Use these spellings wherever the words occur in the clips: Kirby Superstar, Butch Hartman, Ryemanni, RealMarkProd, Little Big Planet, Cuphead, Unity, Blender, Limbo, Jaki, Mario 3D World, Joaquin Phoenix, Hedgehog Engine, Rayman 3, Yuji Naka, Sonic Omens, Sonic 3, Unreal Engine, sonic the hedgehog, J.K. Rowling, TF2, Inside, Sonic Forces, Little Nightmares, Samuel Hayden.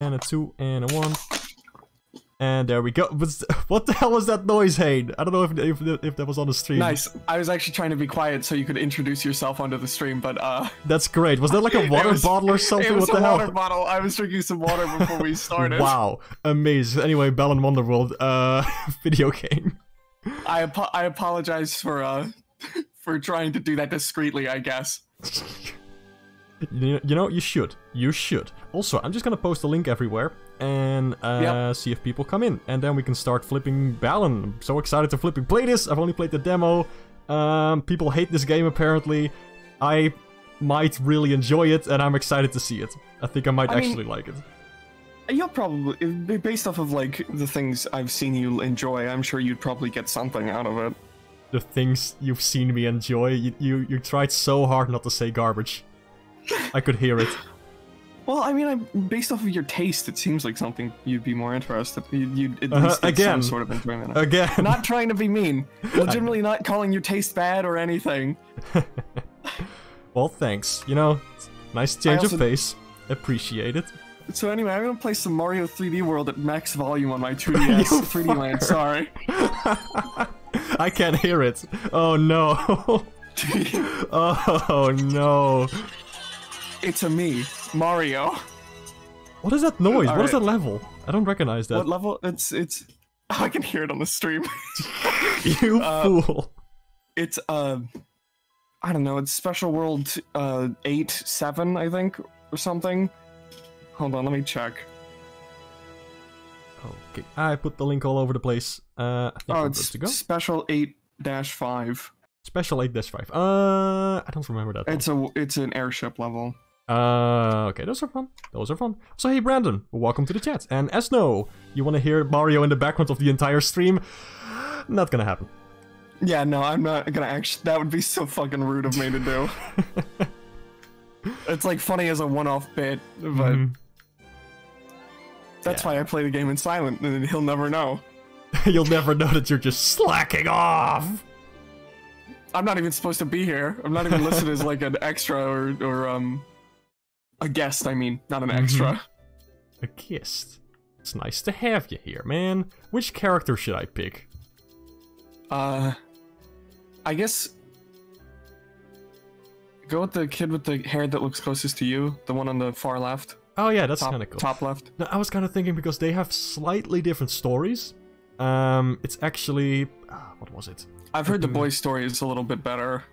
and a 2 and a 1. And there we go. What the hell was that noise, Hayden? I don't know if that was on the stream. Nice. I was actually trying to be quiet so you could introduce yourself onto the stream, but that's great. Was that like a water bottle or something? It was what the hell? Water bottle. I was drinking some water before we started. Wow, amazing. Anyway, Balan Wonderworld, video game. I apologize for trying to do that discreetly, I guess. You know, you should. You should. Also, I'm just gonna post a link everywhere and see if people come in, and then we can start flipping Balan. I'm so excited to flipping play this. I've only played the demo. People hate this game apparently. I might really enjoy it, and I'm excited to see it. I think I might actually like it. You'll probably, based off of like the things I've seen you enjoy, I'm sure you'd probably get something out of it. The things you've seen me enjoy, you tried so hard not to say garbage. I could hear it. Well, I mean, based off of your taste, it seems like something you'd be more interested. You'd at least get some sort of enjoyment. Again, not trying to be mean. Legitimately not calling your taste bad or anything. Well, thanks. You know, nice change of pace. Appreciate it. So anyway, I'm gonna play some Mario 3D World at max volume on my 2DS. 3D Land. Sorry. I can't hear it. Oh no. Oh no. It's a me, Mario. What is that noise? What is that level? I don't recognize that. What level? It's. Oh, I can hear it on the stream. You fool. It's I don't know. It's Special World 8-7, I think, or something. Hold on, let me check. Okay, I put the link all over the place. I think it's good to go. Special 8-5. Special 8-5. I don't remember that. It's an airship level. Okay, those are fun. Those are fun. So hey, Brandon, welcome to the chat. And as no, you want to hear Mario in the background of the entire stream? Not gonna happen. Yeah, no, I'm not gonna actually. That would be so fucking rude of me to do. It's like funny as a one-off bit, but that's why I play the game in silent, and he'll never know. You'll never know that you're just slacking off. I'm not even supposed to be here. I'm not even listed as like an extra or a guest. I mean, not an extra. A guest. It's nice to have you here, man. Which character should I pick? I guess go with the kid with the hair that looks closest to you, the one on the far left. Oh yeah, that's kind of cool. Top left. No, I was kind of thinking because they have slightly different stories. It's actually what was it? I've heard the boy's story is a little bit better.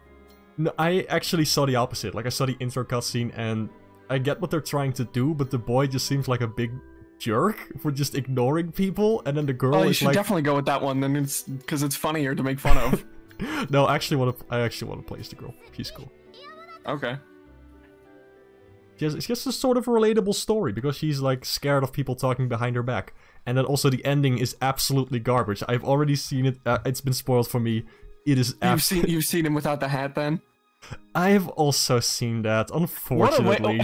No, I actually saw the opposite. Like, I saw the intro cutscene, and I get what they're trying to do, but the boy just seems like a big jerk for just ignoring people, and then the girl is like... Oh, you should definitely go with that one, then because it's funnier to make fun of. No, I actually want to play as the girl. She's cool. Okay. It's just a sort of relatable story, because she's, like, scared of people talking behind her back. And then also the ending is absolutely garbage. I've already seen it. It's been spoiled for me. It is. You've seen him without the hat, then. I have also seen that. Unfortunately.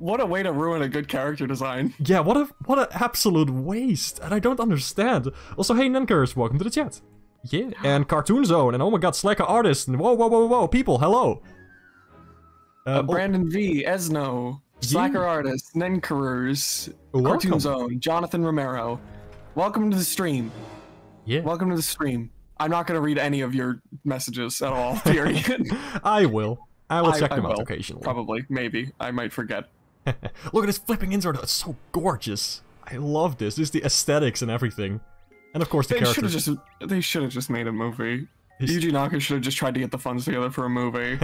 What a way to ruin a good character design. Yeah. What a absolute waste. And I don't understand. Also, hey Nankers, welcome to the chat. Yeah. And Cartoon Zone and oh my God, Slacker Artist and whoa people, hello. Brandon V, Esno. Slacker Artist, Nenkarers, Cartoon Zone, Jonathan Romero. Welcome to the stream. Yeah. Welcome to the stream. I'm not going to read any of your messages at all, period. I will. I will check them out occasionally. Probably. Maybe. I might forget. Look at this flipping insert. It's so gorgeous. I love this. This is the aesthetics and everything. And of course the characters. They should have just made a movie. Yuji Naka should have just tried to get the funds together for a movie.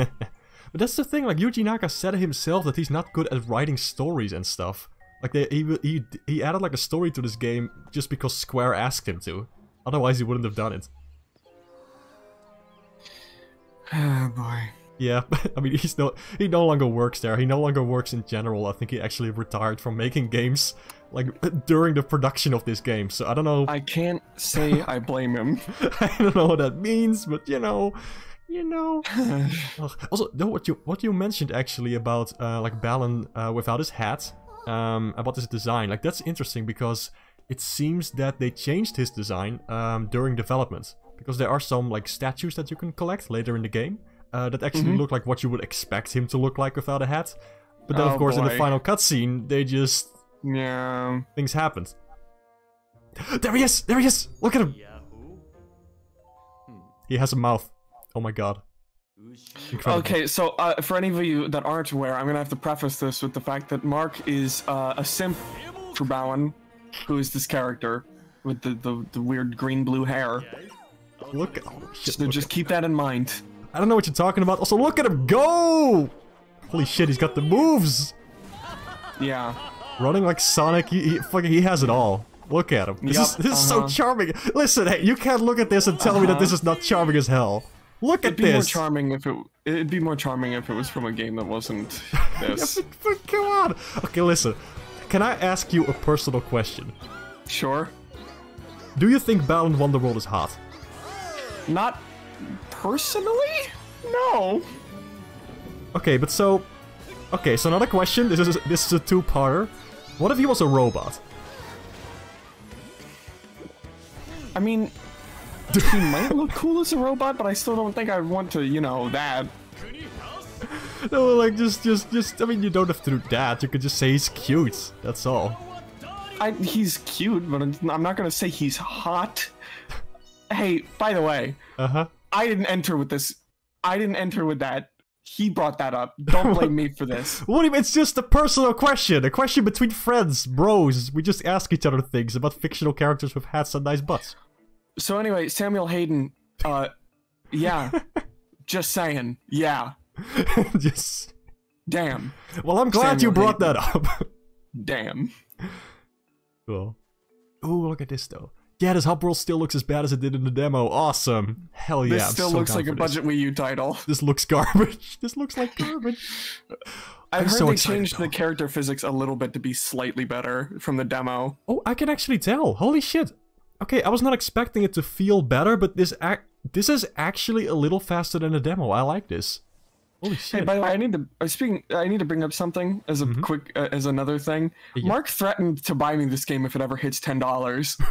But that's the thing, like, Yuji Naka said himself that he's not good at writing stories and stuff. Like, he added, like, a story to this game just because Square asked him to. Otherwise, he wouldn't have done it. Oh, boy. Yeah, I mean, he no longer works there. He no longer works in general. I think he actually retired from making games, like, during the production of this game. So, I don't know. I can't say I blame him. I don't know what that means, but, you know... You know. Also, what you mentioned actually about like Balan without his hat, about his design, like that's interesting because it seems that they changed his design during development because there are some like statues that you can collect later in the game that actually look like what you would expect him to look like without a hat, but then of course in the final cutscene they just Yeah. Things happen. There he is! There he is! Look at him! He has a mouth. Oh my god. Incredible. Okay, so for any of you that aren't aware, I'm gonna have to preface this with the fact that Mark is a simp for Balan, who is this character with the weird green-blue hair. Look, oh, shit, so look just keep that in mind. I don't know what you're talking about. Also, look at him go! Holy shit, he's got the moves! Yeah. Running like Sonic, he has it all. Look at him. This is so charming. Listen, hey, you can't look at this and tell me that this is not charming as hell. Look at this. It'd be more charming if it was from a game that wasn't this. Yeah, but come on. Okay, listen. Can I ask you a personal question? Sure. Do you think Balan Wonderworld is hot? Not personally? No. Okay, but so... Okay, so another question. This is a two-parter. What if he was a robot? I mean... He might look cool as a robot, but I still don't think I want to, you know, that. No, like, just, I mean, you don't have to do that. You could just say he's cute. That's all. He's cute, but I'm not gonna say he's hot. Hey, by the way, I didn't enter with this. I didn't enter with that. He brought that up. Don't blame me for this. What do you mean? It's just a personal question. A question between friends, bros. We just ask each other things about fictional characters with hats and nice butts. So anyway, Samuel Hayden, yeah, just saying, yeah. Just... Damn. Well, I'm glad you brought that up. Damn. Cool. Ooh, look at this, though. Yeah, this hub world still looks as bad as it did in the demo. Awesome. Hell yeah. This still looks like a budget Wii U title. This looks garbage. This looks like garbage. I heard they changed the character physics a little bit to be slightly better from the demo. Oh, I can actually tell. Holy shit. Okay, I was not expecting it to feel better, but this is actually a little faster than the demo. I like this. Holy shit! Hey, by the way, I need to bring up something as a quick as another thing. Yeah. Mark threatened to buy me this game if it ever hits $10,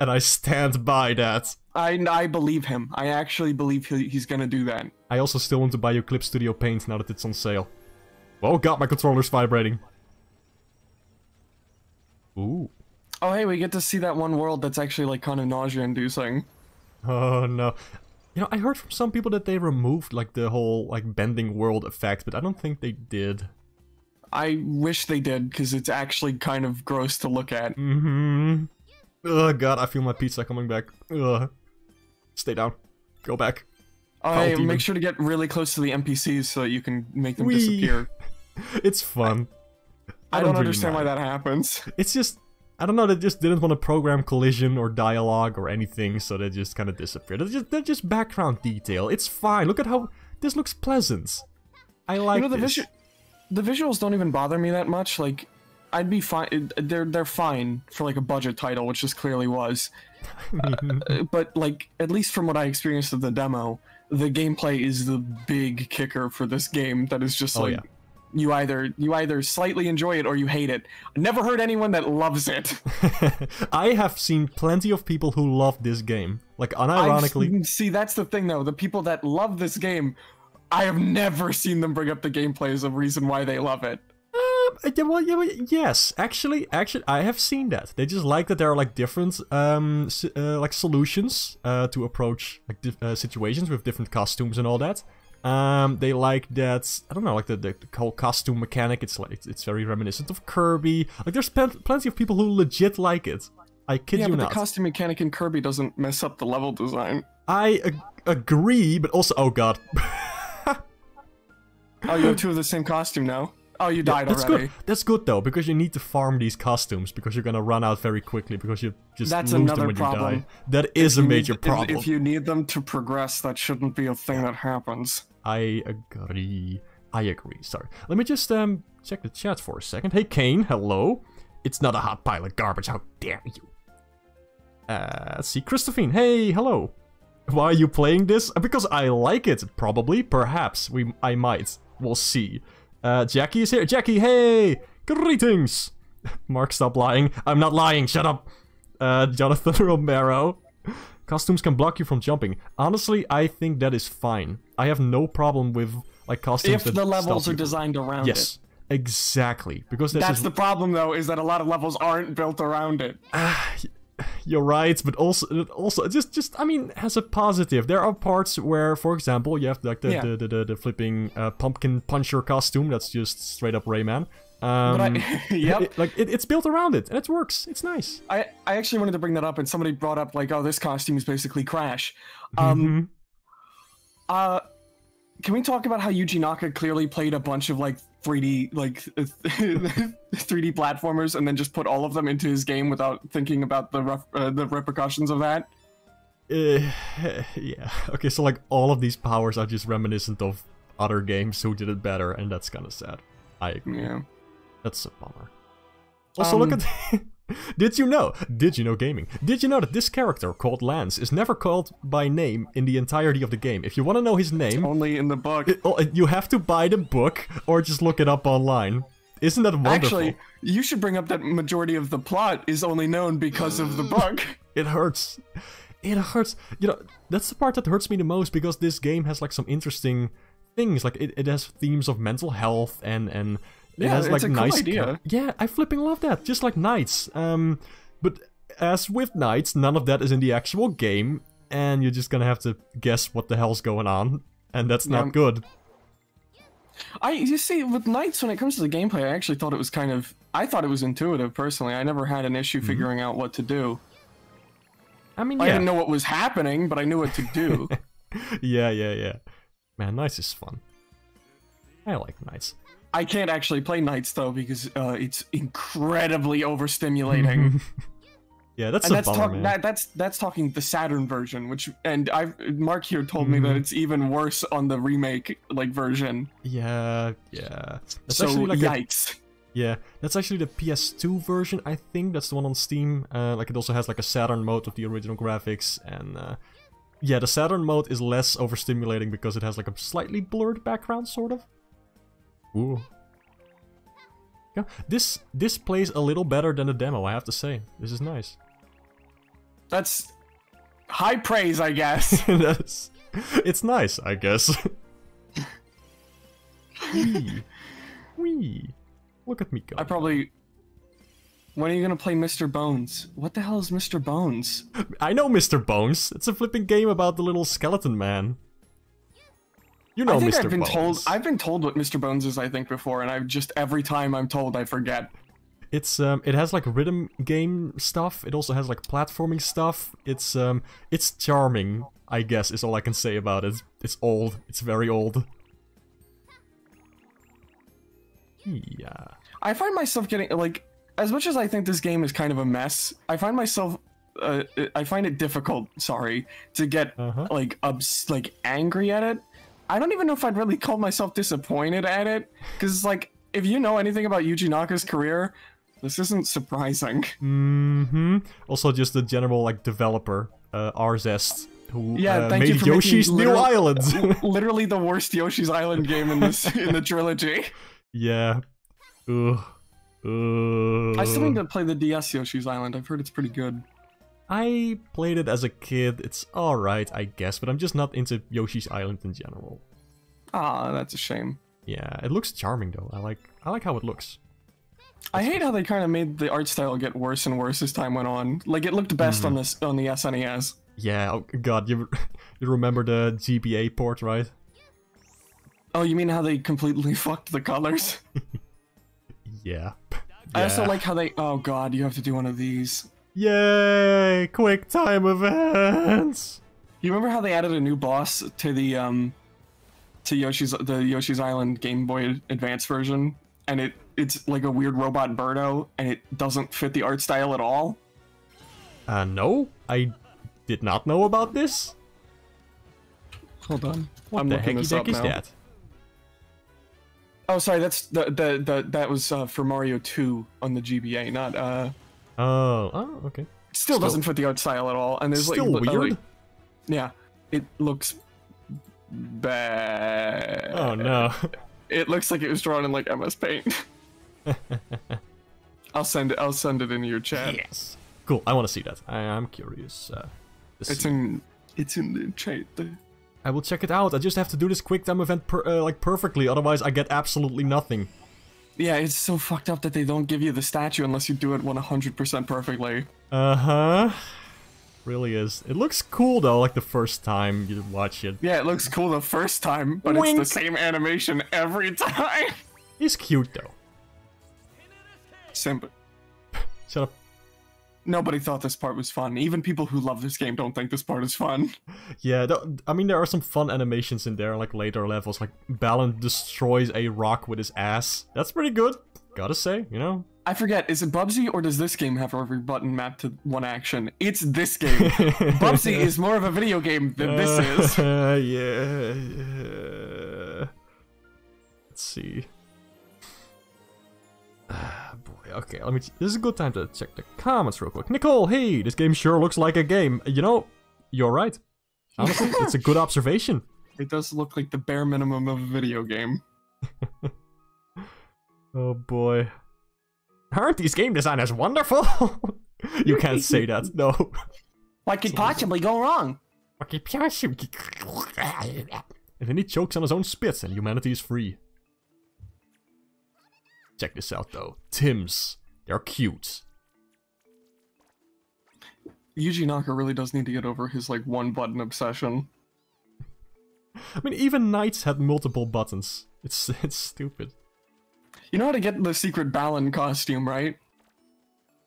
and I stand by that. I believe him. I actually believe he's gonna do that. I also still want to buy your Clip Studio Paint now that it's on sale. Oh god, my controller's vibrating. Ooh. Oh hey, we get to see that one world that's actually like kind of nausea-inducing. Oh no. You know, I heard from some people that they removed like the whole like bending world effect, but I don't think they did. I wish they did, because it's actually kind of gross to look at. Mm-hmm. Oh god, I feel my pizza coming back. Ugh. Stay down. Go back. Oh hey, make sure to get really close to the NPCs so that you can make them disappear. It's fun. I don't understand why that happens. It's just... I don't know, they just didn't want to program collision or dialogue or anything, so they just kind of disappeared. They're just background detail. It's fine. Look at how... This looks pleasant. I like this. The visuals don't even bother me that much. Like, I'd be fine... They're fine for, like, a budget title, which this clearly was. But, like, at least from what I experienced in the demo, the gameplay is the big kicker for this game that is just, like... Yeah. You either slightly enjoy it or you hate it. I never heard anyone that loves it. I have seen plenty of people who love this game. Like, unironically... See, that's the thing, though. The people that love this game, I have never seen them bring up the gameplay as a reason why they love it. Well, yes. Actually, I have seen that. They just like that there are, like, different, like, solutions to approach like situations with different costumes and all that. They like that, I don't know, like the whole costume mechanic, it's like, it's very reminiscent of Kirby. Like, there's plenty of people who legit like it. I kid you not. Yeah, but the costume mechanic in Kirby doesn't mess up the level design. I agree, but also, oh god. Oh, you have two of the same costume now? Oh, you died already. Good. That's good, though, because you need to farm these costumes, because you're gonna run out very quickly, because you just lose them when you die. That is a major problem. If you need them to progress, that shouldn't be a thing that happens. I agree, sorry. Let me just check the chat for a second. Hey, Kane, hello. It's not a hot pile of garbage, how dare you. Let's see, Christophine, hey, hello. Why are you playing this? Because I like it, probably, perhaps. I might, we'll see. Jackie is here. Jackie, hey! Greetings! Mark, stop lying. I'm not lying, shut up! Jonathan Romero. Costumes can block you from jumping. Honestly, I think that is fine. I have no problem with, like, costumes that stop you. If the levels are designed around it. Yes. Exactly, because that's the problem though, is that a lot of levels aren't built around it. You're right, but also just I mean, as a positive, there are parts where, for example, you have like the flipping pumpkin puncher costume that's just straight up Rayman. It's built around it, and it works. It's nice. I actually wanted to bring that up, and somebody brought up like, oh, this costume is basically Crash. Can we talk about how Yuji Naka clearly played a bunch of like 3D 3D platformers and then just put all of them into his game without thinking about the repercussions of that? Yeah. Okay, so like all of these powers are just reminiscent of other games who did it better, and that's kind of sad. I agree. Yeah. That's a bummer. Also, look at... Did you know gaming? Did you know that this character called Lance is never called by name in the entirety of the game? If you want to know his name... It's only in the book. You have to buy the book or just look it up online. Isn't that wonderful? Actually, you should bring up that majority of the plot is only known because of the book. It hurts. It hurts. You know, that's the part that hurts me the most, because this game has like some interesting things. Like it has themes of mental health and... It has, it's like, a nice cool idea. Yeah, I flipping love that. Just like Knights. But as with Knights, none of that is in the actual game, and you're just gonna have to guess what the hell's going on, and that's not good. You see, with Knights, when it comes to the gameplay, I actually thought it was I thought it was intuitive personally. I never had an issue figuring out what to do. I mean, I didn't know what was happening, but I knew what to do. Yeah. Man, Knights is fun. I like Knights. I can't actually play Knights though, because it's incredibly overstimulating. Yeah, that's a bummer, man. That's talking the Saturn version, Mark here told me that it's even worse on the remake version. Yeah. That's actually like yikes. That's actually the PS2 version, I think. That's the one on Steam. It also has like a Saturn mode of the original graphics, and yeah, the Saturn mode is less overstimulating because it has like a slightly blurred background, sort of. Ooh. Yeah, this plays a little better than the demo, I have to say. This is nice. That's high praise, I guess. It's nice, I guess. Wee. Look at me go. When are you gonna play Mr. Bones? What the hell is Mr. Bones? I know Mr. Bones. It's a flipping game about the little skeleton man. You know, I've been told what Mr. Bones is, I think, before, and every time I'm told, I forget. It's it has like rhythm game stuff. It also has like platforming stuff. It's charming, I guess, is all I can say about it. It's old. It's very old. Yeah. I find myself getting as much as I think this game is kind of a mess, I find myself. I find it difficult. Sorry, to get angry at it. I don't even know if I'd really call myself disappointed at it, because it's like, if you know anything about Yuji Naka's career, this isn't surprising. Also, just the general developer, Arzest, who made Yoshi's New Island. Literally the worst Yoshi's Island game in the trilogy. Yeah. I still need to play the DS Yoshi's Island. I've heard it's pretty good. I played it as a kid, it's alright, I guess, but I'm just not into Yoshi's Island in general. Ah, that's a shame. Yeah, it looks charming though, I like how it looks. I hate how they kind of made the art style get worse and worse as time went on. Like, it looked best on the SNES. Yeah, oh god, you remember the GBA port, right? Oh, you mean how they completely fucked the colors? Yeah. I also like how they- oh god, you have to do one of these. Yay! Quick time events. You remember how they added a new boss to the Yoshi's Island Game Boy Advance version, and it's like a weird robot Birdo, and it doesn't fit the art style at all? No, I did not know about this. Hold on, what the heck is that? Oh, sorry, that's that was for Mario 2 on the GBA, not Oh, okay. Still doesn't fit the art style at all, and there's still weird. Yeah, it looks bad. Oh no! It looks like it was drawn in MS Paint. I'll send it into your chat. Yes. Cool. I want to see that. I'm curious. It's in the chat there. I will check it out. I just have to do this quick time event perfectly, otherwise I get absolutely nothing. Yeah, it's so fucked up that they don't give you the statue unless you do it 100% perfectly. Uh-huh. Really is. It looks cool though, like the first time you watch it. Yeah, it looks cool the first time, but Wink. It's the same animation every time. He's cute though. Simba. Shut up. Nobody thought this part was fun. Even people who love this game don't think this part is fun. Yeah, I mean, there are some fun animations in there, like later levels, like Balan destroys a rock with his ass. That's pretty good, gotta say, you know? I forget, is it Bubsy or does this game have every button mapped to one action? It's this game. Bubsy is more of a video game than this is. Yeah. Let's see. Okay, let me. This is a good time to check the comments real quick. Nicole, hey, this game sure looks like a game. You know, you're right. Honestly, it's a good observation. It does look like the bare minimum of a video game. Oh boy. Aren't these game designers wonderful? You can't say that, no. What could possibly go wrong? What could possibly go wrong? And then he chokes on his own spits and humanity is free. Check this out though. Tims. They're cute. Yuji Naka really does need to get over his like one button obsession. I mean, even knights had multiple buttons. It's stupid. You know how to get the secret Balan costume, right?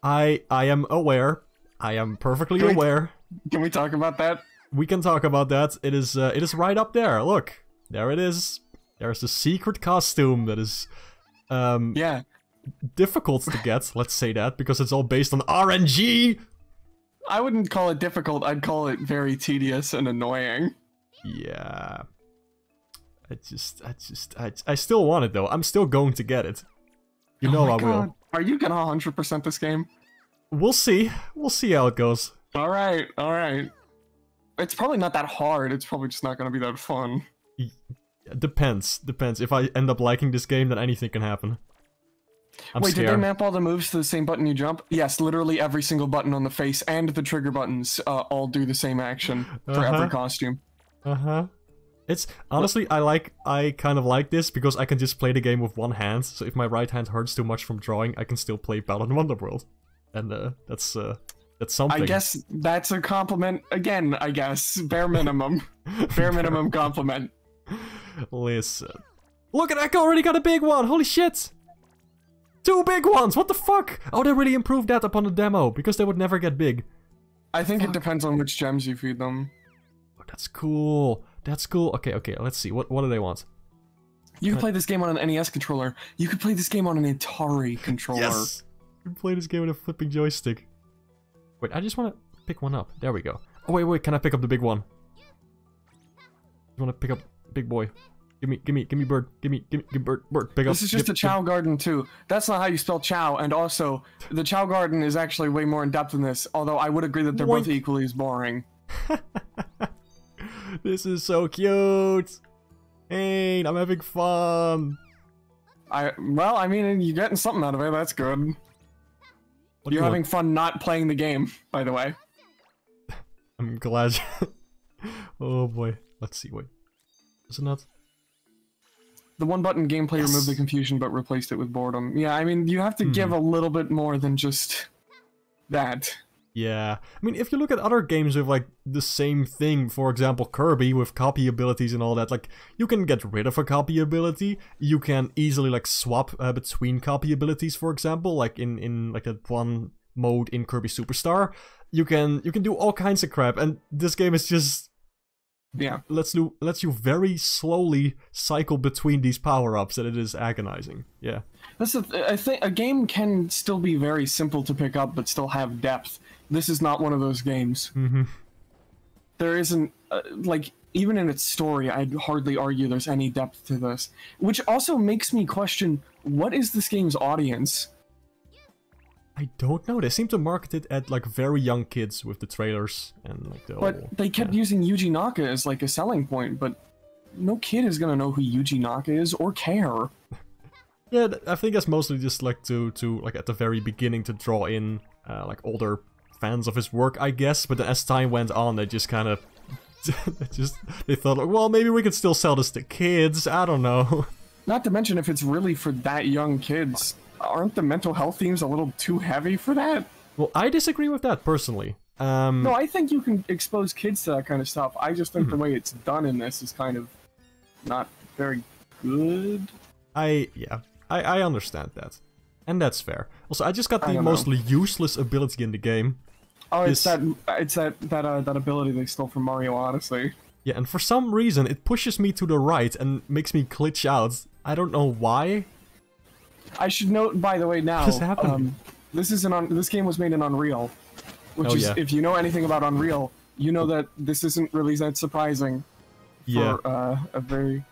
I am aware. I am perfectly aware. Can we talk about that? We can talk about that. It is right up there. Look. There it is. There's the secret costume that is yeah, difficult to get, let's say that, because it's all based on RNG. I wouldn't call it difficult, I'd call it very tedious and annoying. Yeah. I still want it though. I'm still going to get it. You know I will. Are you gonna 100% this game? We'll see. We'll see how it goes. Alright, alright. It's probably not that hard, it's probably just not gonna be that fun. Depends. If I end up liking this game, then anything can happen. Wait, did they map all the moves to the same button you jump? Yes, literally every single button on the face and the trigger buttons all do the same action for every costume. Uh-huh. It's honestly, I kind of like this because I can just play the game with one hand. So if my right hand hurts too much from drawing, I can still play Balan Wonderworld, and that's something. I guess that's a compliment again. I guess bare minimum, bare minimum compliment. Listen. Look at Echo already got a big one! Holy shit! 2 big ones! What the fuck? Oh, they really improved that upon the demo, because they would never get big. I think it depends on which gems you feed them. Oh, that's cool. That's cool. Okay, okay, let's see. What do they want? You can play this game on an NES controller. You can play this game on an Atari controller. Yes! You can play this game with a flipping joystick. Wait, I just want to pick one up. There we go. Oh, wait, wait, can I pick up the big one? You want to pick up... Big boy. Gimme bird. Gimme bird. Pick up. This is just a Chow Garden too. That's not how you spell Chow, and also, the Chow Garden is actually way more in depth than this, although I would agree that they're both equally as boring. This is so cute! Hey, I'm having fun! Well, I mean, you're getting something out of it, that's good. You're having fun not playing the game, by the way. I'm glad. Oh boy. Let's see, wait. Is it not? The one-button gameplay removed the confusion, but replaced it with boredom. Yeah, I mean, you have to give a little bit more than just that. Yeah. I mean, if you look at other games with, like, the same thing, for example, Kirby with copy abilities and all that, like, you can get rid of a copy ability. You can easily, like, swap between copy abilities, for example, like, in like, that one mode in Kirby Superstar. You can do all kinds of crap, and this game is just... Yeah, lets you very slowly cycle between these power-ups, and it is agonizing. Yeah, that's I think a game can still be very simple to pick up, but still have depth. This is not one of those games. Mm-hmm. There isn't like even in its story, I'd hardly argue there's any depth to this, which also makes me question what is this game's audience. I don't know. They seem to market it at like very young kids with the trailers and like the. But they kept using Yuji Naka as like a selling point, but no kid is gonna know who Yuji Naka is or care. Yeah, I think that's mostly just like to like at the very beginning to draw in like older fans of his work, I guess. But then as time went on, they just kind of they thought like, well, maybe we could still sell this to kids. I don't know. Not to mention, if it's really for that young kids, aren't the mental health themes a little too heavy for that? Well, I disagree with that, personally. No, I think you can expose kids to that kind of stuff. I just think the way it's done in this is kind of not very good. Yeah, I understand that. And that's fair. Also, I just got the mostly useless ability in the game. Oh, it's that ability they stole from Mario Odyssey. Yeah, and for some reason, it pushes me to the right and makes me glitch out. I don't know why. I should note, by the way, now, this game was made in Unreal, which is, if you know anything about Unreal, you know that this isn't really that surprising. For, a very...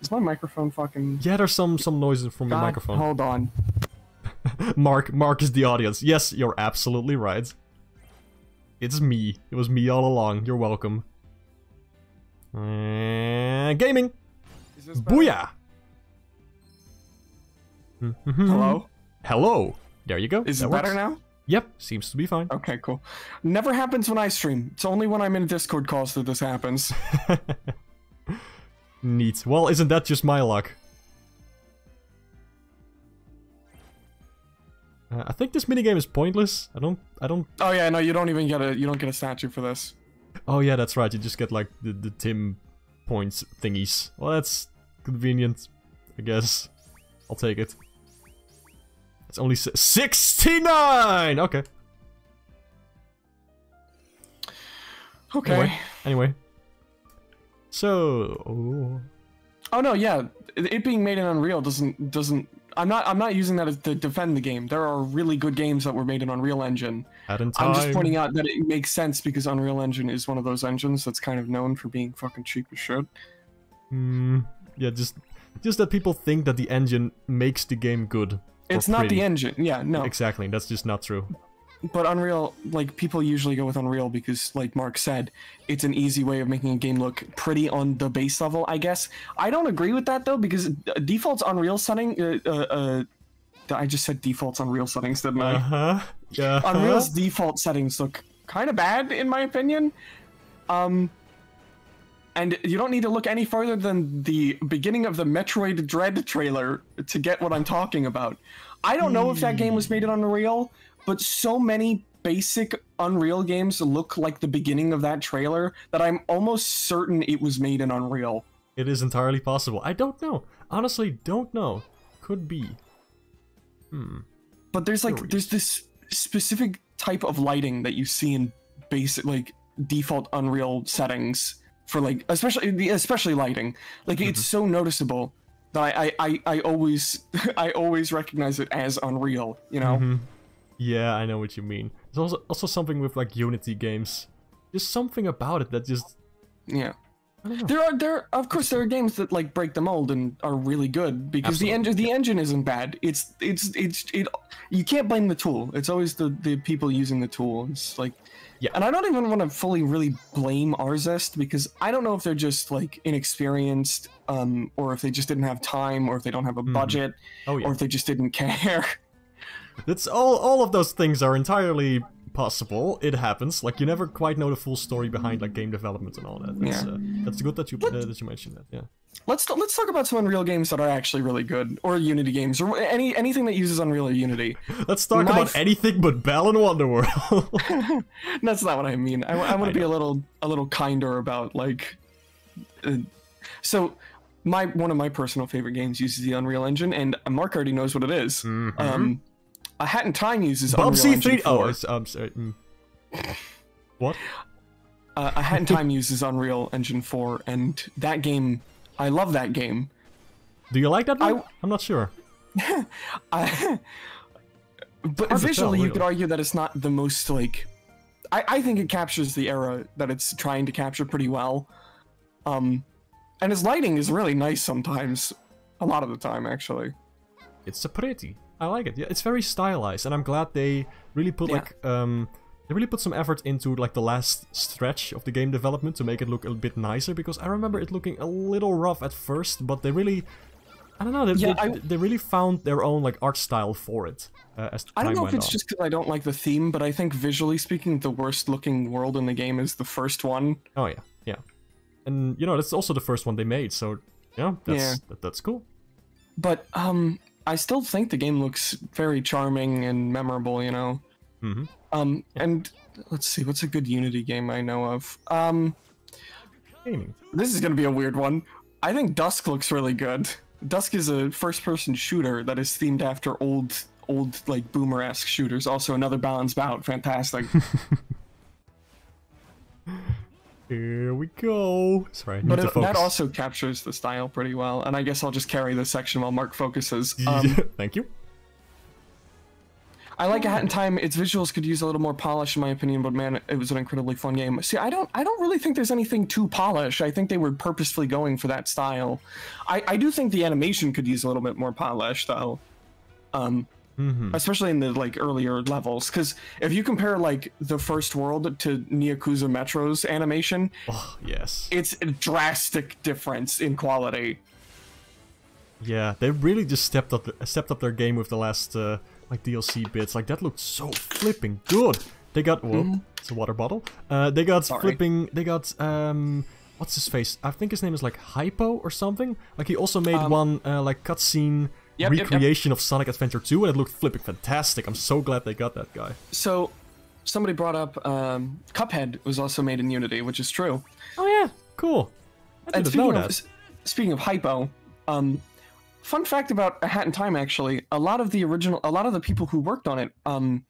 Is my microphone fucking... Yeah, there's some noises from your microphone. Hold on. Mark is the audience. Yes, you're absolutely right. It's me. It was me all along. You're welcome. Gaming! Is this Booyah! Hello? Hello! There you go. Is it better now? Yep, seems to be fine. Okay, cool. Never happens when I stream. It's only when I'm in Discord calls that this happens. Neat. Well, isn't that just my luck? I think this minigame is pointless. I don't... Oh yeah, no, you don't even get a... You don't get a statue for this. Oh yeah, that's right. You just get, like, the Tim points thingies. Well, that's convenient, I guess. I'll take it. It's only 69! Okay. Okay. Anyway. So... Oh no, yeah. It being made in Unreal doesn't... I'm not using that to defend the game. There are really good games that were made in Unreal Engine. I'm just pointing out that it makes sense because Unreal Engine is one of those engines that's kind of known for being fucking cheap as shit. Yeah, just that people think that the engine makes the game good. It's not the engine. Yeah, no. Exactly. That's just not true. But Unreal, like, people usually go with Unreal because, like Mark said, it's an easy way of making a game look pretty on the base level, I guess. I don't agree with that, though, because default's Unreal setting... I just said default's Unreal settings, didn't I? Uh-huh. Yeah. Unreal's default settings look kind of bad, in my opinion. And you don't need to look any further than the beginning of the Metroid Dread trailer to get what I'm talking about. I don't know if that game was made in Unreal... But so many basic Unreal games look like the beginning of that trailer that I'm almost certain it was made in Unreal. It is entirely possible. I don't know. Honestly, don't know. Could be. But there's, like, there's this specific type of lighting that you see in basic, like, default Unreal settings for, like, especially lighting. Like, it's so noticeable that I always recognize it as Unreal, you know? Yeah, I know what you mean. There's also something with, like, Unity games. There's something about it that just... Yeah. I don't know. Of course, there are games that, like, break the mold and are really good because the engine isn't bad. You can't blame the tool. It's always the people using the tool. It's like... Yeah. And I don't even want to fully really blame Arzest because I don't know if they're just, like, inexperienced, or if they just didn't have time, or if they don't have a budget, or if they just didn't care. That's all of those things are entirely possible. It happens. Like, you never quite know the full story behind, like, game development and all that. That's, that's good that you mentioned that. Yeah. Let's talk about some Unreal games that are actually really good, or Unity games, or anything that uses Unreal or Unity. Let's talk about anything but Balan Wonderworld. That's not what I mean. I want to be a little kinder about, like, so. One of my personal favorite games uses the Unreal Engine, and Mark already knows what it is. A Hat in Time uses Bubsy 3D. Oh, I'm sorry. What? A Hat in Time uses Unreal Engine 4, and that game, I love that game. Do you like that one? I'm not sure. But visually, you could argue that it's not the most, like... I think it captures the era that it's trying to capture pretty well. And its lighting is really nice sometimes. A lot of the time, actually. It's so pretty. I like it. Yeah, it's very stylized, and I'm glad they really put like they really put some effort into, like, the last stretch of the game development to make it look a bit nicer, because I remember it looking a little rough at first, but they really, I don't know, they really found their own, like, art style for it. As time went on. I don't know if it's just because I don't like the theme, but I think visually speaking, the worst looking world in the game is the first one. Oh yeah, yeah, and you know that's also the first one they made, so yeah, that's cool. But I still think the game looks very charming and memorable, you know. Mm-hmm. And let's see, what's a good Unity game I know of? This is gonna be a weird one. I think Dusk looks really good. Dusk is a first-person shooter that is themed after old like boomer-esque shooters. Also, another Balan's Bout, fantastic. Here we go. Sorry, but that also captures the style pretty well. And I guess I'll just carry this section while Mark focuses. Thank you. I like A Hat in Time. Its visuals could use a little more polish, in my opinion. But man, it was an incredibly fun game. See, I don't really think there's anything too polished. I think they were purposefully going for that style. I do think the animation could use a little bit more polish, though. Especially in the like earlier levels, because if you compare like the first world to Nyakuza Metro's animation, it's a drastic difference in quality. Yeah, they really just stepped up their game with the last like DLC bits. Like that looked so flipping good. They got it's a water bottle. They got what's his face? I think his name is like Hypo or something. Like he also made one like cutscene. Recreation of Sonic Adventure 2, and it looked flipping fantastic. I'm so glad they got that guy. So, somebody brought up Cuphead was also made in Unity, which is true. Oh yeah, cool. I didn't know that. Speaking of Hypo, fun fact about A Hat in Time, actually, a lot of the people who worked on it are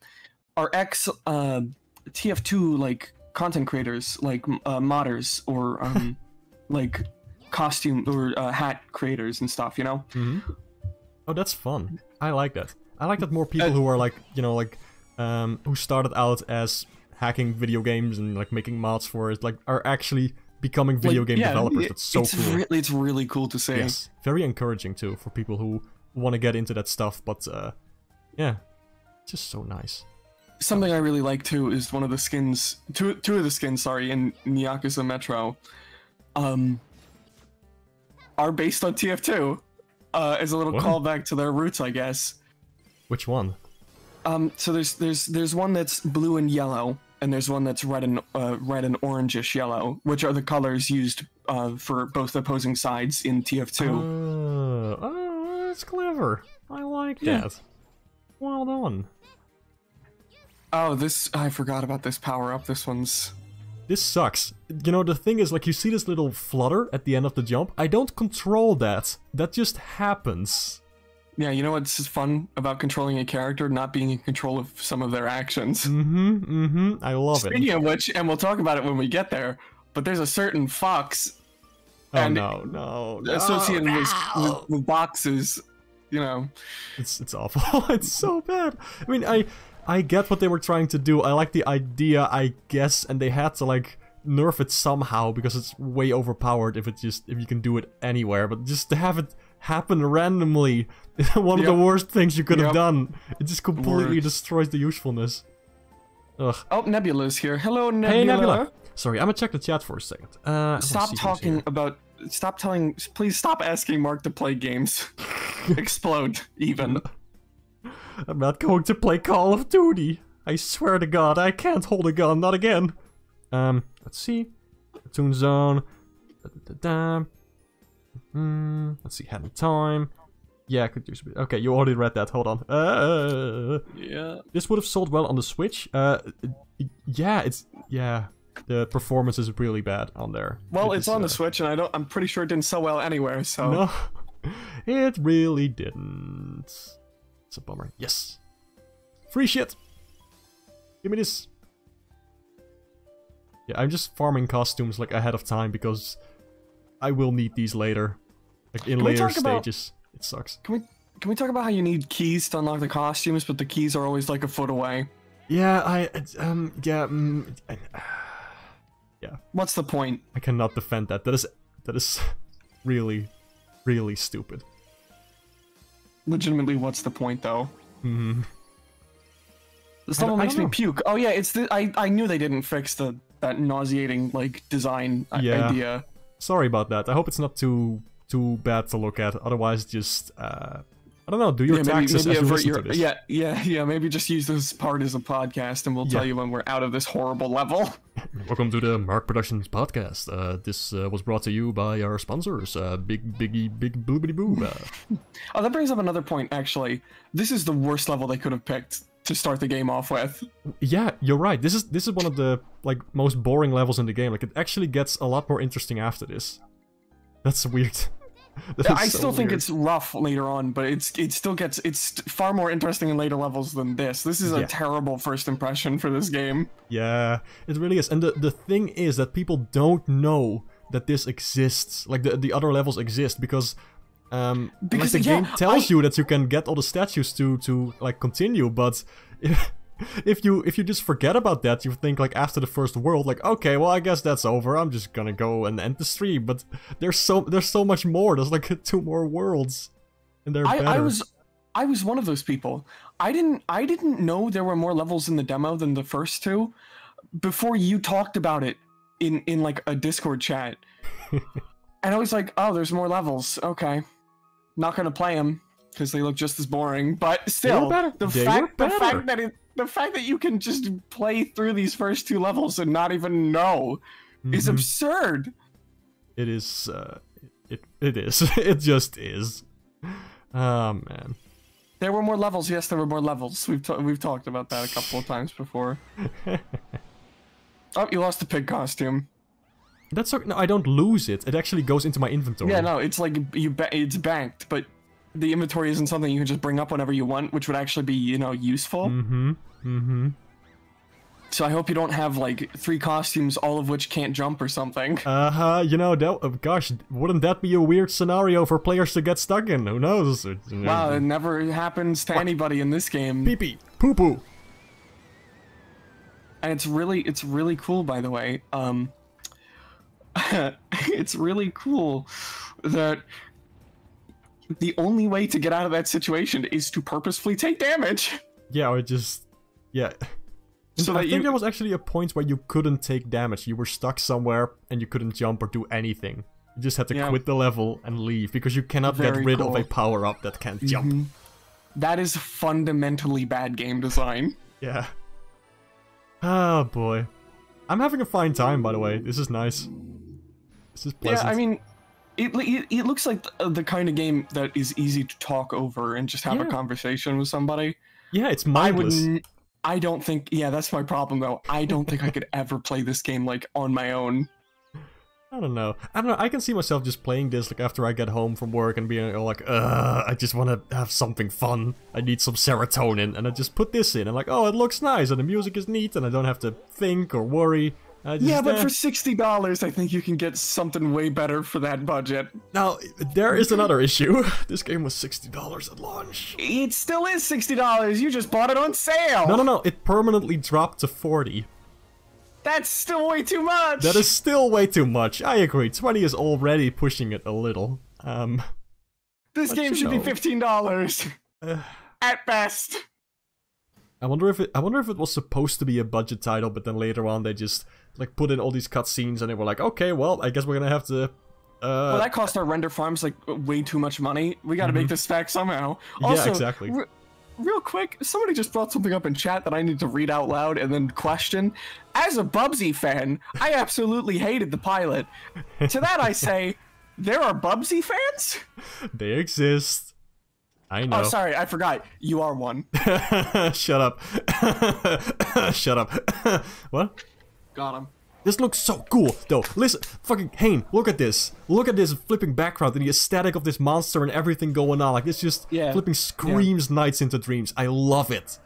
ex TF2 like content creators, like modders or like costume or hat creators and stuff, you know. Mm-hmm. Oh, that's fun. I like that. I like that more people who are like, you know, like, who started out as hacking video games and like making mods for it, like, are actually becoming video game developers. That's so cool. It's really cool to see. Yes, very encouraging too for people who want to get into that stuff. But yeah, just so nice. Something I really like too is one of the skins, two of the skins, sorry, in Nyakuza Metro, are based on TF2. As a little callback to their roots, I guess. Which one? So there's one that's blue and yellow, and there's one that's red and orangish yellow, which are the colors used for both opposing sides in TF2. Oh, that's clever. I like that. Well done. Oh, I forgot about this power up. This one's. This sucks. You know, the thing is, like, you see this little flutter at the end of the jump? I don't control that. That just happens. Yeah, you know what's fun about controlling a character? Not being in control of some of their actions. I love it. Speaking of which, and we'll talk about it when we get there, but there's a certain fox... associated with boxes, you know. It's awful. It's so bad. I mean, I get what they were trying to do. I like the idea, I guess, and they had to like nerf it somehow because it's way overpowered if you can do it anywhere. But just to have it happen randomly is one of the worst things you could have done. It just completely destroys the usefulness. Ugh. Oh, Nebula's here. Hello, Nebula. Hey, Nebula. Sorry, I'm gonna check the chat for a second. Please stop asking Mark to play games. Explode, even. I'm not going to play Call of Duty. I swear to God, I can't hold a gun, not again. Let's see. Toon Zone. Let's see, Hat in Time. Yeah, I could do some. Okay, you already read that. Hold on. Yeah. This would have sold well on the Switch. The performance is really bad on there. Well, it's on the Switch, and I'm pretty sure it didn't sell well anywhere. So. No, it really didn't. It's a bummer. Yes. Free shit. Give me this. Yeah, I'm just farming costumes like ahead of time because I will need these later. Like in later stages. It sucks. Can we talk about how you need keys to unlock the costumes, but the keys are always like a foot away? Yeah, what's the point? I cannot defend that. That is really, really stupid. Legitimately, what's the point, though? This level makes me puke. Oh yeah, it's the I knew they didn't fix that nauseating like design idea. Sorry about that. I hope it's not too bad to look at. Otherwise, just I don't know. Do your taxes maybe as you listen to this. Yeah. Maybe just use this part as a podcast, and we'll tell you when we're out of this horrible level. Welcome to the Mark Productions podcast. This was brought to you by our sponsors, Big Boobity Boob. Oh, that brings up another point, actually. This is the worst level they could have picked to start the game off with. Yeah, you're right. This is one of the most boring levels in the game. Like, it actually gets a lot more interesting after this. That's weird. I still think it's rough later on, but it's far more interesting in later levels than this. This is a terrible first impression for this game. Yeah, it really is. And the thing is that people don't know that this exists, like the other levels exist, because the game tells you that you can get all the statues to like continue, but if you just forget about that, you think after the first world, okay, well, I guess that's over. I'm just gonna go and end the stream. But there's so much more. There's two more worlds, and they're better. I was one of those people. I didn't know there were more levels in the demo than the first two before you talked about it in like a Discord chat, and I was like, oh, there's more levels. Okay, not gonna play them because they look just as boring. But still, the fact that you can just play through these first two levels and not even know is absurd. It is. It is. It just is. Oh man. There were more levels. Yes, there were more levels. We've talked about that a couple of times before. Oh, you lost the pig costume. That's okay. No, I don't lose it. It actually goes into my inventory. Yeah, no, it's it's banked, but the inventory isn't something you can just bring up whenever you want, which would actually be, you know, useful. So I hope you don't have three costumes, all of which can't jump or something. You know, that, gosh, wouldn't that be a weird scenario for players to get stuck in? Who knows? Wow, it never happens to anybody in this game. Pee-pee, poo-poo. And it's really cool, by the way. It's really cool that the only way to get out of that situation is to purposefully take damage. Yeah, or just... yeah. So I think there was actually a point where you couldn't take damage. You were stuck somewhere and you couldn't jump or do anything. You just had to quit the level and leave, because you cannot get rid of a power-up that can't jump. That is fundamentally bad game design. Yeah. Oh, boy. I'm having a fine time, by the way. This is nice. This is pleasant. Yeah, I mean... It looks like the kind of game that is easy to talk over and just have a conversation with somebody. Yeah, it's mindless. I don't think... yeah, that's my problem, though. I don't think I could ever play this game, on my own. I don't know. I can see myself just playing this, after I get home from work and being ugh, I just want to have something fun. I need some serotonin. And I just put this in. And oh, it looks nice. And the music is neat. And I don't have to think or worry. Yeah, but for $60, I think you can get something way better for that budget. Now, there is another issue. This game was $60 at launch. It still is $60. You just bought it on sale. No. It permanently dropped to 40. That's still way too much. That is still way too much. I agree. 20 is already pushing it a little. This game should be $15 at best. I wonder if it was supposed to be a budget title, but then later on they just put in all these cutscenes and they were okay, well, I guess we're gonna have to. Well, that cost our render farms way too much money. We gotta make this back somehow. Also, yeah, exactly. Real quick, somebody just brought something up in chat that I need to read out loud and then question. As a Bubsy fan, I absolutely hated the pilot. To that I say, there are Bubsy fans? They exist. I know. Oh, sorry, I forgot. You are one. Shut up. Shut up. What? Got him. This looks so cool, though. Listen, fucking Hain, look at this. Look at this flipping background and the aesthetic of this monster and everything going on. This just flipping screams nights into dreams. I love it.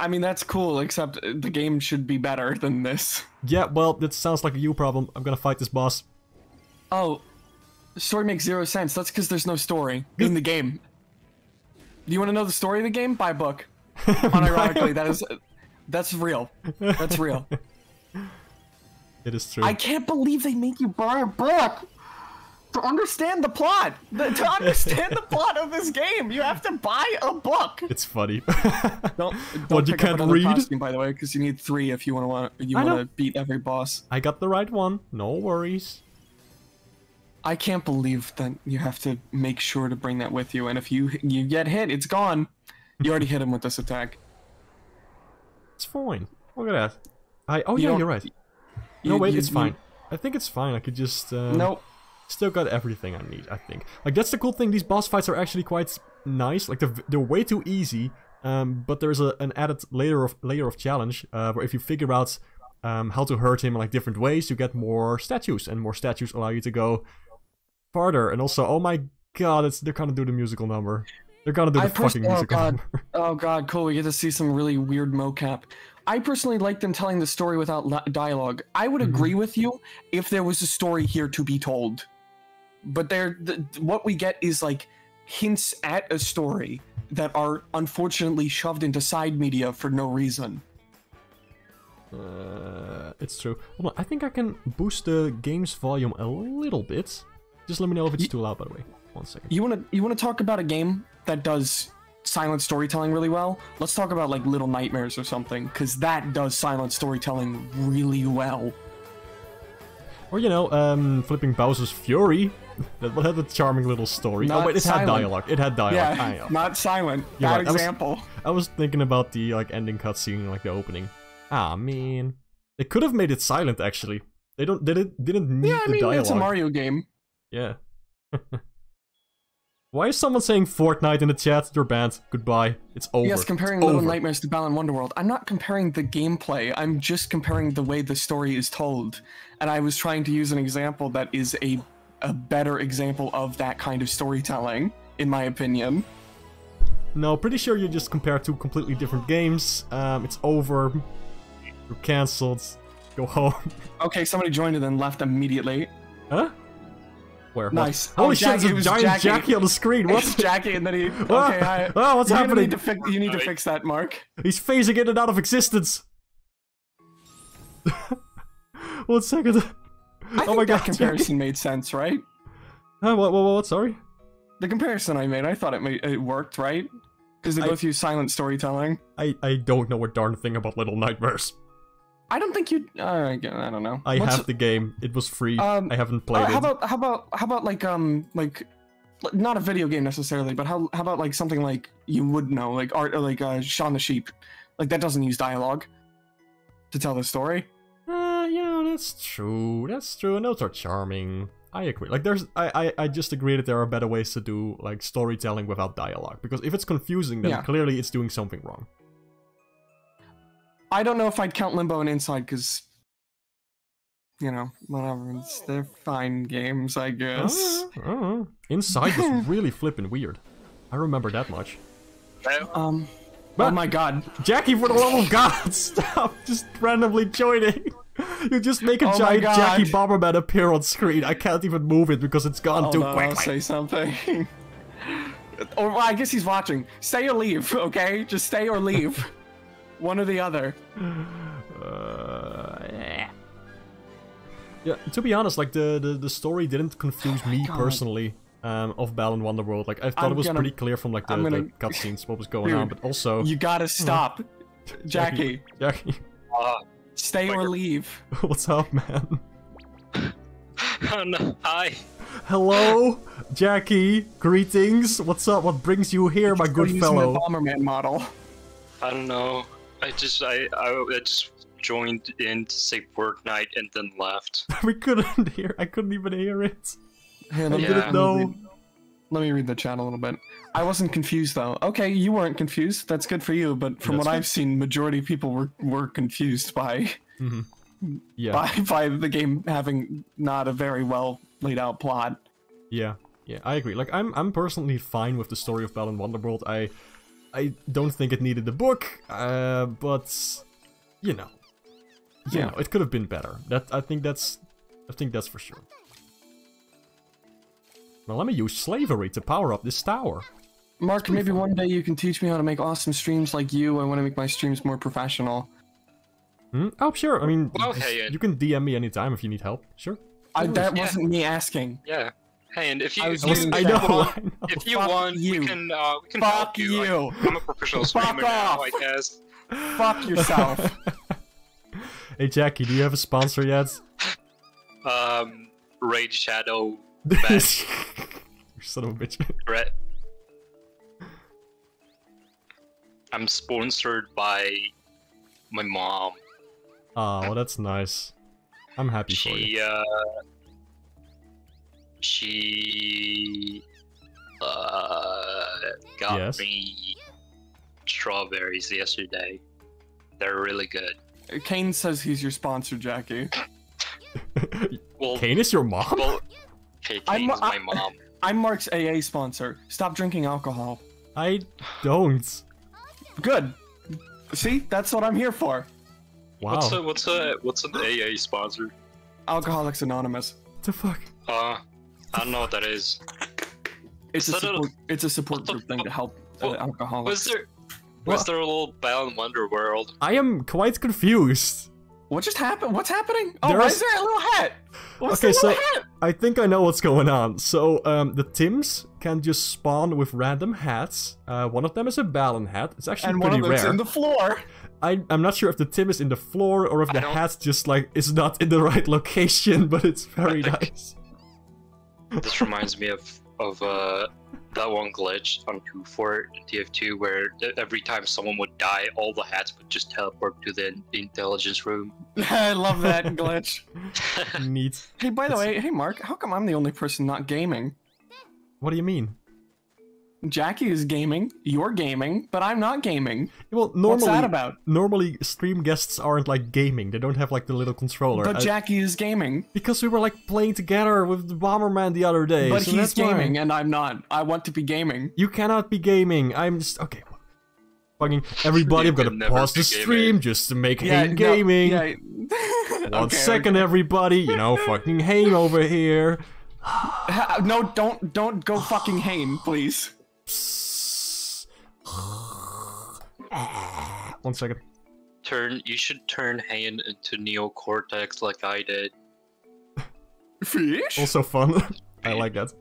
I mean, that's cool, except the game should be better than this. Yeah, well, that sounds like a you problem. I'm gonna fight this boss. Oh, story makes zero sense. That's because there's no story in the game. Do you want to know the story of the game? Buy a book. Unironically, that's real. That's real. It is true. I can't believe they make you buy a book to understand the plot. To understand the plot of this game, you have to buy a book. It's funny. Don't you can't read. Costume, by the way, because you need 3 if you want to beat every boss. I got the right one. No worries. I can't believe that you have to make sure to bring that with you, and if you get hit, it's gone. You already hit him with this attack. It's fine. Look at that. Oh yeah, you're right. No, wait, it's fine. I think it's fine. I could just... Nope. Still got everything I need, I think. Like, that's the cool thing. These boss fights are actually quite nice. Like, they're way too easy. But there's an added layer of challenge, where if you figure out how to hurt him in like different ways, you get more statues, and more statues allow you to go farther. And also, oh my god, they're gonna do the musical number. They're gonna do the fucking musical number. Oh god, cool. We get to see some really weird mocap. I personally like them telling the story without dialogue. I would agree with you if there was a story here to be told, but what we get is like hints at a story that are unfortunately shoved into side media for no reason. It's true. Hold on, I think I can boost the game's volume a little bit. Just let me know if it's too loud, by the way. 1 second. You wanna talk about a game that does silent storytelling really well? Let's talk about like Little Nightmares or something, because that does silent storytelling really well. Or, you know, flipping Bowser's Fury. That had a charming little story. Not oh, wait, it silent. Had dialogue. It had dialogue. Yeah, I know. Not silent. Bad right. Example. I was thinking about the like ending cutscene, like the opening. Ah, man. They could have made it silent, actually. They didn't need the dialogue. Yeah, I mean, it's a Mario game. Yeah. Why is someone saying Fortnite in the chat? You're banned. Goodbye. It's over. Yes, comparing Little Nightmares to Balan Wonderworld. I'm not comparing the gameplay. I'm just comparing the way the story is told. And I was trying to use an example that is a better example of that kind of storytelling, in my opinion. No, pretty sure you just compare two completely different games. It's over. You're cancelled. Go home. Okay, somebody joined and then left immediately. Huh? Where? Nice. Holy shit, there's a giant Jackie on the screen. What's Jackie? And then he... Okay, what's happening? You need to fix that, Mark. He's phasing in and out of existence. 1 second. Oh my god, that comparison made sense, right? What? Sorry? The comparison I made, I thought it worked, right? Because they both use silent storytelling. I don't know a darn thing about Little Nightmares. I don't think you. I don't know. I have the game. It was free. I haven't played it. How about like not a video game necessarily, but how about like something like you would know, like art, or like Shaun the Sheep, like that doesn't use dialogue to tell the story. Yeah, that's true. That's true. And those are charming. I agree. Like I just agree that there are better ways to do like storytelling without dialogue, because if it's confusing, then clearly it's doing something wrong. I don't know if I'd count Limbo and Inside, because, you know, whatever, they're fine games, I guess. I don't know. Inside was really flippin' weird. I remember that much. Oh my god. Jackie, for the love of god, stop just randomly joining. You just make a giant Jackie Bomberman appear on screen. I can't even move it because it's gone too quickly. I'll say something. Or well, I guess he's watching. Stay or leave, okay? Just stay or leave. One or the other. Yeah, to be honest, like the story didn't confuse me personally of Balan Wonderworld. Like I thought it was pretty clear from like the cutscenes what was going on, but also you gotta stop, Jackie. Jackie, stay or leave. What's up, man? Oh, no. Hi. Hello, Jackie. Greetings. What's up? What brings you here, my good fellow? The Bomberman model. I don't know. I just joined in to say Fortnite and then left. I couldn't even hear it. And I didn't know. Let me read the chat a little bit. I wasn't confused though. Okay, you weren't confused. That's good for you. But from what I've seen, majority of people were confused by by the game having not a very well laid out plot. Yeah, yeah, I agree. Like I'm personally fine with the story of Balan Wonderworld. I don't think it needed the book, but you know, it could have been better. That I think that's for sure. Now let me use slavery to power up this tower. Mark, maybe one day you can teach me how to make awesome streams like you. I want to make my streams more professional. Oh sure. I mean, you can DM me anytime if you need help. Sure. That wasn't me asking. Yeah. Hey, and if you want, we can help you. I'm a professional streamer now, I guess. Fuck yourself. Hey, Jackie, do you have a sponsor yet? Raid Shadow. You son of a bitch. Brett. I'm sponsored by my mom. Oh, well, that's nice. I'm happy for you. She got yes. me strawberries yesterday. They're really good. Kane says he's your sponsor, Jackie. Well, Kane is your mom? Well, Kane's my mom. I'm Mark's AA sponsor. Stop drinking alcohol. I don't. Good. See, that's what I'm here for. Wow. What's an AA sponsor? Alcoholics Anonymous. What the fuck? I don't know what that is. It's a support group thing to help alcoholics. Was there a little Balan Wonderworld? I am quite confused. What just happened? What's happening? Oh, why is there a little hat? Okay, so I think I know what's going on. So the Tims can just spawn with random hats. One of them is a Balan hat. It's actually pretty rare. And one of them's in the floor. I'm not sure if the Tim is in the floor or if the hat just like is not in the right location, but it's very nice. This reminds me of that one glitch on 2.4 and TF2 where every time someone would die, all the hats would just teleport to the intelligence room. I love that glitch. Neat. Hey, by the way, hey Mark, how come I'm the only person not gaming? What do you mean? Jackie is gaming, you're gaming, but I'm not gaming. Well, what's that about? Normally, stream guests aren't like gaming. They don't have like the little controller. But Jackie is gaming. Because we were like playing together with the Bomberman the other day. But so he's gaming and I'm not. I want to be gaming. You cannot be gaming. I'm just... Okay. Fucking everybody, I'm gonna pause the stream just to make Haim gaming. Yeah. One second, everybody. You know, fucking Haim over here. No, don't go fucking Haim, please. One second. You should turn Hain into neocortex like I did. Fish? Also fun. I like that.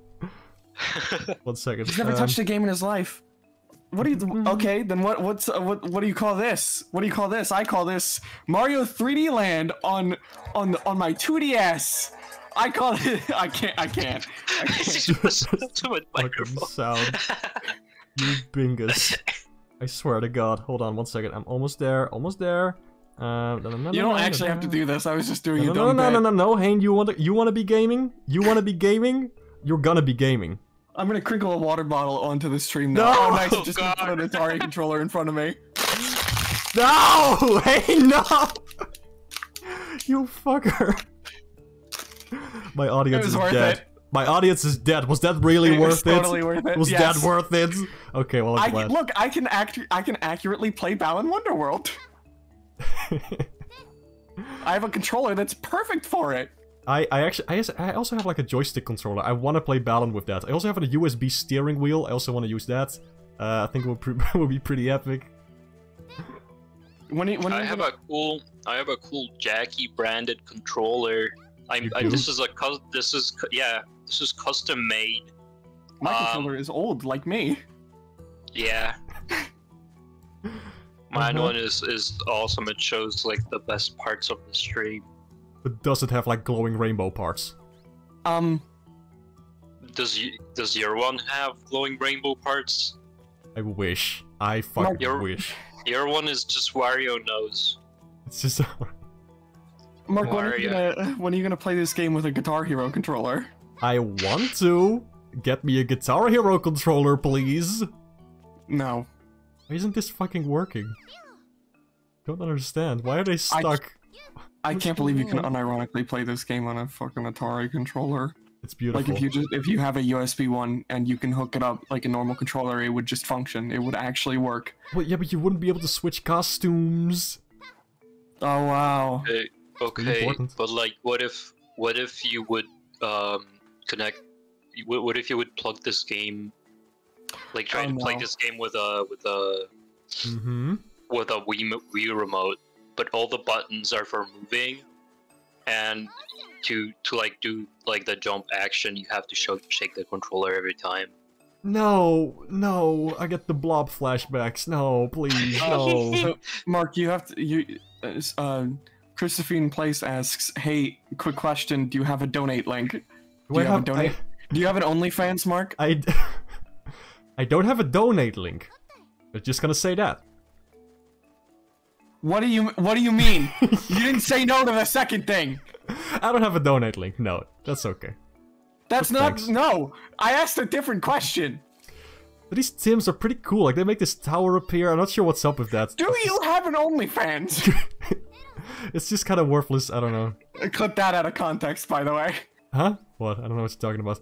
One second. He's never touched a game in his life. What do you? Okay, then what do you call this? What do you call this? I call this Mario 3D Land on my 2DS. I call it. I can't. This is too much microphone sound. You bingus. I swear to God. Hold on one second. I'm almost there. Almost there. You don't actually have to do this. I was just doing a dumb bit. No, Hain, you want to be gaming? You want to be gaming? You're gonna be gaming. I'm gonna crinkle a water bottle onto the stream now. No! Oh, nice. Just put an Atari controller in front of me. No! Hain, no! You fucker. My audience is dead. My audience is dead. Was that really worth it? Totally worth it. Was that worth it? Okay, well, I'm glad. Look, I can accurately play Balan Wonderworld. I have a controller that's perfect for it. I also have like a joystick controller. I want to play Balan with that. I also have a USB steering wheel. I also want to use that. I think it will be pretty epic. I have a cool Jackie branded controller. This is custom made. My controller is old, like me. Yeah. Mine one is awesome. It shows like the best parts of the stream. But does it have like glowing rainbow parts? Does your one have glowing rainbow parts? I wish. I fucking wish. Your one is just Wario nose. It's just. Mark, when are you gonna play this game with a Guitar Hero controller? I want to. Get me a Guitar Hero controller, please. No. Why isn't this fucking working? Don't understand. Why are they stuck? I can't believe you can unironically play this game on a fucking Atari controller. It's beautiful. Like if you have a USB one and you can hook it up like a normal controller, it would just function. It would actually work. Well, yeah, but you wouldn't be able to switch costumes. Oh wow. Hey. Okay, but like, what if you would what if you would plug this game, like try to play this game with a Wii remote, but all the buttons are for moving, and to like do like the jump action, you have to shake the controller every time. No, I get the blob flashbacks. No, please, no. So, Mark, you have to Christophine Place asks, "Hey, quick question. Do you have a donate link? Do you have an OnlyFans, Mark?" I don't have a donate link. I'm just gonna say that. What do you mean? You didn't say no to the second thing. I don't have a donate link. No, that's okay. That's but not- thanks. No! I asked a different question! But these Tims are pretty cool, like they make this tower appear. I'm not sure what's up with that. Do you have an OnlyFans? It's just kind of worthless, I don't know. Clip that out of context, by the way. Huh? What? I don't know what you're talking about.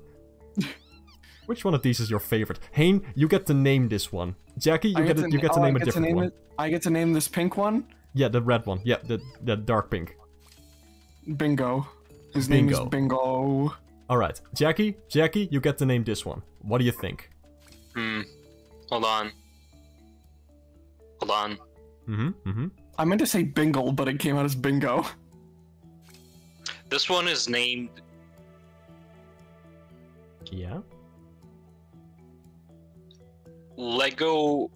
Which one of these is your favorite? Hain, you get to name this one. Jackie, you get to name a different one. I get to name this pink one? Yeah, the red one. Yeah, the dark pink. Bingo. His name is Bingo. Alright, Jackie, you get to name this one. What do you think? Hold on. I meant to say Bingle, but it came out as Bingo. This one is named... Yeah? Lego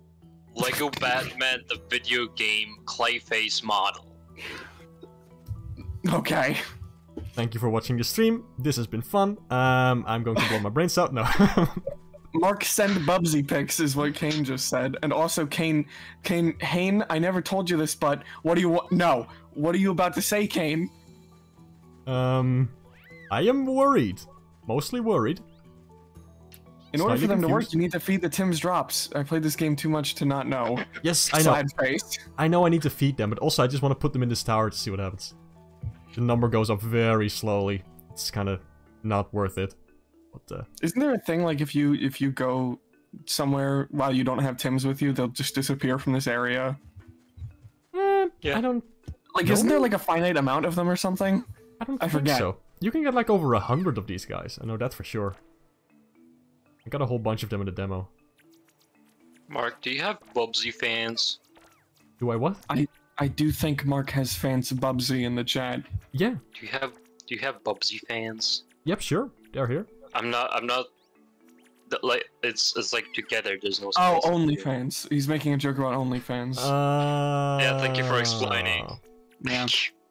Batman the video game Clayface model. Okay. Thank you for watching the stream. This has been fun. I'm going to blow my brains out now. Mark send Bubsy pics is what Kane just said, and also Kane, I never told you this, but what do you want? No, what are you about to say, Kane? I am worried, mostly worried. In order for them to work, you need to feed the Tim's drops. I played this game too much to not know. Yes, I know. Side face. I know I need to feed them, but also I just want to put them in this tower to see what happens. The number goes up very slowly. It's kind of not worth it. Isn't there a thing like if you go somewhere while you don't have Tims with you, they'll just disappear from this area? Yeah. I don't. Like, isn't there like a finite amount of them or something? I forget. So you can get like over 100 of these guys. I know that for sure. I got a whole bunch of them in the demo. Mark, do you have Bubsy fans? Do I what? I do think Mark has fans of Bubsy in the chat. Yeah. Do you have Bubsy fans? Yep, sure. They're here. I'm not. Like it's like together. There's no. Oh, OnlyFans. He's making a joke about OnlyFans. Yeah. Thank you for explaining. Yeah.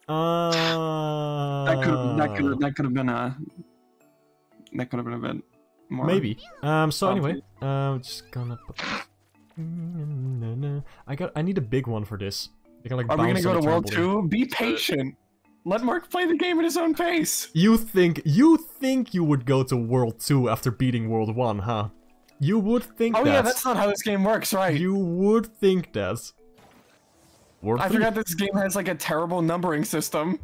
That could have been a bit more. Maybe. So anyway. I'm just gonna. I need a big one for this. Like, are we gonna go to World 2? Be patient. Let Mark play the game at his own pace! You think you would go to World 2 after beating World 1, huh? You would think that. Oh yeah, that's not how this game works, right? You would think that. I forgot this game has like a terrible numbering system.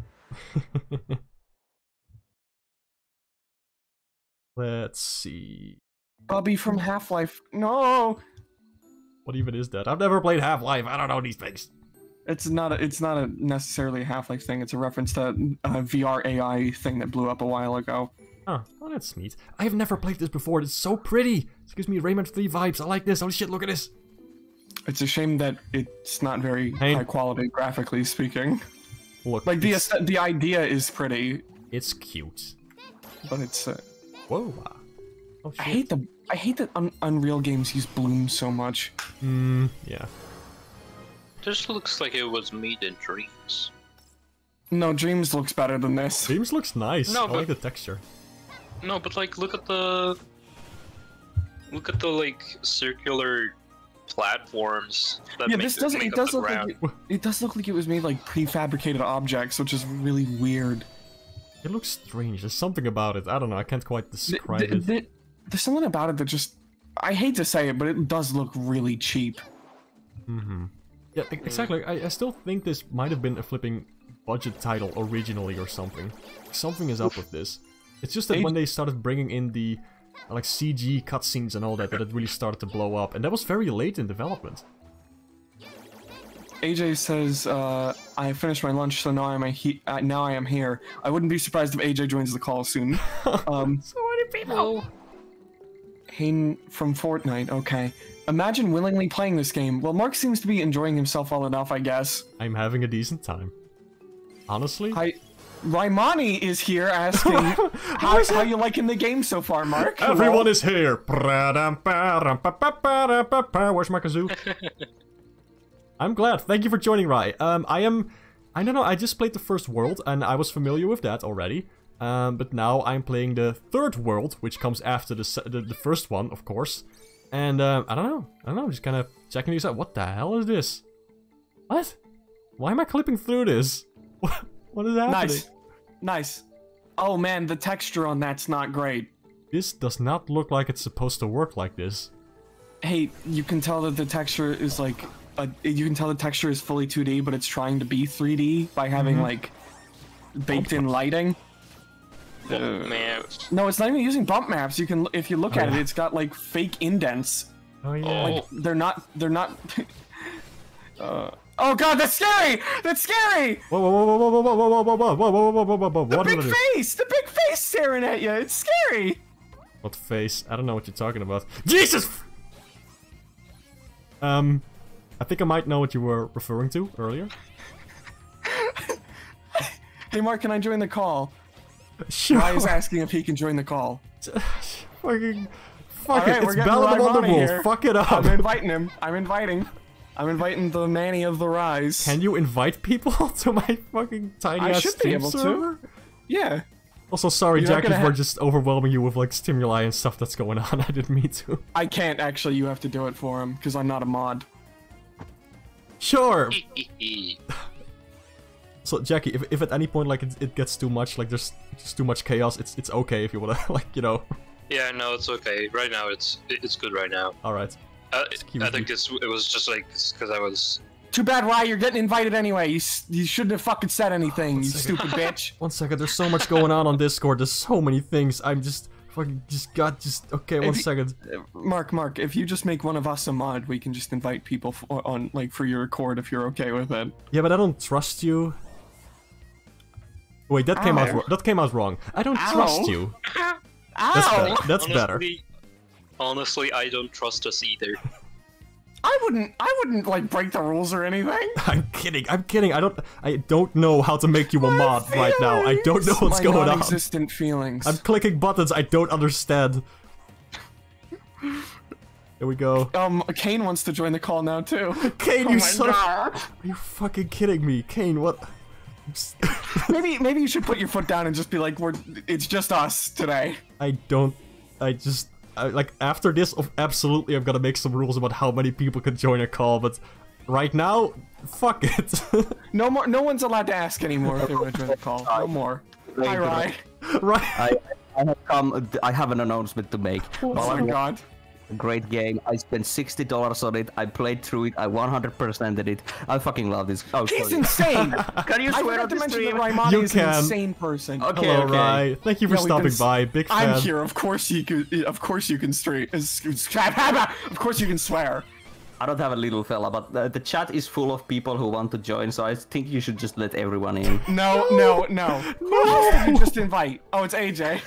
Let's see... Bobby from Half-Life. No! What even is that? I've never played Half-Life, I don't know these things. It's not a necessarily Half-Life thing. It's a reference to a VR AI thing that blew up a while ago. Oh, well, that's neat. I have never played this before. It's so pretty. This gives me Rayman 3 vibes. I like this. Holy shit! Look at this. It's a shame that it's not very high quality graphically speaking. Look, like the idea is pretty. It's cute, but it's whoa. Oh, shit. I hate that Unreal games use bloom so much. Yeah. This looks like it was made in Dreams. No, Dreams looks better than this. Dreams looks nice. No, I like the texture. No, but like, look at the like circular platforms. That yeah, this doesn't. It does look like it does look like it was made like prefabricated objects, which is really weird. It looks strange. There's something about it. I don't know. I can't quite describe it. There's something about it that just. I hate to say it, but it does look really cheap. Mm-hmm. Yeah, exactly. I still think this might have been a flipping budget title originally or something. Something is up with this. It's just that when they started bringing in the like CG cutscenes and all that, that it really started to blow up, and that was very late in development. AJ says, "I finished my lunch, so now I am here. I wouldn't be surprised if AJ joins the call soon." So many people. Hain from Fortnite. Okay. Imagine willingly playing this game. Well, Mark seems to be enjoying himself well enough, I guess. I'm having a decent time. Honestly? Raimani is here asking, how you liking the game so far, Mark? Hello? Everyone is here. Where's my kazoo? I'm glad. Thank you for joining, Rai. I don't know, I just played the first world, and I was familiar with that already. But now I'm playing the third world, which comes after the first one, of course. And, I don't know, I'm just kind of checking these out. What the hell is this? What? Why am I clipping through this? What is happening? Nice. Oh man, the texture on that's not great. This does not look like it's supposed to work like this. Hey, you can tell that the texture is like... you can tell the texture is fully 2D, but it's trying to be 3D by having like... baked-in lighting. Bump maps. No, it's not even using bump maps. You can, if you look at it, it's got like fake indents. Oh yeah. Like, they're not. Oh god, that's scary! That's scary! Whoa, whoa, whoa, whoa, whoa, whoa, whoa, whoa, whoa, whoa, whoa, whoa, whoa! The big face! The big face staring at you. It's scary. What face? I don't know what you're talking about. Jesus! I think I might know what you were referring to earlier. Hey Mark, can I join the call? Sure. Why is asking if he can join the call? Fucking, fuck it. It's Balan Wonderworld. Fuck it up. I'm inviting him. I'm inviting the nanny of the rise. Can you invite people to my fucking tiny ass Steam server? To. Yeah. Also, sorry, Jack, if we're just overwhelming you with like stimuli and stuff that's going on. I didn't mean to. I can't actually. You have to do it for him because I'm not a mod. Sure. So Jackie, if at any point like it gets too much, like there's just too much chaos, it's okay if you wanna, like, you know. Yeah, no, it's okay. Right now, it's good right now. All right. I think it was just like because I was. Too bad, why you're getting invited anyway. You shouldn't have fucking said anything, you stupid bitch. One second, there's so much going on Discord. There's so many things. I'm just fucking okay. One second. Mark, if you just make one of us a mod, we can just invite people for your record if you're okay with it. Yeah, but I don't trust you. Wait, that came out. That came out wrong. I don't trust you. That's better. Honestly, I don't trust us either. I wouldn't like break the rules or anything. I'm kidding. I don't know how to make you a mod right now. I don't know what's going on. My non-existent feelings. I'm clicking buttons I don't understand. There we go. Kane wants to join the call now too. Kane, you son of... Are you fucking kidding me? Kane, what? maybe you should put your foot down and just be like, it's just us today. Like, after this, absolutely I'm gonna make some rules about how many people can join a call, but right now, fuck it. No one's allowed to ask anymore if they want to join the call. No more. Hi, Rai. I have an announcement to make. Oh my god. Great game. I spent $60 on it. I played through it. I 100%ed it. I fucking love this. Oh, he's insane! Can you swear on the stream? You is can. An insane person. Okay, hello, okay. Rai. Thank you for stopping by. Big fan. I'm here. Of course you can. Of course you can stream. Of course you can swear. I don't have a little fella, but the chat is full of people who want to join, so I think you should just let everyone in. No. Who did you just invite? Oh, it's AJ.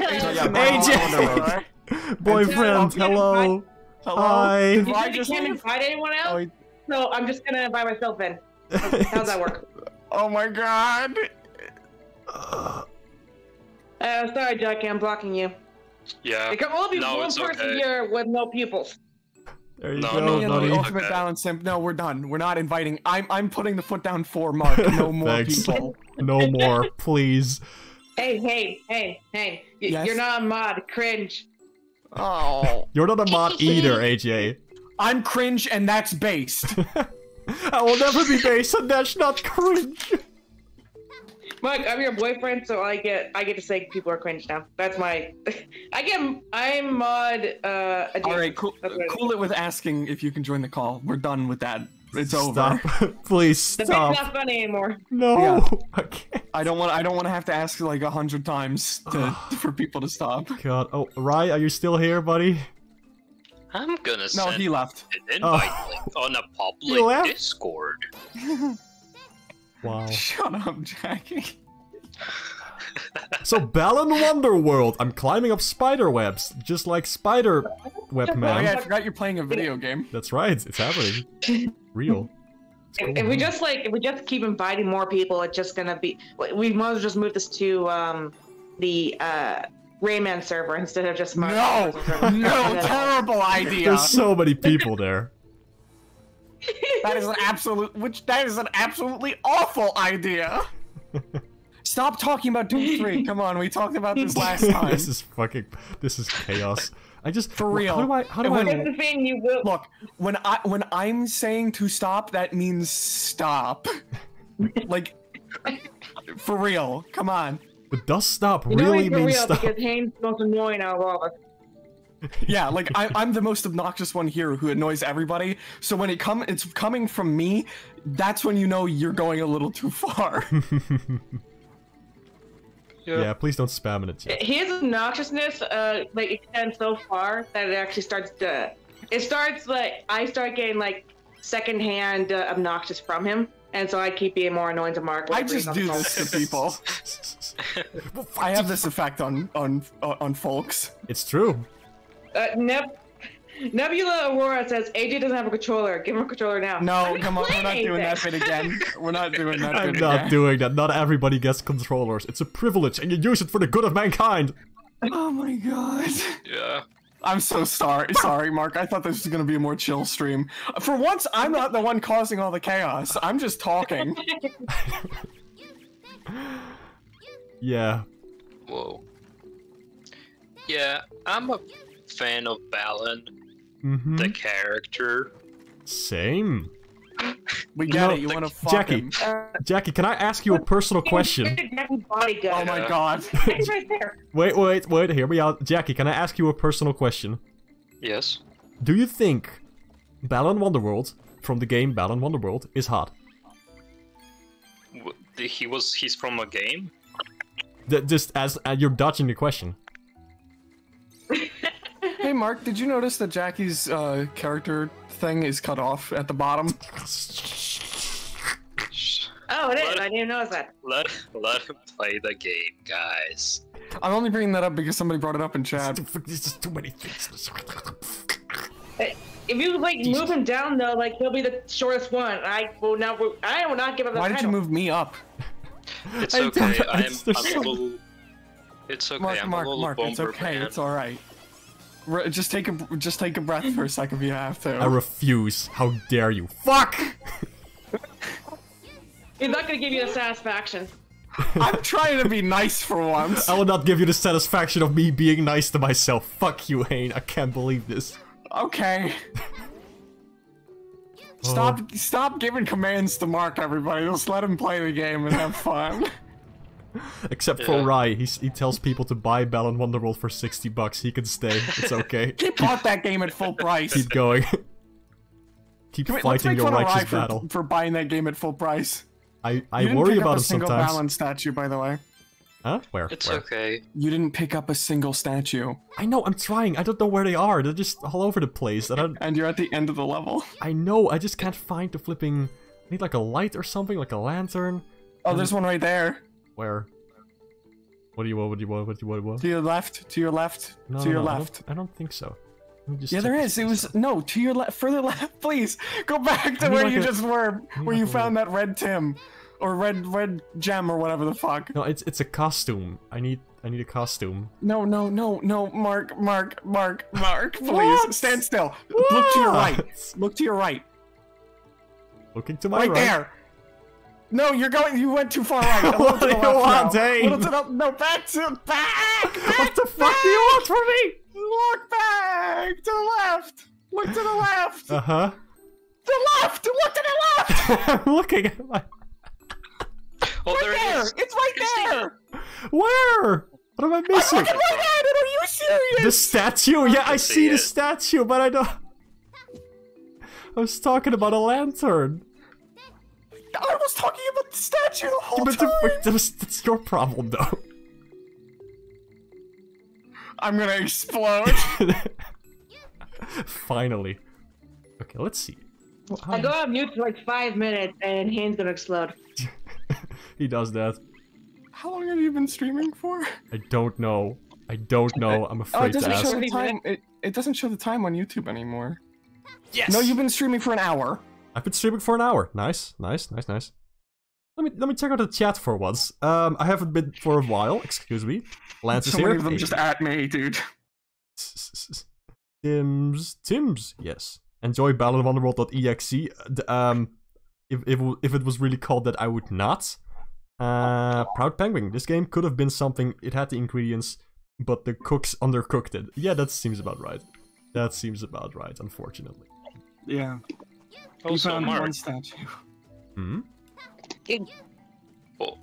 AJ. Boyfriend, hello. Hello. Hi. You can't invite anyone else? Oh, so I'm just gonna invite myself in. How's that work? Oh my god. Sorry, Jackie, I'm blocking you. Yeah. It can only be one person here with no pupils. There you go. The ultimate balance simp. No, we're done. We're not inviting. I'm putting the foot down for Mark. No more people. No more, please. Hey. Yes? You're not a mod. Cringe. Oh. You're not a mod either, AJ. I'm cringe and that's based. I will never be based and that's not cringe. Mike, I'm your boyfriend, so I get to say people are cringe now. That's my I'm mod adjacent. All right, cool it with asking if you can join the call. We're done with that. It's over. Please stop. It's not funny anymore. No. Yeah. I don't want to have to ask like 100 times for people to stop. God. Oh, Rai, are you still here, buddy? I'm gonna send he left. An invite link on a public Discord. Wow. Shut up, Jackie. So Balan Wonderworld, I'm climbing up spider webs, just like Spider Webman. Oh yeah, I forgot you're playing a video game. That's right, it's happening. Real. If we just keep inviting more people, it's just gonna be. We might as well just move this to the Rayman server instead of just my. No, terrible idea. There's so many people there. That is an absolutely awful idea. Stop talking about Doom 3. Come on, we talked about this last time. This is chaos. I just for real. How do I look, when I'm saying to stop, that means stop. Like For real, come on. But Dusk Stop really means stop. Because Haynes is the most annoying out of all of us. Yeah, like I'm the most obnoxious one here who annoys everybody. So when it's coming from me, that's when you know you're going a little too far. Yeah, please don't spam in it. Too. His obnoxiousness like extends so far that it actually starts to. It starts like I start getting like secondhand obnoxious from him, and so I keep being more annoying to Mark. I just do this to people. I have this effect on folks. It's true. Nebula Aurora says AJ doesn't have a controller. Give him a controller now. No, come on, we're not doing that bit again. We're not doing that. I'm not doing that. Not everybody gets controllers. It's a privilege, and you use it for the good of mankind. Oh my god. Yeah. I'm so sorry. Sorry, Mark. I thought this was gonna be a more chill stream. For once, I'm not the one causing all the chaos. I'm just talking. Yeah. Whoa. Yeah, I'm a fan of Balan, the character. Same. We got it. You want to fuck Jackie? Him. Jackie, can I ask you a personal question? Oh my god! Right there. Wait, wait, wait! Hear me out, Jackie. Can I ask you a personal question? Yes. Do you think Balan Wonderworld from the game Balan Wonderworld is hot? He was. He's from a game. Just as you're dodging the question. Hey Mark, did you notice that Jackie's character thing is cut off at the bottom? Oh, it is. I didn't notice that. Let him play the game, guys. I'm only bringing that up because somebody brought it up in chat. This is too many things. If you like move him down though, like he'll be the shortest one. I will not give up the title. Why did you move me up? It's okay. I'm a little. It's okay. Mark, it's okay. It's all right. Just take a breath for a second if you have to. I refuse. How dare you? Fuck! He's not gonna give you the satisfaction. I'm trying to be nice for once. I will not give you the satisfaction of me being nice to myself. Fuck you, Hayne. I can't believe this. Okay. Stop giving commands to Mark, everybody. Just let him play the game and have fun. Except for Rai, he tells people to buy Balan Wonderworld for $60. He can stay. It's okay. He bought that game at full price. Keep going. Keep fighting your righteous battle. For buying that game at full price. I worry about him sometimes. You didn't pick up a single Balan statue, by the way. Huh? Where? It's okay. You didn't pick up a single statue. I know. I'm trying. I don't know where they are. They're just all over the place. And you're at the end of the level. I know. I just can't find the flipping. I need like a light or something, like a lantern. Oh, there's one right there. Where? What do you want? What do you want? What do you want? To your left. To your left. No, to your left. I don't think so. Yeah, there is. It was no to your left. Further left, please. Go back to where you just were, where you found that red Tim, or red gem, or whatever the fuck. No, it's a costume. I need a costume. No, Mark. Please stand still. What? Look to your right. Look to your right. Looking to my right. Right there. No, you're going. You went too far right. What do you want, Dave? No, back to back. What the fuck do you want from me? Look back to the left. Look to the left. Uh huh. The left. Look to the left. I'm looking at my. Well, there it is. It's right there. Where? What am I missing? Look at my head. Are you serious? The statue. Yeah, I see the statue, but I don't. I was talking about a lantern. I was talking about the statue the whole time! That's your problem, though. I'm gonna explode. Finally. Okay, let's see. I go on mute for like 5 minutes, and Hayne's gonna explode. He does that. How long have you been streaming for? I don't know. I'm afraid to ask. Show the time. It doesn't show the time on YouTube anymore. Yes! No, you've been streaming for an hour. I've been streaming for an hour. Nice. Let me check out the chat for once. I haven't been for a while. Excuse me. Lance is here. So many of them just at me, dude. Tim's. Yes. Enjoy Balan Wonderworld.exe. If it was really called that, I would not. Proud Penguin. This game could have been something. It had the ingredients, but the cooks undercooked it. Yeah, that seems about right. Unfortunately. Yeah. Also, Mark. One statue. Hmm? Well,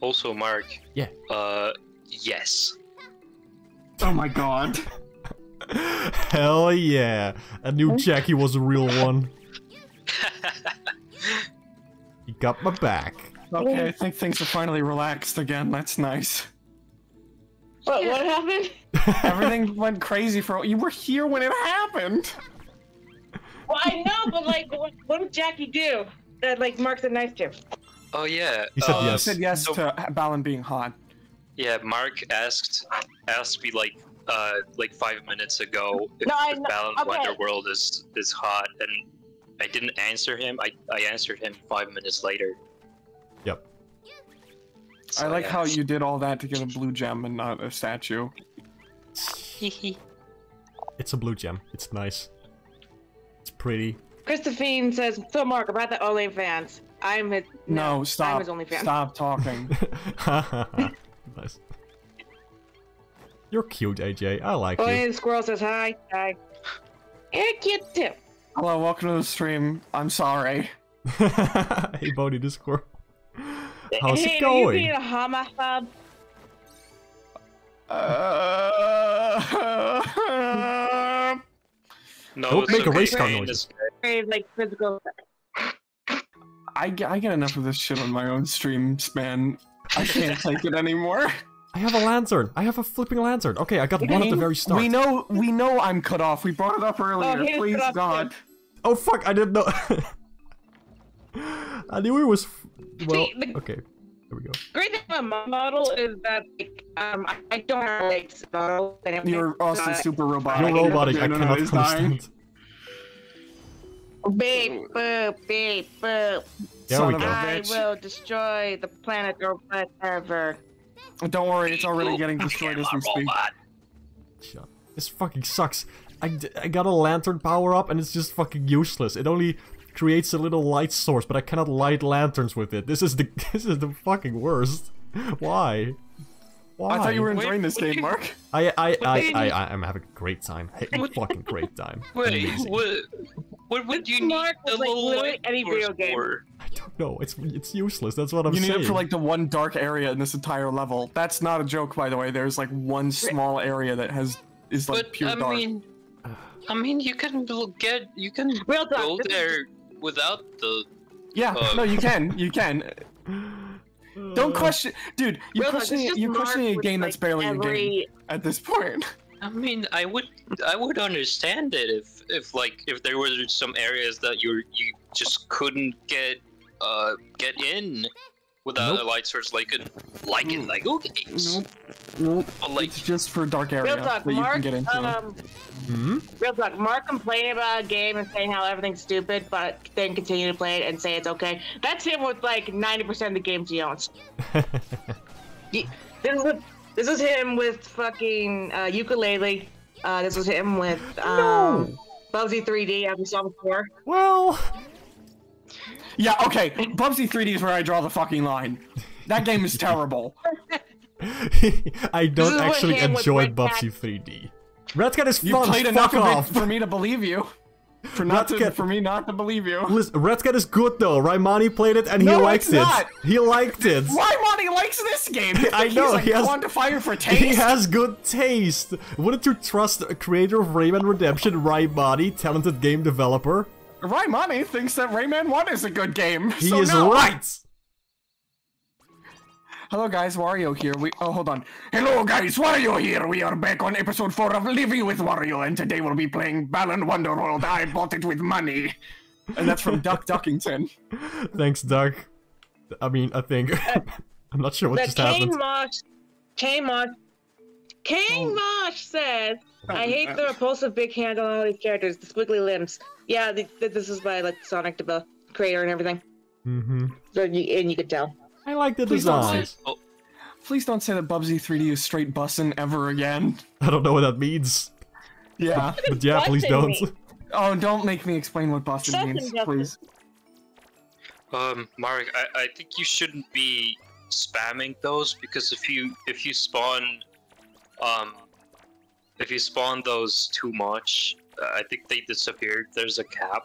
Also, Mark. Yeah. Yes. Oh my god. Hell yeah. I knew Jackie was a real one. He got my back. Okay, I think things are finally relaxed again. That's nice. What happened? Everything went crazy for... You were here when it happened! Well, I know, but like, what did Jackie do that like Mark said nice to? Oh yeah. He said yes. He said yes to Balan being hot. Yeah, Mark asked me like 5 minutes ago if, Balan Wonderworld is hot, and I didn't answer him. I answered him 5 minutes later. Yep. So, I like how you did all that to get a blue gem and not a statue. It's a blue gem. It's nice. It's pretty. Christophine says, "So Mark, about the OnlyFans, I'm his." No, stop. I'm his OnlyFans. Stop talking. Nice. You're cute, AJ. I like you. And the squirrel says hi. Hi. You're cute too. Hello, welcome to the stream. I'm sorry. Hey, Bodhi, the squirrel. How's it going? Are you being a homophobe? No, don't make a race car noise. Like physical. I get enough of this shit on my own streams, man. I can't take it anymore. I have a lantern. I have a flipping lantern. Okay, I got one at the very start. We know I'm cut off. We brought it up earlier. Oh, please, God. Too. Oh fuck! I didn't know. I knew it was. Well, see, okay. There we go. Great thing about my model is that like, I don't have legs. So you're also super robotic. You're robotic. I cannot understand. Beep boop beep boop. There we go. I will destroy the planet or whatever. Don't worry, it's already getting destroyed as we speak. This fucking sucks. I got a lantern power up and it's just fucking useless. It only creates a little light source, but I cannot light lanterns with it. This is the fucking worst. Why? Why? I thought you were enjoying this game, Mark. I'm having a great time. A fucking great time. Wait, what would you need the little light source for? I don't know. It's useless. That's what I'm saying. You need it for like the one dark area in this entire level. That's not a joke, by the way. There's like one small area that is like pure dark. I mean, you can go there without the. Yeah, no, you can. Don't question, dude. You're questioning a game that's barely a game at this point. I mean, I would understand it if there were some areas that you just couldn't get in without a light source, like in Lego games. Nope. But like, it's just for dark areas that you can get into. Real talk, Mark complaining about a game and saying how everything's stupid, but then continue to play it and say it's okay. That's him with like 90% of the games he owns. This is him with fucking Ukulele. This was him with Bubsy 3D, as we saw before. Well... Yeah, okay, Bubsy 3D is where I draw the fucking line. That game is terrible. I don't actually enjoy Bubsy 3D. Red Cat is fun. You played enough of it for me to believe you. For me not to believe you. Listen, Red Cat is good though. Raimani played it and he likes it. He liked it. Raimani likes this game. I know. He's like quantifier for taste. He has good taste. Wouldn't you trust a creator of Rayman Redemption, Raimani, talented game developer? Raimani thinks that Rayman 1 is a good game. He is right. Hello guys, Wario here. Hello guys, Wario here. We are back on episode 4 of Living with Wario, and today we'll be playing Balan Wonderworld. I bought it with money. And that's from Duck Duckington. Thanks, Duck. I mean, I think. I'm not sure what just happened. King Mosh says, I hate the repulsive big hand on all these characters, the squiggly limbs. Yeah, this is by like Sonic the creator and everything. Mm-hmm. And you could tell. I like the designs. Please don't say that Bubsy 3D is straight bussin' ever again. I don't know what that means. Yeah. But yeah, please don't. Oh, don't make me explain what bussin' means, please. Mark, I think you shouldn't be spamming those, because if you spawn those too much, I think they disappear. There's a cap.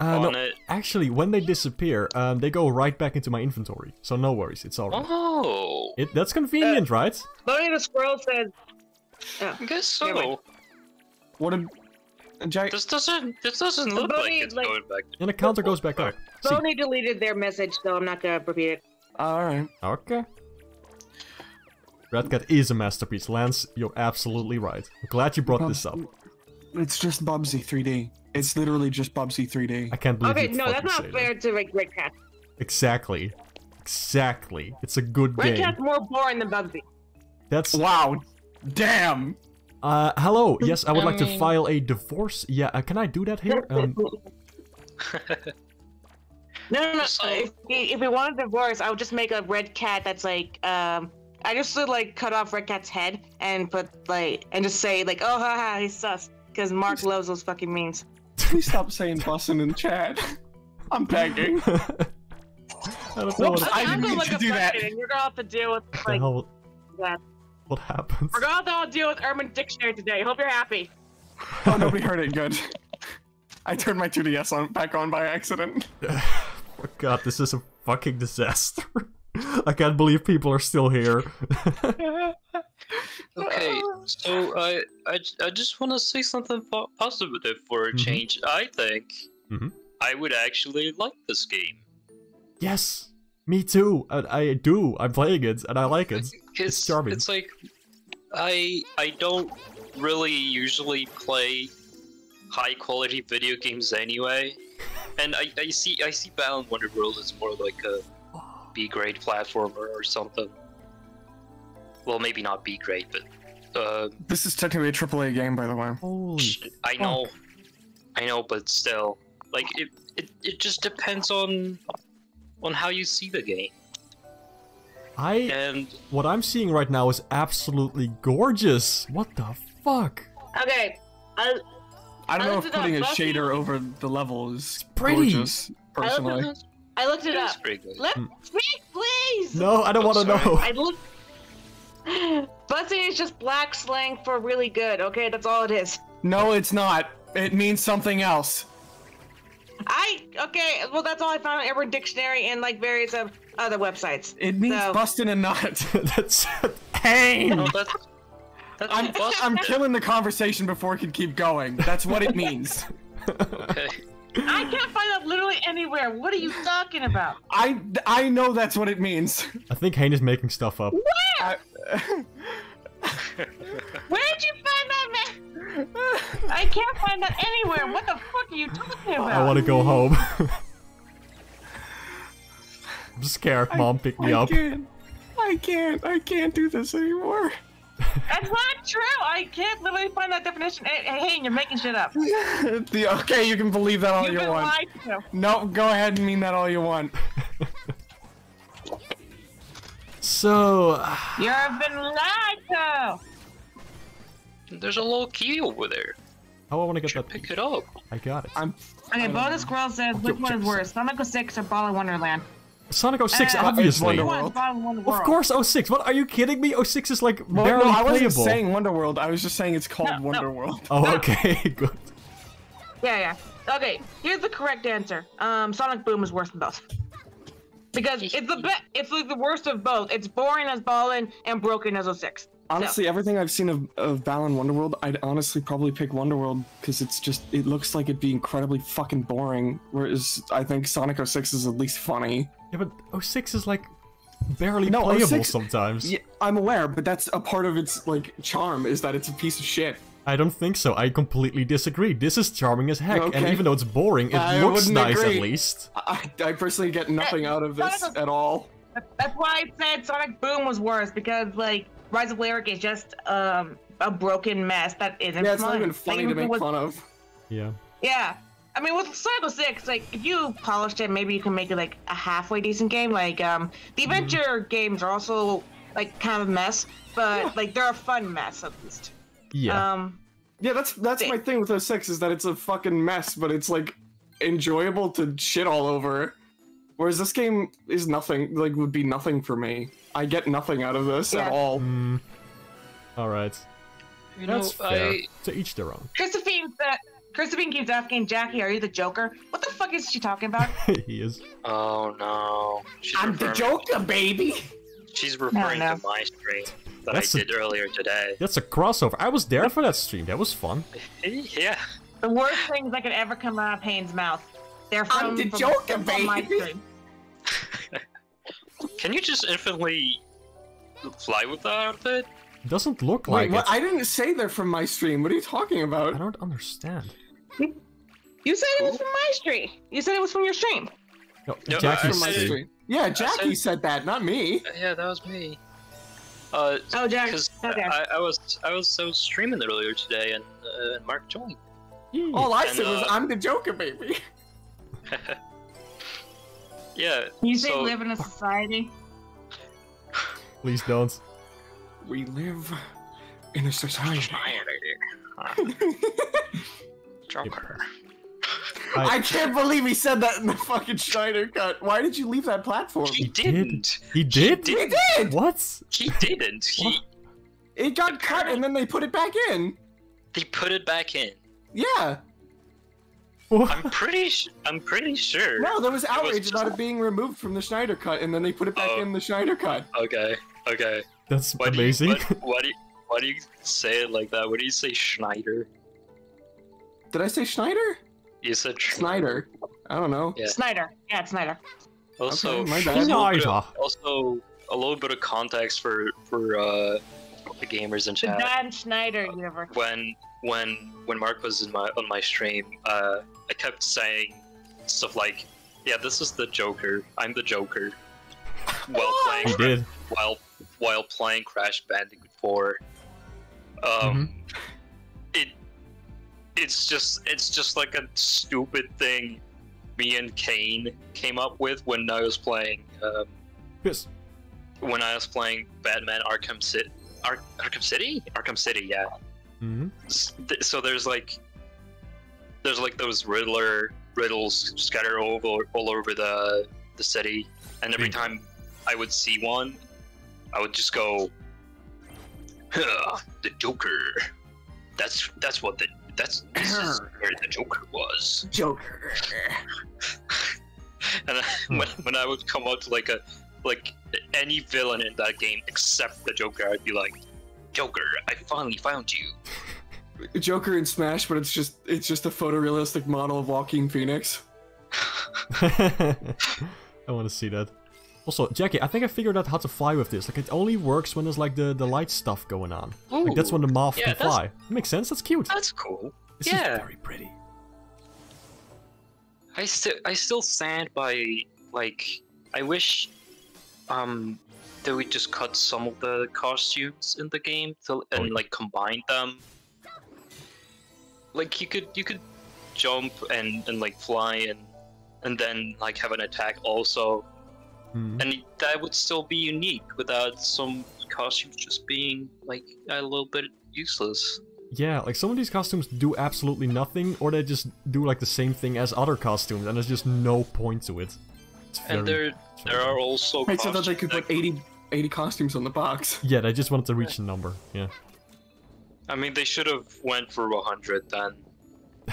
on it. Actually, when they disappear, they go right back into my inventory. So no worries, it's alright. Oh! That's convenient, right? Bonnie the Squirrel said... Oh. I guess so. Yeah, what a... This doesn't look Bonnie, like it's going back. And the counter goes back up. Bonnie deleted their message, so I'm not gonna repeat it. Alright. Okay. Red Cat is a masterpiece. Lance, you're absolutely right. I'm glad you brought this up. It's just Bubsy 3D. It's literally just Bubsy 3D. I can't believe okay, no, that's not fair to Red Cat. Exactly. Exactly. It's a good game. Red Cat's more boring than Bubsy. That's... Wow. Damn. Hello. Yes, I would like to file a divorce. Yeah, can I do that here? No. If we want a divorce, I would just make a Red Cat that's like, I just would like cut off Red Cat's head and put like, and just say like, oh haha, he's sus, because Mark loves those fucking memes. Please stop saying bussin' in chat. I'm packing. I don't know what I need to do that. You're gonna have to deal with like that. What happens? We're gonna have to deal with Urban Dictionary today. Hope you're happy. Oh, nobody heard it. Good. I turned my 2DS back on by accident. Oh God, this is a fucking disaster. I can't believe people are still here. Okay, so I just want to say something positive for a change. I think I would actually like this game. Yes, me too. I do. I'm playing it and I like it. It's charming. It's like I don't really usually play high quality video games anyway, and I see Balan Wonderworld as more like a B-grade platformer or something. Well, maybe not B-grade, but this is technically a AAA game, by the way. Holy I know, but still, like it just depends on how you see the game. What I'm seeing right now is absolutely gorgeous. What the fuck? Okay, I don't know if putting a shader over the level is pretty gorgeous, personally. I looked it up. Let me speak, please! No, I don't want to know. Buttsy is just black slang for really good, okay? That's all it is. No, it's not. It means something else. Okay, well, that's all I found on Urban Dictionary and, like, various other websites. It means busting a nut. That's... Hey! No, that's I'm killing the conversation before it can keep going. That's what it means. Okay. I can't find that literally anywhere. What are you talking about? I know that's what it means. I think Hayne is making stuff up. Where? Where did you find that? I can't find that anywhere. What the fuck are you talking about? I want to go home. I'm scared. Mom, pick me up. I can't do this anymore. That's not true! I can't literally find that definition. Hey, you're making shit up. Okay, you can believe that all you want. No, go ahead and mean that all you want. So... You've been lied to! There's a little key over there. Oh, I want to get that. Pick it up. I got it. Okay, Bonus Squirrel says, which one is worse, Sonic 06 or Balan Wonderland? Sonic 06, obviously. Of course 06, what, are you kidding me? 06 is like barely playable. I wasn't saying Wonderworld, I was just saying it's called Wonderworld. Oh, okay, good. Yeah. Okay, here's the correct answer. Sonic Boom is worse than both. Because it's like the worst of both. It's boring as Balan and broken as 06. Honestly, everything I've seen of Balan Wonderworld, I'd honestly probably pick Wonderworld because it's just, it looks like it'd be incredibly fucking boring. Whereas I think Sonic 06 is at least funny. Yeah, but 06 is like barely playable 06, sometimes. Yeah, I'm aware, but that's a part of its like charm is that it's a piece of shit. I don't think so. I completely disagree. This is charming as heck, and even though it's boring, it looks nice at least. I personally get nothing out of this at all. That's why I said Sonic Boom was worse because like. Rise of Lyric is just a broken mess that isn't fun. Yeah, it's not even funny to make fun of. Yeah. Yeah. I mean, with Sonic 06, like, if you polished it, maybe you can make it, like, a halfway decent game. Like, the adventure games are also, like, kind of a mess, but, like, they're a fun mess, at least. Yeah. Yeah, that's my thing with 06, is that it's a fucking mess, but it's, like, enjoyable to shit all over. Whereas this game is nothing, like, would be nothing for me. I get nothing out of this at all. All right. You know, that's fair. To each their own. Christopher Christabine keeps asking, Jackie, are you the Joker? What the fuck is she talking about? He is. Oh, no. I'm the Joker, baby. She's referring to my stream that I did earlier today. That's a crossover. I was there for that stream. That was fun. Yeah. The worst things that could ever come out of Payne's mouth. They're from, I'm the Joker, baby. My stream. Can you just infinitely fly with the outfit? Doesn't look like it. I didn't say they're from my stream. What are you talking about? I don't understand. You said it was from my stream. You said it was from your stream. No, no, Jackie's from my stream. Yeah, Jackie said that, not me. Yeah, that was me. Oh, Jackie. Okay. I was streaming earlier today, and Mark joined. All I said was, "I'm the Joker, baby." Yeah. You say we live in a society. Please don't. We live in a society. Joker. I can't believe he said that in the fucking Schneider cut. Why did you leave that platform? He didn't. He did? He did. He did. What? He didn't. He... It got cut and then they put it back in. They put it back in. Yeah. What? I'm pretty sure. No, there was outrage about it being removed from the Schneider cut, and then they put it back in the Schneider cut. Okay. Okay. That's amazing. Why do you say it like that? What do you say, Schneider? Did I say Schneider? You said Schneider. I don't know. Yeah. Schneider. Yeah, it's Schneider. Also, okay, my bad. Also, a little bit of context for the gamers in chat. The Dan Schneider universe. When Mark was on my stream, I kept saying stuff like, "Yeah, this is the Joker. I'm the Joker." While playing Crash Bandicoot 4, it's just like a stupid thing me and Kane came up with when I was playing Batman Arkham City. Arkham City, yeah. Mm-hmm. So there's like those riddles scattered all over the city, and every time I would see one, I would just go, "The Joker. This is where the Joker was." Joker. And when I would come out to like any villain in that game except the Joker, I'd be like, "Joker, I finally found you." Joker in Smash, but it's just a photorealistic model of Joaquin Phoenix. I want to see that. Also, Jackie, I think I figured out how to fly with this. Like, it only works when there's like the light stuff going on. Ooh, like, that's when the moth can fly. That makes sense. That's cute. That's cool. This is very pretty. I still stand by, like, I wish that we just cut some of the costumes in the game and combine them. Like, you could jump and like fly and then like have an attack also. Mm-hmm. And that would still be unique without some costumes just being like a little bit useless. Yeah, like some of these costumes do absolutely nothing, or they just do like the same thing as other costumes, and there's just no point to it. And there are also costumes so that they could put 80 costumes on the box. Yeah, they just wanted to reach a number. Yeah. I mean, they should have went for 100 then.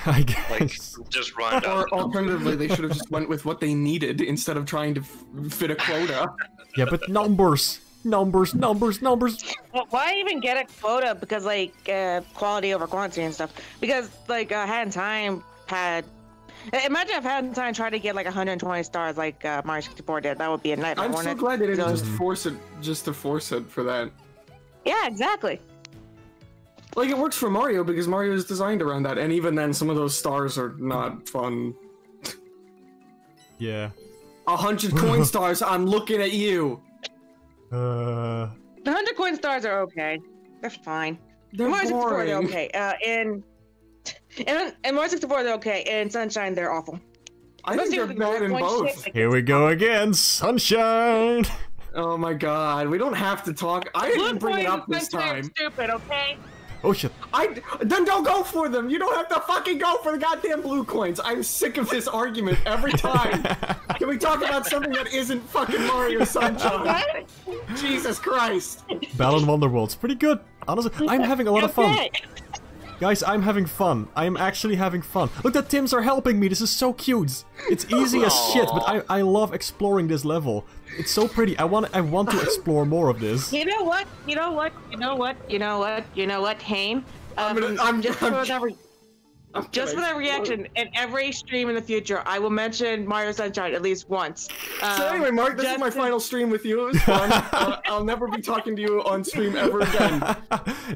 I guess. Like, just run down. Or alternatively, they should have just went with what they needed instead of trying to fit a quota. Yeah, but numbers. Well, why even get a quota? Because like quality over quantity and stuff. Because like Hat in Time had. Imagine if Hat in Time tried to get like 120 stars like Mario 64 did. That would be a nightmare. I'm so glad they didn't just force it for that. Yeah, exactly. Like, it works for Mario because Mario is designed around that, and even then, some of those stars are not fun. Yeah. 100 coin stars, I'm looking at you! 100 coin stars are okay. They're fine. They're boring. In Mario 64, they're okay. In Mario 64, they're okay. In Sunshine, they're awful. I think they're bad in both. Here we go again, Sunshine! Oh my god, we don't have to talk. I didn't bring it up this time. Stupid, okay? Oh shit. Then don't go for them! You don't have to fucking go for the goddamn blue coins! I'm sick of this argument every time! Can we talk about something that isn't fucking Mario Sunshine? Jesus Christ! Balan Wonderworld's pretty good. Honestly, I'm having a lot of fun. Guys, I'm having fun. I'm actually having fun. Look, the Tims are helping me. This is so cute. It's easy as shit, but I love exploring this level. It's so pretty. I want to explore more of this. You know what? You know what? You know what? You know what? You know what, Haim? Just for that reaction, in every stream in the future, I will mention Mario Sunshine at least once. So anyway, Mark, this is my final stream with you. It was fun. I'll never be talking to you on stream ever again.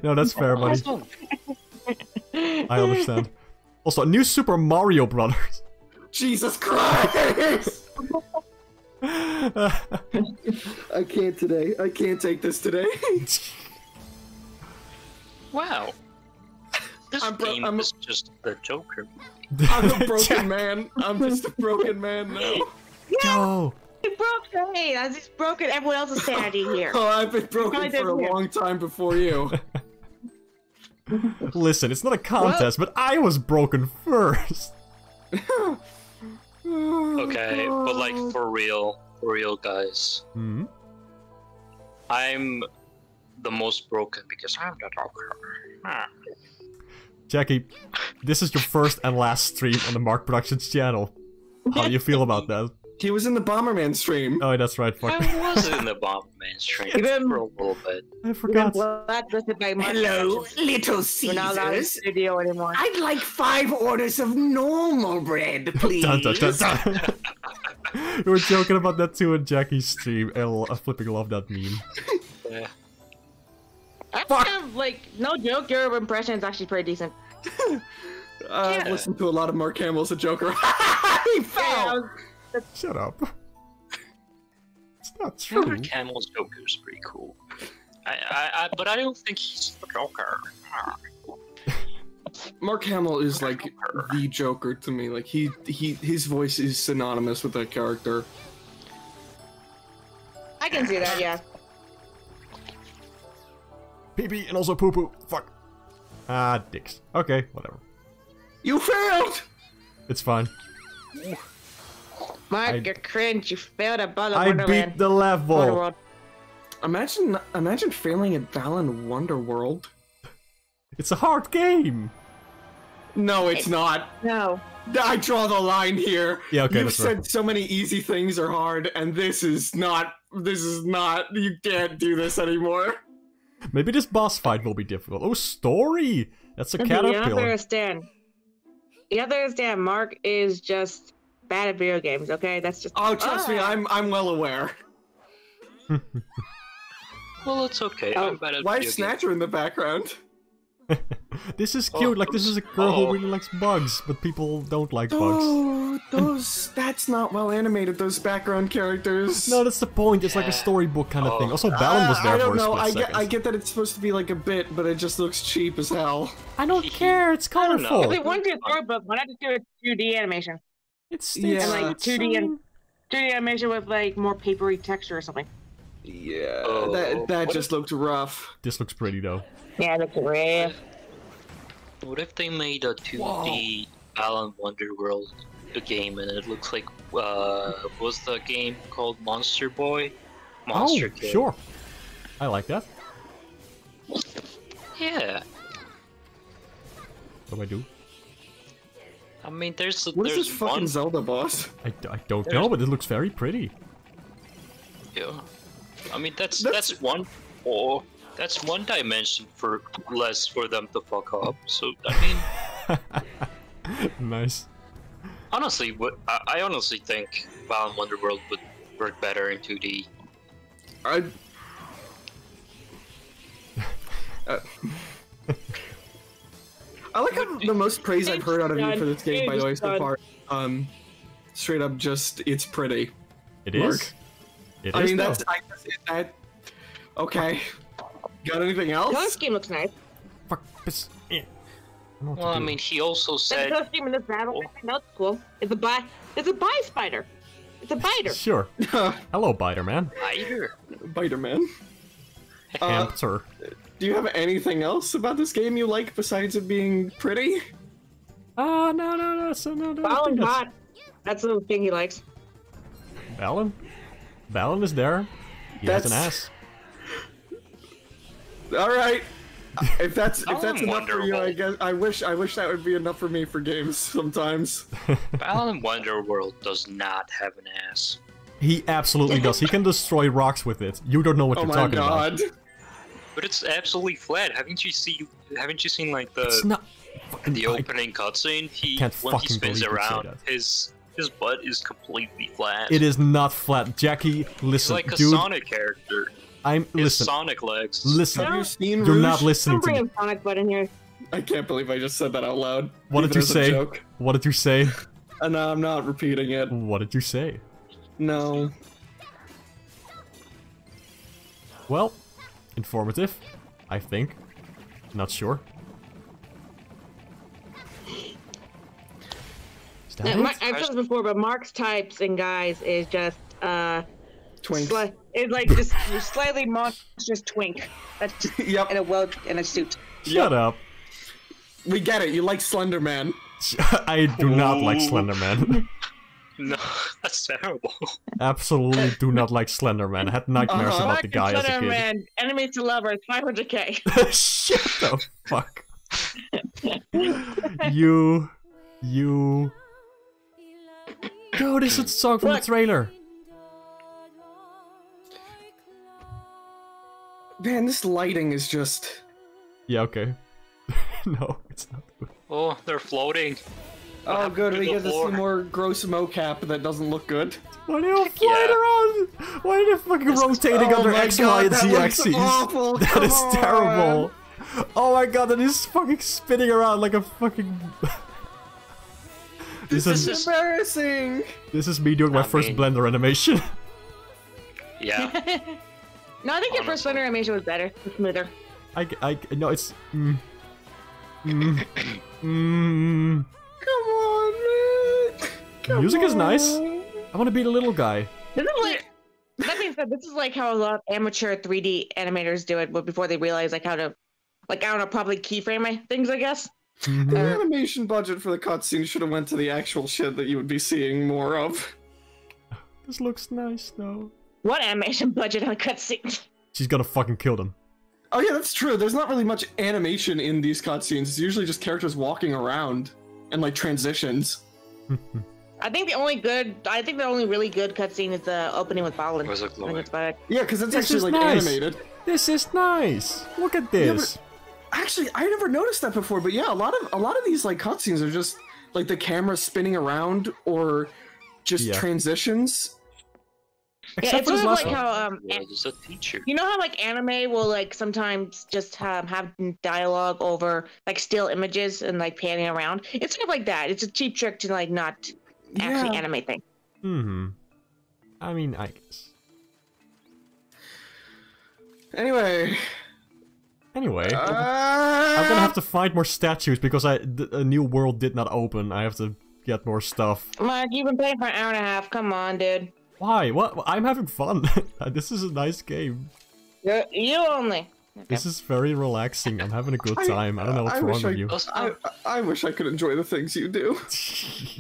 No, that's fair, buddy. I understand. Also, New Super Mario Brothers. Jesus Christ! I can't today. I can't take this today. Wow. This game is just the Joker. I'm a broken man. I'm just a broken man now. Yeah, no. He broke the hate. I just broken everyone else's sanity here. Oh, I've been broken for a long time before you. Listen, it's not a contest, but I was broken first. Okay, but like for real, guys. Mm-hmm. I'm the most broken because I'm the Joker. Jackie, this is your first and last stream on the Mark Productions channel. How do you feel about that? He was in the Bomberman stream. Oh, that's right. Fuck. I was in the Bomberman stream for a little bit. I forgot. Hello, Little Caesars. We're not allowed in the studio anymore. I'd like 5 orders of normal bread, please. We were joking about that too in Jackie's stream. I flipping love that meme. Yeah. I have, like, no joke, your impression is actually pretty decent. I've listened to a lot of Mark Hamill's a Joker. He fell! Yeah, shut up. It's not true. Mark Hamill's Joker is pretty cool. But I don't think he's the Joker. Mark Hamill is, like, the Joker to me. Like, his voice is synonymous with that character. I can see that, yeah. Pee-pee and also poo-poo. Fuck. Ah, dicks. Okay, whatever. You failed! It's fine. Mark, you're cringe. You failed at Balan Wonderworld. I beat the level. Wonderworld. Imagine failing at Balan Wonderworld. It's a hard game. No, it's not. No. I draw the line here. Yeah, okay, you've said so many easy things are hard, and this is not. This is not. You can't do this anymore. Maybe this boss fight will be difficult. Oh, story! That's a caterpillar. You don't understand. You don't understand. Mark is just bad at video games. Okay, that's just. Oh, trust me, I'm well aware. Well, it's okay. I'm bad at video games. Why is Snatcher in the background? This is cute. Like this is a girl who really likes bugs, but people don't like bugs. Oh, that's not well animated. Those background characters. No, that's the point. It's like a storybook kind of thing. Also, Balan was there for a split second. I get that it's supposed to be like a bit, but it just looks cheap as hell. I don't care. It's colorful. If they want to do a storybook, why not just do a 2D animation? It's like 2D animation with like more papery texture or something. Yeah, that just looked rough. This looks pretty though. Yeah, it looks rough. What if they made a 2D Balan Wonderworld game and it looks like what was the game called? Monster Boy? Monster Kid. Sure. I like that. Yeah. What do I do? I mean, there's what is this fucking Zelda boss? I don't know, but it looks very pretty. Yeah. I mean, that's that's one dimension for less for them to fuck up. So I mean, nice. Honestly, I honestly think Balan Wonderworld would work better in 2D. I like how the most praise I've heard out of you for this game, by the way, so far. Straight up, just it's pretty. It is. Mark. I mean, okay. Got anything else? This game looks nice. Fuck this. Yeah. Well, I mean, he also said. There's no team in this battle. That's cool. It's a bi spider. It's a biter. Sure. Hello, biter man. Biter man. Hamster. Do you have anything else about this game you like besides it being pretty? No. Balan hot. That's the thing he likes. Balan. Balan is there. He has an ass. Alright. If that's enough for you, I guess. I wish that would be enough for me for games sometimes. Balan Wonderworld does not have an ass. He absolutely does. He can destroy rocks with it. You don't know what you're talking about. Oh my god! But it's absolutely flat. Haven't you seen like the opening cutscene? When he spins around, his butt is completely flat. It is not flat, Jackie. Listen, he's like a Sonic character. Listen. Sonic legs. Listen. Have you seen Rouge? You're not listening to me. Sonic butt in here. I can't believe I just said that out loud. What did you say? What did you say? No, I'm not repeating it. What did you say? No. Well, informative, I think. Not sure. Now, I've said this before, but Mark's types and guys is just twink. It's like just slightly monstrous twink. That's just yep. in a suit. Shut up. We get it. You like Slender Man. I do not like Slender Man. No, that's terrible. Absolutely do not like Slender Man. I had nightmares about the guy as a kid. Slender Man, enemy to lovers, 500K. Shut the fuck. You. Yo, this is a song from the trailer. Man, this lighting is just... Yeah, okay. No, it's not good. Oh, they're floating. Oh, good, we get to see more gross mocap that doesn't look good. Why are they all flying around? Why are they fucking rotating on their X, Y, and Z axes? That is terrible. Oh my god, that is fucking spinning around like a fucking... This is embarrassing! This is me doing my first Blender animation. Yeah. No, I think your first Blender animation was better. Smoother. No, it's... Come on, man! Music is nice. I want to be the little guy. That being said, this is like how a lot of amateur 3D animators do it, but before they realize like how to... Like, I don't know, probably keyframe things, I guess. Mm-hmm. The animation budget for the cutscene should have went to the actual shit that you would be seeing more of. This looks nice, though. What animation budget on a cutscene? She's gonna fucking kill them. Oh yeah, that's true. There's not really much animation in these cutscenes. It's usually just characters walking around and like transitions. I think the only really good cutscene is the opening with Balan. Yeah, because it's actually like animated. This is nice. Look at this. Yeah, actually, I never noticed that before, but yeah, a lot of these like cutscenes are just like the camera spinning around or just transitions. Yeah, it's sort of like how you know how like anime will like sometimes just have dialogue over like still images and like panning around. It's sort of like that. It's a cheap trick to like not actually animate things. Mm-hmm. I mean, I guess. Anyway, I'm gonna have to find more statues because a new world did not open. I have to get more stuff. Mark, you've been playing for an hour and a half. Come on, dude. Why? What? I'm having fun. This is a nice game. You only. Okay. This is very relaxing. I'm having a good time. I don't know what's wrong with you. I wish I could enjoy the things you do.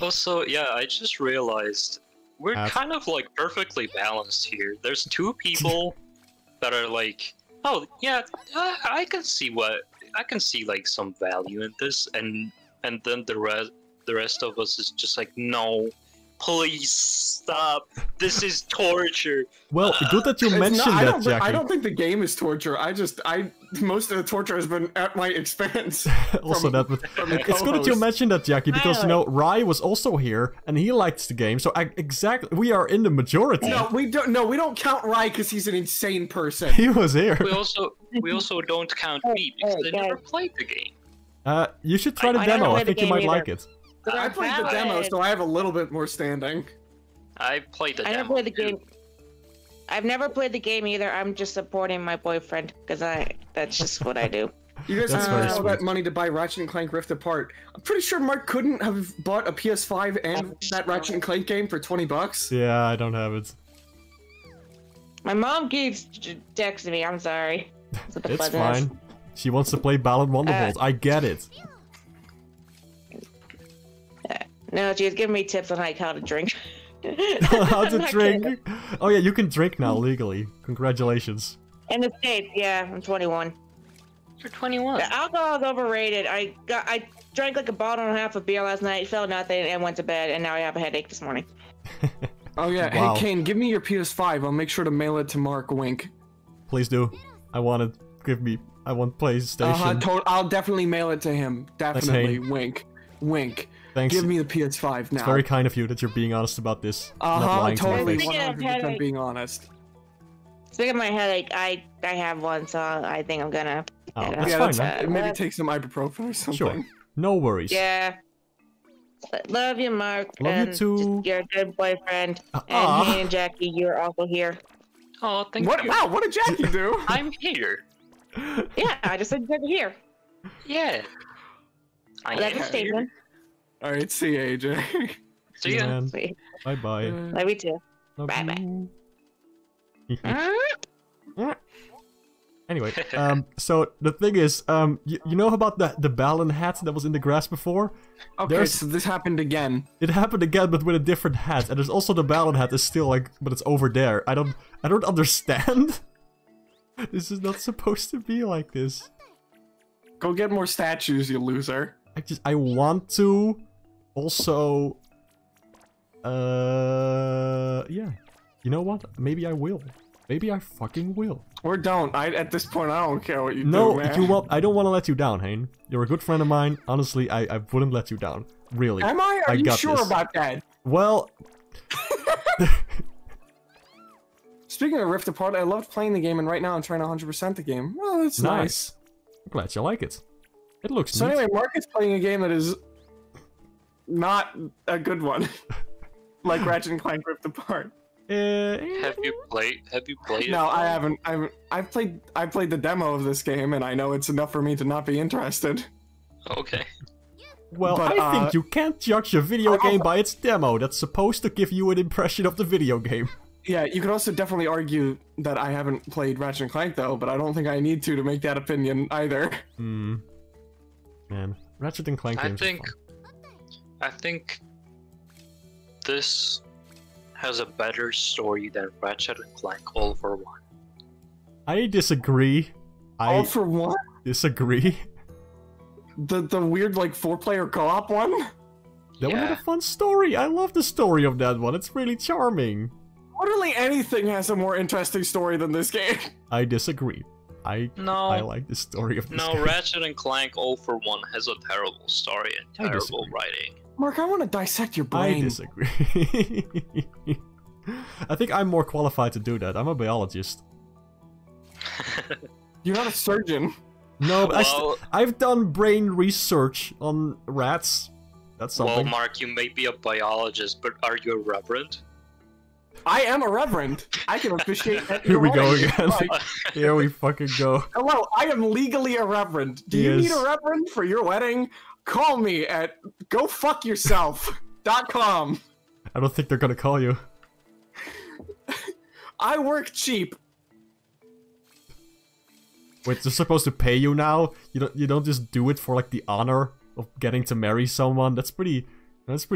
Also, yeah, I just realized we're kind of like perfectly balanced here. There's two people that are like. Oh yeah, I can see like some value in this, and then the rest of us is just like, no, please stop. This is torture. Well, good that you mentioned that, Jackie. I don't think the game is torture. Most of the torture has been at my expense. It's good that you mentioned that, Jackie, because you know Rai was also here and he likes the game. So we are in the majority. No, we don't count Rai because he's an insane person. He was here. We also don't count me because I never played the game. You should try the demo. I think you might like it. I played the demo, so I have a little bit more standing. I played the demo. I never played the game. I've never played the game either. I'm just supporting my boyfriend because that's just what I do. You guys have all that money to buy Ratchet and Clank Rift Apart. I'm pretty sure Mark couldn't have bought a PS5 and that Ratchet and Clank game for 20 bucks. Yeah, I don't have it. My mom keeps texting me. I'm sorry. It's fine. She wants to play Balan Wonderworld. I get it. No, she was giving me tips on like how to drink. How to drink? Kidding. Oh yeah, you can drink now legally. Congratulations. In the States, yeah, I'm 21. for 21. The alcohol is overrated. I drank like a bottle and a half of beer last night, felt nothing, and went to bed, and now I have a headache this morning. Oh yeah, wow. Hey Kane, give me your PS5. I'll make sure to mail it to Mark. Wink. Please do. I want it. Give me. I want PlayStation. I'll definitely mail it to him. Definitely. Thanks, wink. Wink. Thanks. Give me the PS5 now. It's very kind of you that you're being honest about this. Uh-huh, totally. 100% being honest. Speaking of my headache, I have one, so I think I'm gonna... Oh, that's fine, man. Maybe take some ibuprofen or something. Sure. No worries. Yeah. Love you, Mark. Love you too. Just, you're a good boyfriend. And me and Jackie, you're also here. Oh, thank you. Wow, what did Jackie do? I'm here. Yeah, I just said Jackie here. Yeah. That's a statement. All right, see you, AJ. See ya. Bye bye. Love you too. Bye bye. Anyway, so the thing is, you know about the Balan hat that was in the grass before? Okay, so this happened again. It happened again, but with a different hat, and there's also the Balan hat is still like, but it's over there. I don't understand. This is not supposed to be like this. Go get more statues, you loser. I want to. Also, yeah. You know what? Maybe I will. Maybe I fucking will. Or don't. At this point, I don't care what you do, man. No, I don't want to let you down, Hayne. You're a good friend of mine. Honestly, I wouldn't let you down. Really. Am I? Are you sure about that? Well... Speaking of Rift Apart, I loved playing the game, and right now I'm trying to 100% the game. Well, that's nice. I'm glad you like it. It looks neat. So anyway, Mark is playing a game that is... not a good one. Like Ratchet & Clank Rift Apart. Have you played? No, I haven't. I played the demo of this game, and I know it's enough for me to not be interested. Okay. Well, but, I think you can't judge a video game by its demo. That's supposed to give you an impression of the video game. Yeah, you could also definitely argue that I haven't played Ratchet & Clank though, but I don't think I need to make that opinion either. Hmm. Man, Ratchet & Clank games. I think this has a better story than Ratchet & Clank All-for-One. I disagree. All-for-One? Disagree. The weird, like, 4-player co-op one? That one had a fun story. I love the story of that one. It's really charming. Literally anything has a more interesting story than this game. I disagree. I like the story of this game. No, Ratchet & Clank All-for-One has a terrible story and terrible writing. Mark, I want to dissect your brain. I disagree. I think I'm more qualified to do that. I'm a biologist. You're not a surgeon. No, but well, I've done brain research on rats. That's something. Well, Mark, you may be a biologist, but are you a reverend? I am a reverend. I can officiate. Here we go again. Here we fucking go. Hello, I am legally a reverend. Do you need a reverend for your wedding? Call me at gofuckyourself.com. I don't think they're gonna call you. I work cheap. Wait, they're supposed to pay you now? You don't just do it for like the honor of getting to marry someone? That's pretty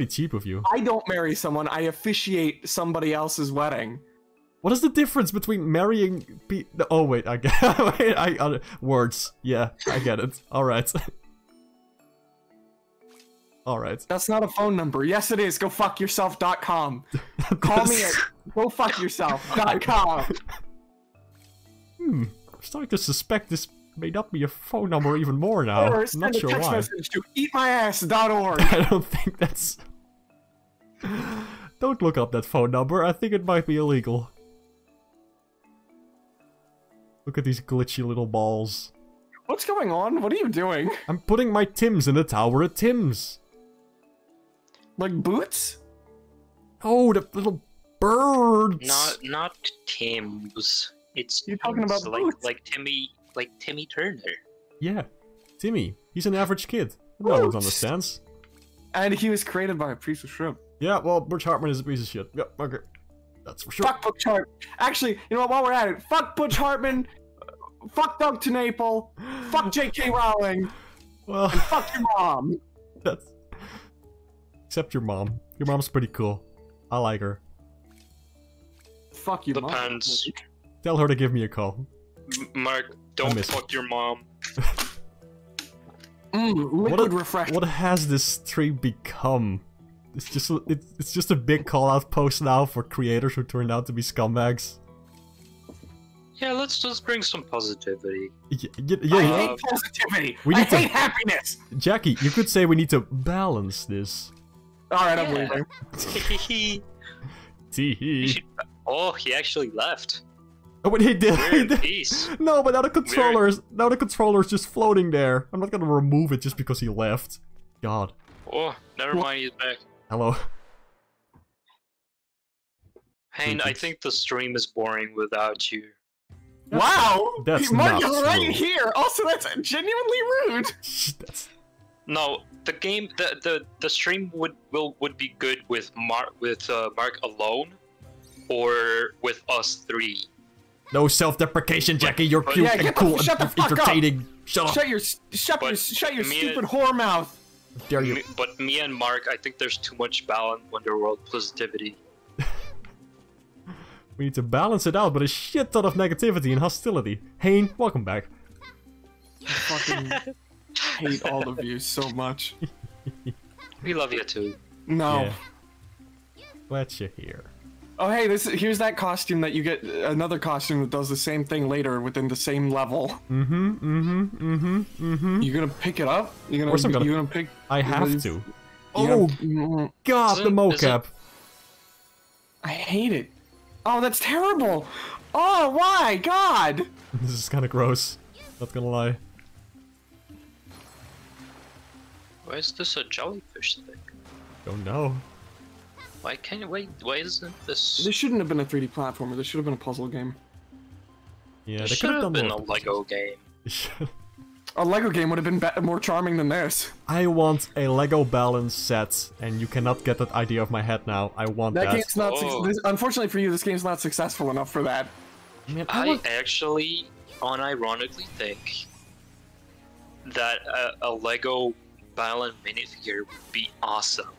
cheap of you. I don't marry someone. I officiate somebody else's wedding. What is the difference between marrying? Oh wait, I get it. Words. Yeah, I get it. All right. Alright. That's not a phone number. Yes, it is. GoFuckYourself.com. Call me at GoFuckYourself.com. I'm starting to suspect this may not be a phone number even more now. Or I'm not sure why. Send a text message to eatmyass.org. I don't think that's... Don't look up that phone number. I think it might be illegal. Look at these glitchy little balls. What's going on? What are you doing? I'm putting my Tims in the Tower of Tims. Like boots? Oh, the little birds. Not Tims. It's you're talking about boots. like Timmy Turner. Yeah, Timmy. He's an average kid. No one understands. And he was created by a piece of shrimp. Yeah, well, Butch Hartman is a piece of shit. Yep, okay, that's for sure. Fuck Butch Hartman. Actually, you know what? While we're at it, fuck Butch Hartman. Fuck Doug Tenaple. Fuck J.K. Rowling. Well, and fuck your mom. That's. Except your mom. Your mom's pretty cool. I like her. Fuck your mom. Depends. Tell her to give me a call. Mark, don't fuck your mom. Liquid refraction. What has this stream become? It's just a big call-out post now for creators who turned out to be scumbags. Yeah, let's just bring some positivity. Yeah, I hate positivity. I hate happiness. Jackie, you could say we need to balance this. All right, I'm leaving. Teehee. Oh, he actually left. Oh, wait, he did. We're in peace. No, but now the controller is just floating there. I'm not gonna remove it just because he left. God. Oh, never mind. He's back. Hello. Payne, I think the stream is boring without you. Wow! That's Mario's right here! Also, that's genuinely rude! No, the game, the stream would be good with Mark alone, or with us three. No self-deprecation, Jackie, you're cute and cool and entertaining. Shut up! Shut your stupid whore mouth! Dare you. But me and Mark, I think there's too much Balan Wonderworld positivity. We need to balance it out with a shit ton of negativity and hostility. Hayne, welcome back. I fucking hate all of you so much. We love you too. No. Yeah. Glad you're here. Oh hey, here's that costume that you get, another costume that does the same thing later within the same level. You're gonna pick it up? You're gonna, pick... I have to. Oh! God, the mocap! I hate it. Oh, that's terrible! Oh, why? God! This is kind of gross. Not gonna lie. Why is this a jellyfish thing? Don't know. Why can't you wait? Why isn't this? This shouldn't have been a 3D platformer. This should have been a puzzle game. Yeah, this should have been a Lego game. A Lego game would have been more charming than this. I want a Lego balance set, and you cannot get that idea off my head now. I want that. Game's not unfortunately for you, this game's not successful enough for that. Man, I actually, unironically think that a Lego Balan minifigure would be awesome.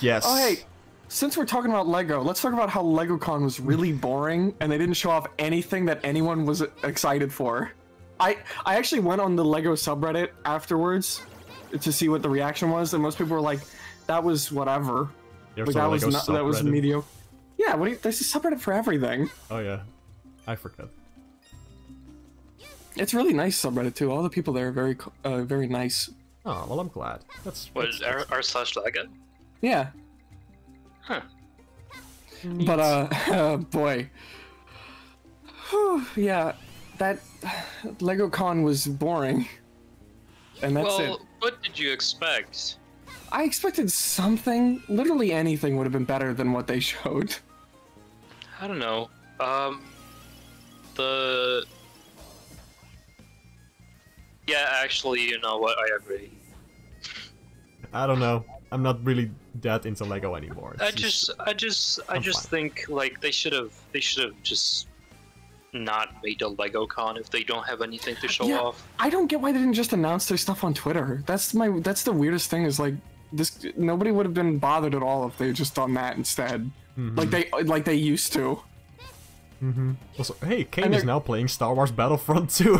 Yes. Oh hey, since we're talking about Lego, let's talk about how LegoCon was really boring, and they didn't show off anything that anyone was excited for. I actually went on the Lego subreddit afterwards to see what the reaction was, and most people were like, that was whatever. Like, that was mediocre. Yeah, there's a subreddit for everything. Oh yeah. I forgot. It's really nice subreddit too. All the people there are very very nice. Oh, well I'm glad. That's what is r/Lego? Yeah. Huh. Neat. But boy. Whew, yeah. That LegoCon was boring, and that's it. Well, what did you expect? I expected something. Literally anything would have been better than what they showed. I don't know. Yeah, actually, you know what? I agree. I don't know. I'm not really that into Lego anymore. I just think like they should have just not made a LegoCon if they don't have anything to show off. I don't get why they didn't just announce their stuff on Twitter. That's the weirdest thing is like this. Nobody would have been bothered at all if they just done that instead, like they used to. Also, hey, Kane is now playing Star Wars Battlefront 2.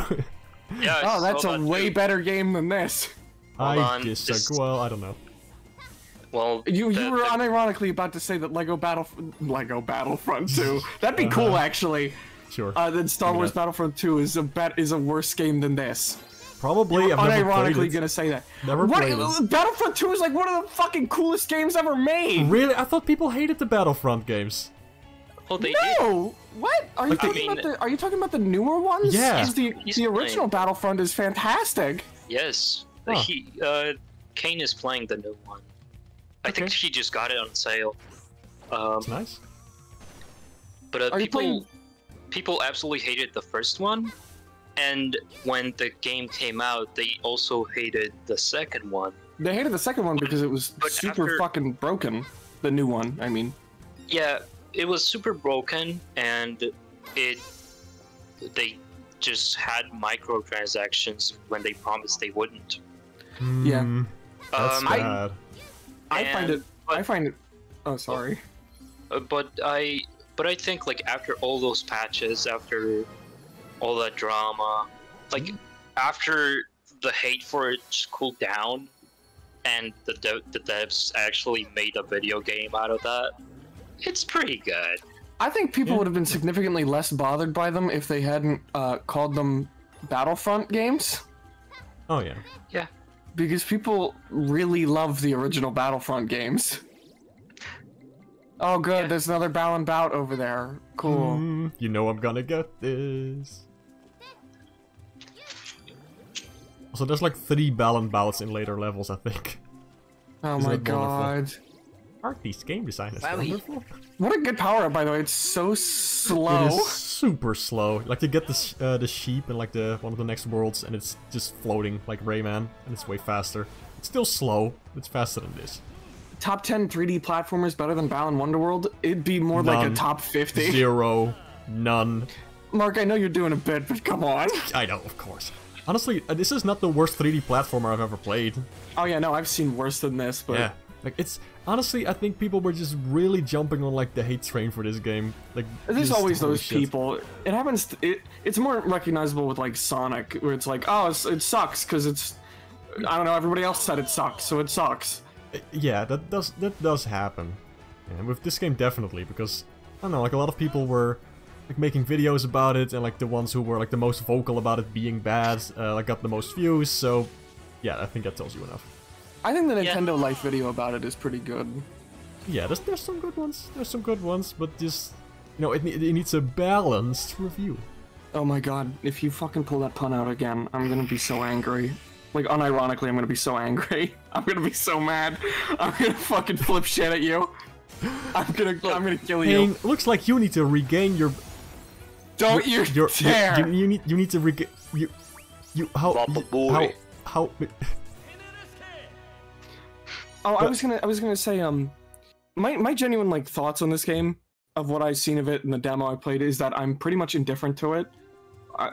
Yeah. Oh, that's a way better game than this. I disagree. Well, I don't know. Well, you were unironically about to say that Lego Battlefront 2. That'd be cool actually. Sure. Then Star Wars Battlefront 2 is a worse game than this. Probably. I'm unironically gonna say that. Never played it. Battlefront 2 is like one of the fucking coolest games ever made. Really? I thought people hated the Battlefront games. Well, they did. What? Are you talking about the? Are you talking about the newer ones? Yeah. The original Battlefront is fantastic. Yes. Huh. Kane is playing the new one. I think she just got it on sale. That's nice. But people absolutely hated the first one, and when the game came out, they also hated the second one. They hated the second one because it was super fucking broken. The new one, I mean. Yeah, it was super broken, and they just had microtransactions when they promised they wouldn't. Yeah, that's bad. I find it. Oh, sorry. But I think, like, after all those patches, after all that drama, like, after the hate for it just cooled down, and the devs actually made a video game out of that. It's pretty good. I think people would have been significantly less bothered by them if they hadn't called them Battlefront games. Oh, yeah. Yeah. Because people really love the original Battlefront games. Oh, good. Yeah. There's another Balan Bout over there. Cool. You know I'm gonna get this. So there's like 3 Balan Bouts in later levels, I think. Oh my god. Aren't these game designers wonderful? What a good power-up, by the way. It's so slow. It is super slow. Like, you get the sheep in like one of the next worlds, and it's just floating like Rayman, and it's way faster. It's still slow. It's faster than this. Top 10 3D platformers better than Balan Wonderworld? It'd be more like a top 50. Zero. None. Mark, I know you're doing a bit, but come on. I know, of course. Honestly, this is not the worst 3D platformer I've ever played. Oh yeah, no, I've seen worse than this, but... Yeah. Like, it's... Honestly, I think people were just really jumping on, like, the hate train for this game. Like, there's always those people. It happens... It's more recognizable with, like, Sonic, where it's like, oh, it sucks, because it's... I don't know, everybody else said it sucks, so it sucks. Yeah, that does happen. And with this game, definitely, because... I don't know, like, a lot of people were... like making videos about it, and like the ones who were like the most vocal about it being bad, like got the most views. So, yeah, I think that tells you enough. I think the Nintendo Life video about it is pretty good. Yeah, there's some good ones. There's some good ones, but just you know, it needs a balanced review. Oh my god! If you fucking pull that pun out again, I'm gonna be so angry. Like, unironically, I'm gonna be so angry. I'm gonna be so mad. I'm gonna fucking flip shit at you. I'm gonna kill you. Dang, looks like you need to regain your. Don't you dare! You need to regain. How? Oh, but I was gonna say my genuine like thoughts on this game of what I've seen of it in the demo I played is that I'm pretty much indifferent to it.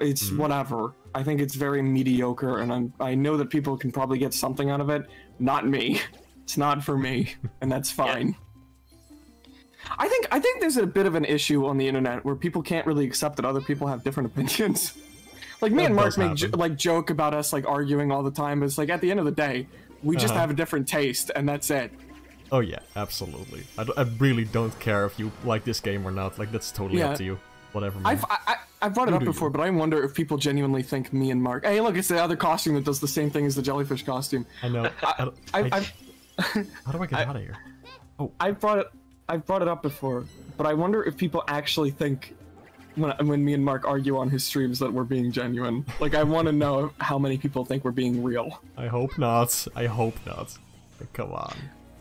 It's whatever. I think it's very mediocre, and I know that people can probably get something out of it. Not me. It's not for me, and that's fine. Yeah. I think there's a bit of an issue on the internet where people can't really accept that other people have different opinions. Like, me and Mark make joke about us like arguing all the time, but it's like at the end of the day, we just have a different taste, and that's it. Oh yeah, absolutely. I really don't care if you like this game or not. Like, that's totally up to you. Whatever. Man. I've brought it up before, but I wonder if people genuinely think me and Mark. Hey, look, it's the other costume that does the same thing as the jellyfish costume. I know. How do I get out of here? Oh, I've brought it up before, but I wonder if people actually think when me and Mark argue on his streams that we're being genuine. Like, I want to know how many people think we're being real. I hope not. I hope not. Like, come on.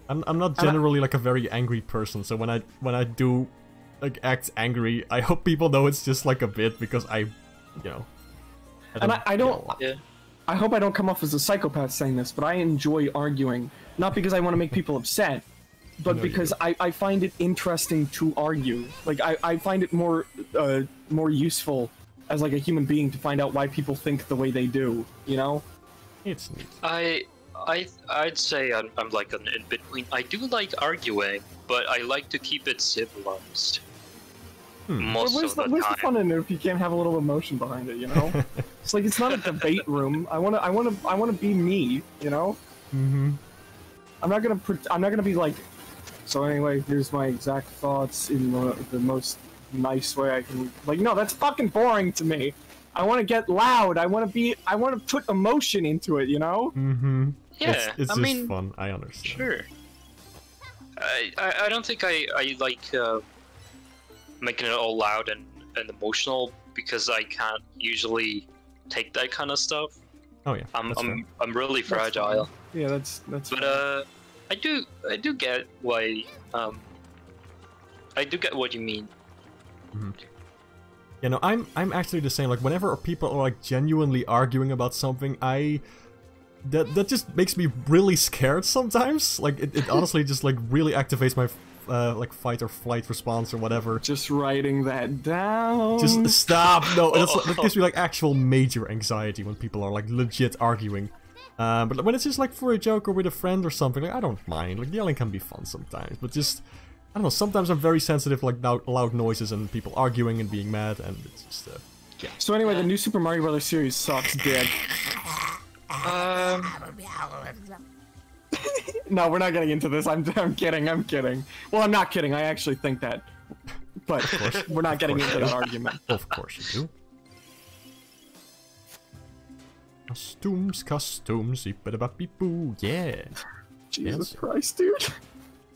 I'm not generally like a very angry person, so when I do like act angry, I hope people know it's just like a bit, because I hope I don't come off as a psychopath saying this, but I enjoy arguing, not because I want to make people upset. But because I find it interesting to argue. Like, I find it more useful as like a human being to find out why people think the way they do, you know? It's neat. I'd say I'm like an in-between. I do like arguing, but I like to keep it civilized. Most of the time. Where's the fun in it if you can't have a little emotion behind it, you know? It's like, it's not a debate room. I wanna be me, you know? Mm-hmm. I'm not gonna be like, so anyway, here's my exact thoughts in the most nice way I can. Like, no, that's fucking boring to me. I want to get loud. I want to put emotion into it, you know? Mm-hmm. Yeah, it's just fun. I understand. Sure. I don't think I like making it all loud and emotional, because I can't usually take that kind of stuff. Oh yeah. I'm really fragile. Yeah, that's. But I do get why. I do get what you mean. Mm-hmm. Yeah, no, I'm actually the same. Like, whenever people are like genuinely arguing about something, that just makes me really scared sometimes. Like, it honestly just like really activates my like fight or flight response or whatever. Just writing that down. Just stop. No, that gives me like actual major anxiety when people are like legit arguing. But when it's just like for a joke or with a friend or something, like, I don't mind. Like, yelling can be fun sometimes, but just, I don't know, sometimes I'm very sensitive, like loud noises and people arguing and being mad, and it's just, yeah. So anyway, the New Super Mario Brothers series sucks dick. No, we're not getting into this. I'm kidding. I'm kidding. Well, I'm not kidding. I actually think that, but we're not getting into that argument. Of course you do. Costumes, costumes, beep-a-da-bop-beep-boo, yeah. Jesus Christ, dude.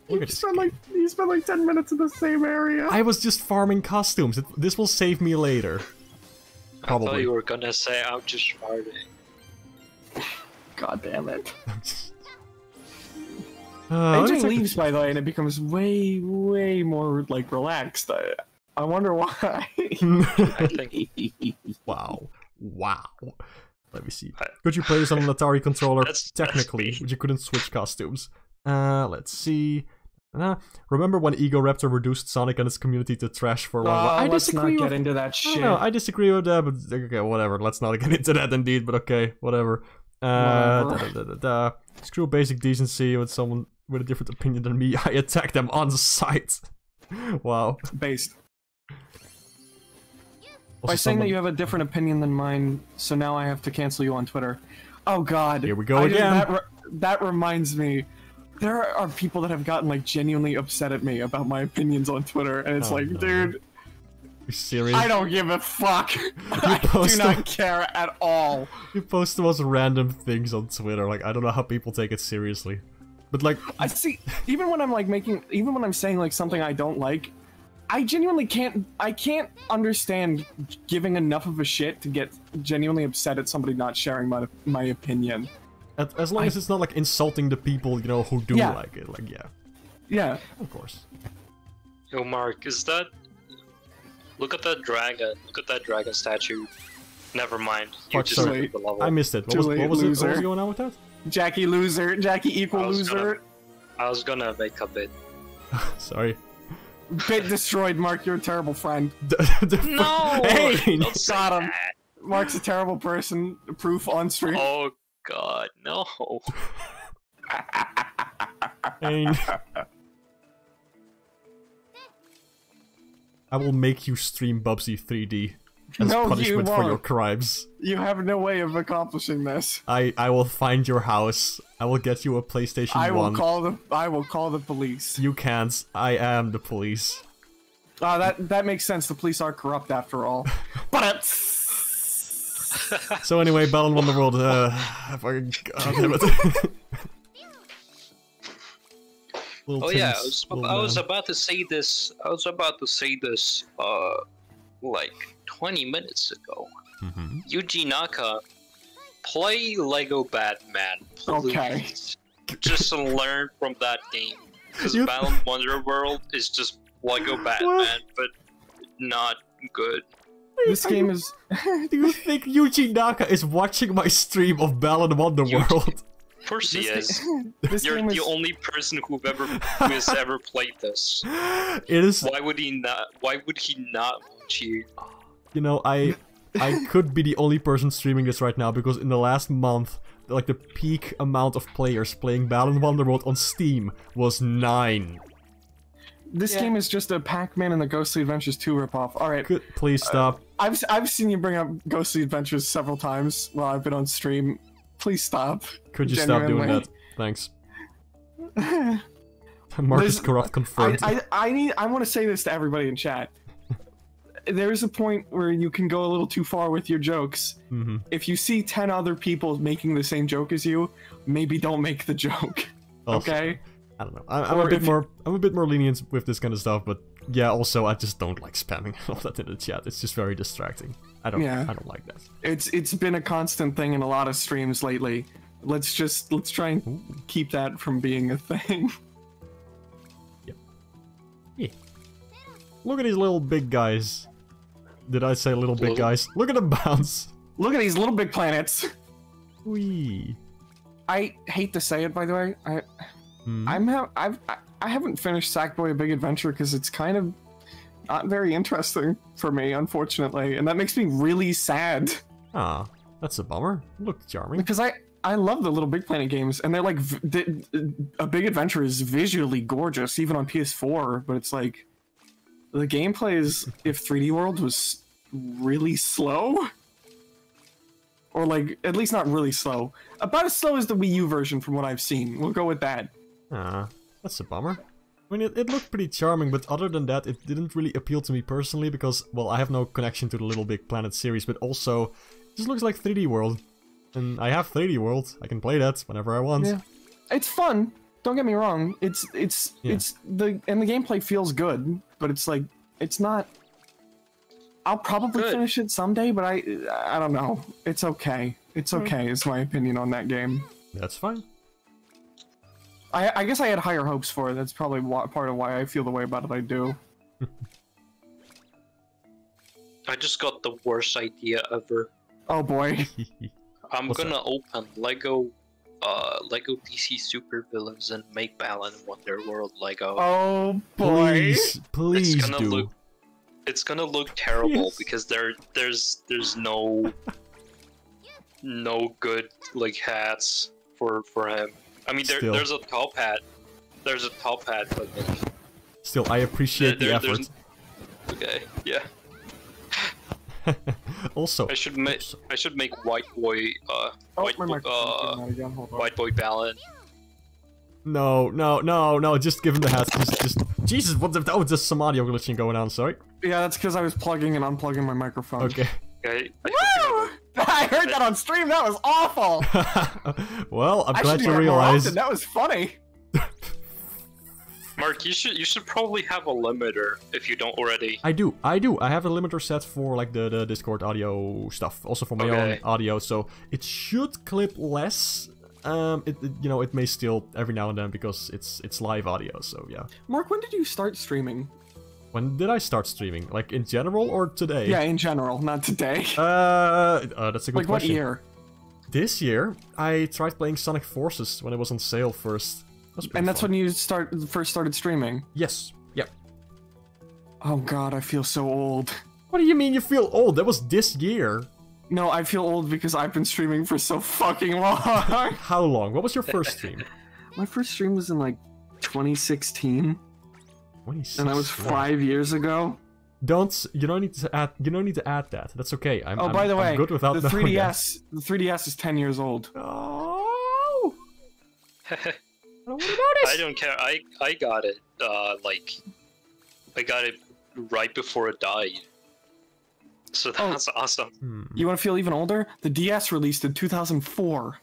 Look at this. You spent like 10 minutes in the same area. I was just farming costumes. This will save me later. Probably. I thought you were gonna say I'm just farming. God damn it. AJ leaves, by the way, and it becomes way, way more, like, relaxed. I wonder why. I think... Wow. Wow. Let me see. Could you play this on an Atari controller? Technically, but you couldn't switch costumes. Let's see. Remember when Ego Raptor reduced Sonic and its community to trash for a while? I disagree. Let's not get into that shit. No, I disagree with that, but okay, whatever. Let's not get into that, indeed. But okay, whatever. Screw basic decency. With someone with a different opinion than me, I attack them on sight. Wow. Based. Also by saying that you have a different opinion than mine, so now I have to cancel you on Twitter. Oh god. Here we go again. That reminds me, there are people that have gotten like genuinely upset at me about my opinions on Twitter, and it's like, dude, you're serious? I don't give a fuck. I do not care at all. You post the most random things on Twitter, like I don't know how people take it seriously. But like I see, even when I'm like even when I'm saying like something I don't like, I genuinely can't understand giving enough of a shit to get genuinely upset at somebody not sharing my opinion. As long as it's not like insulting the people, you know, who do like it, like yeah, of course. Yo, Mark, is that? Look at that dragon! Look at that dragon statue. Never mind. You just missed the level. I missed it. What was going on with that? Jackie loser. Jackie equal loser. I was gonna make a bit. Sorry. Bit destroyed, Mark. You're a terrible friend. No! Hey! Got him. Mark's a terrible person. Proof on stream. Oh, God, no. I will make you stream Bubsy 3D as punishment for your crimes. You have no way of accomplishing this. I will find your house. I will get you a PlayStation 1. I will call the police. You can't. I am the police. Ah, that makes sense. The police are corrupt after all. But so anyway, Balan Wonderworld. Oh yeah, I was about to say this. Like 20 minutes ago. Mm-hmm. Yuji Naka, play Lego Batman, please. Okay. Just learn from that game. Because Balan Wonderworld is just Lego Batman, but not good. This game is... Do you think Yuji Naka is watching my stream of Balan Wonderworld? Of course he is. You're the only person who has ever played this. It is. Why would he not watch you? You know, I could be the only person streaming this right now, because in the last month, like the peak amount of players playing Balan Wonderworld on Steam was 9. This game is just a Pac-Man and the Ghostly Adventures 2 ripoff. All right, please stop. I've seen you bring up Ghostly Adventures several times while I've been on stream. Please stop. Could you stop doing that? Thanks. Marcus Corrupt confirmed. I want to say this to everybody in chat. There is a point where you can go a little too far with your jokes. Mm-hmm. If you see 10 other people making the same joke as you, maybe don't make the joke. Okay? I don't know. I'm a bit more lenient with this kind of stuff, but yeah, also I just don't like spamming all that in the chat. It's just very distracting. I don't like that. It's been a constant thing in a lot of streams lately. Let's try and keep that from being a thing. Yep. Yeah. Look at these little big guys. Did I say little big guys? Look at them bounce. Look at these little big planets. Wee. I hate to say it, by the way. I haven't finished Sackboy: A Big Adventure because it's kind of not very interesting for me, unfortunately, and that makes me really sad. Ah, that's a bummer. Look, charming. Because I love the Little Big Planet games, and they're like A Big Adventure is visually gorgeous, even on PS4. But it's like the gameplay is if 3D World was really slow. Or, like, at least not really slow. About as slow as the Wii U version from what I've seen. We'll go with that. That's a bummer. I mean, it looked pretty charming, but other than that, it didn't really appeal to me personally because, well, I have no connection to the Little Big Planet series, but also, it just looks like 3D World. And I have 3D World. I can play that whenever I want. Yeah. It's fun. Don't get me wrong. And the gameplay feels good, but it's like, it's not... I'll probably finish it someday, but I don't know. It's okay. It's okay is my opinion on that game. That's fine. I guess I had higher hopes for it. That's probably part of why I feel the way about it I do. I just got the worst idea ever. Oh boy. What's that? Open Lego DC Super Villains and make Balan Wonderworld Lego. Oh boy. Please it's gonna do. It's gonna look terrible because there's no good like hats for him. I mean there's a top hat. There's a top hat, but like, still I appreciate the effort. Okay, yeah. Also I should make white boy Balan. No, just give him the hat. Just Jesus, what the oh, there's some audio glitching going on, sorry. Yeah, that's because I was plugging and unplugging my microphone. Okay. I heard that on stream, that was awful! Well, I'm glad you realized. That was funny! Mark, you should probably have a limiter, if you don't already. I do. I have a limiter set for, like, the Discord audio stuff. Also for my own audio, so it should clip less. You know, it may still every now and then because it's live audio, so yeah. Mark, when did you start streaming? When did I start streaming? Like in general or today? Yeah, in general, not today. That's a good question. Like what year? This year, I tried playing Sonic Forces when it was on sale first. And that's when you first started streaming? Yes. Yep. Oh god, I feel so old. What do you mean you feel old? That was this year. No, I feel old because I've been streaming for so fucking long. How long? What was your first stream? My first stream was in like 2016. 2016. And that was 5 years ago. You don't need to add that. That's okay. By the way, I'm good without the 3DS. The 3DS is 10 years old. Oh. I don't want to know this. I don't care. I got it. I got it right before it died. So that's awesome. You want to feel even older? The DS released in 2004.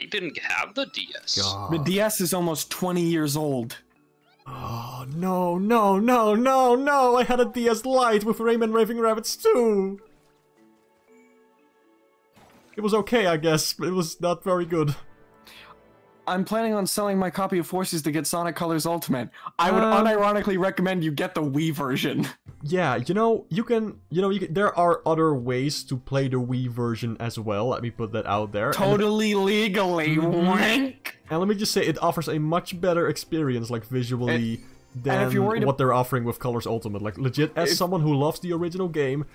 I didn't have the DS. God. The DS is almost 20 years old. Oh, no. I had a DS Lite with Rayman Raving Rabbids 2. It was okay, I guess, but it was not very good. I'm planning on selling my copy of Forces to get Sonic Colors Ultimate. I would unironically recommend you get the Wii version. Yeah, you know, there are other ways to play the Wii version as well. Let me put that out there. Totally legally, wink. And let me just say, it offers a much better experience, like visually, than what they're offering with Colors Ultimate. Like legit, as someone who loves the original game,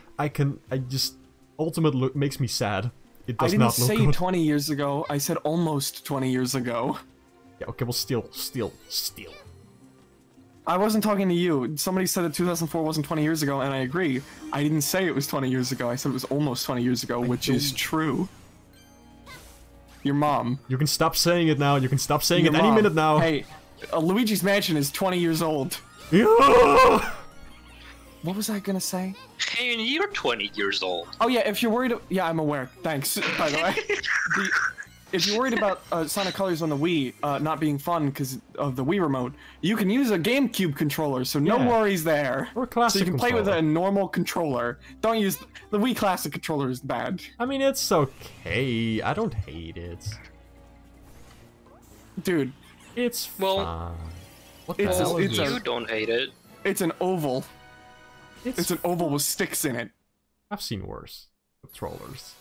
Ultimate makes me sad. It does not look good. I didn't say 20 years ago, I said almost 20 years ago. Yeah, okay, well still. I wasn't talking to you. Somebody said that 2004 wasn't 20 years ago, and I agree. I didn't say it was 20 years ago, I said it was almost 20 years ago, which is true. Your mom. You can stop saying it now, you can stop saying it any minute now. Hey, Luigi's Mansion is 20 years old. What was I gonna say? Hey, you're 20 years old. Oh yeah, if you're worried... Yeah, I'm aware. Thanks, by the way. If you're worried about Sonic Colors on the Wii not being fun because of the Wii remote, you can use a GameCube controller, so no worries there. Or a classic controller. So you can play with a normal controller. Don't use... The Wii classic controller is bad. I mean, it's okay. I don't hate it. Dude. It's fun. What the hell is it? You don't hate it. It's an oval. It's an oval with sticks in it. I've seen worse. Controllers.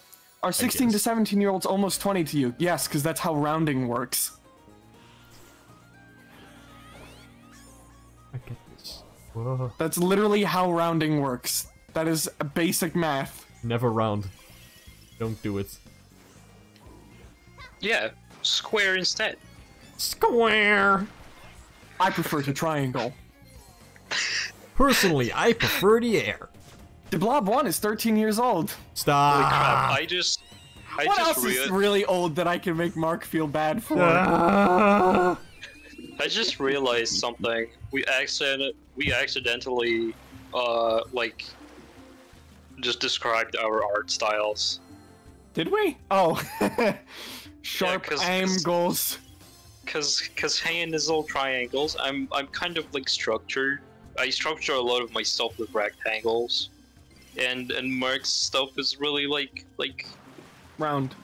Are 16 to 17 year olds almost 20 to you? Yes, because that's how rounding works. I get this. Whoa. That's literally how rounding works. That is basic math. Never round. Don't do it. Yeah, square instead. Square! I prefer to triangle. Personally, I prefer the air. The Blob 1 is 13 years old. Stop. Holy crap, I just What else is really old that I can make Mark feel bad for? I just realized something. We accidentally, like, just described our art styles. Did we? Oh. Sharp angles. Cause hand is all triangles. I'm kind of like structured. I structure a lot of my stuff with rectangles, and Mark's stuff is really like round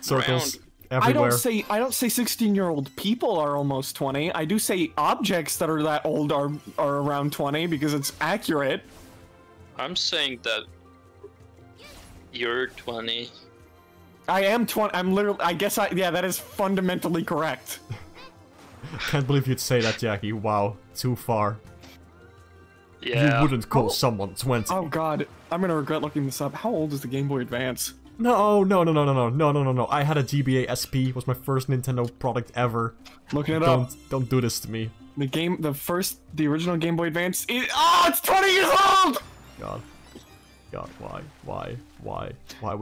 circles everywhere. I don't say 16-year-old people are almost 20. I do say objects that are that old are around 20 because it's accurate. I'm saying that you're 20. I am 20. I'm literally. I guess I. Yeah, that is fundamentally correct. Can't believe you'd say that, Jackie. Wow, too far. Yeah. You wouldn't call someone 20. Oh god, I'm gonna regret looking this up. How old is the Game Boy Advance? No. I had a GBA SP. It was my first Nintendo product ever. Looking it up. Don't do this to me. The original Game Boy Advance. It's 20 years old. God, why would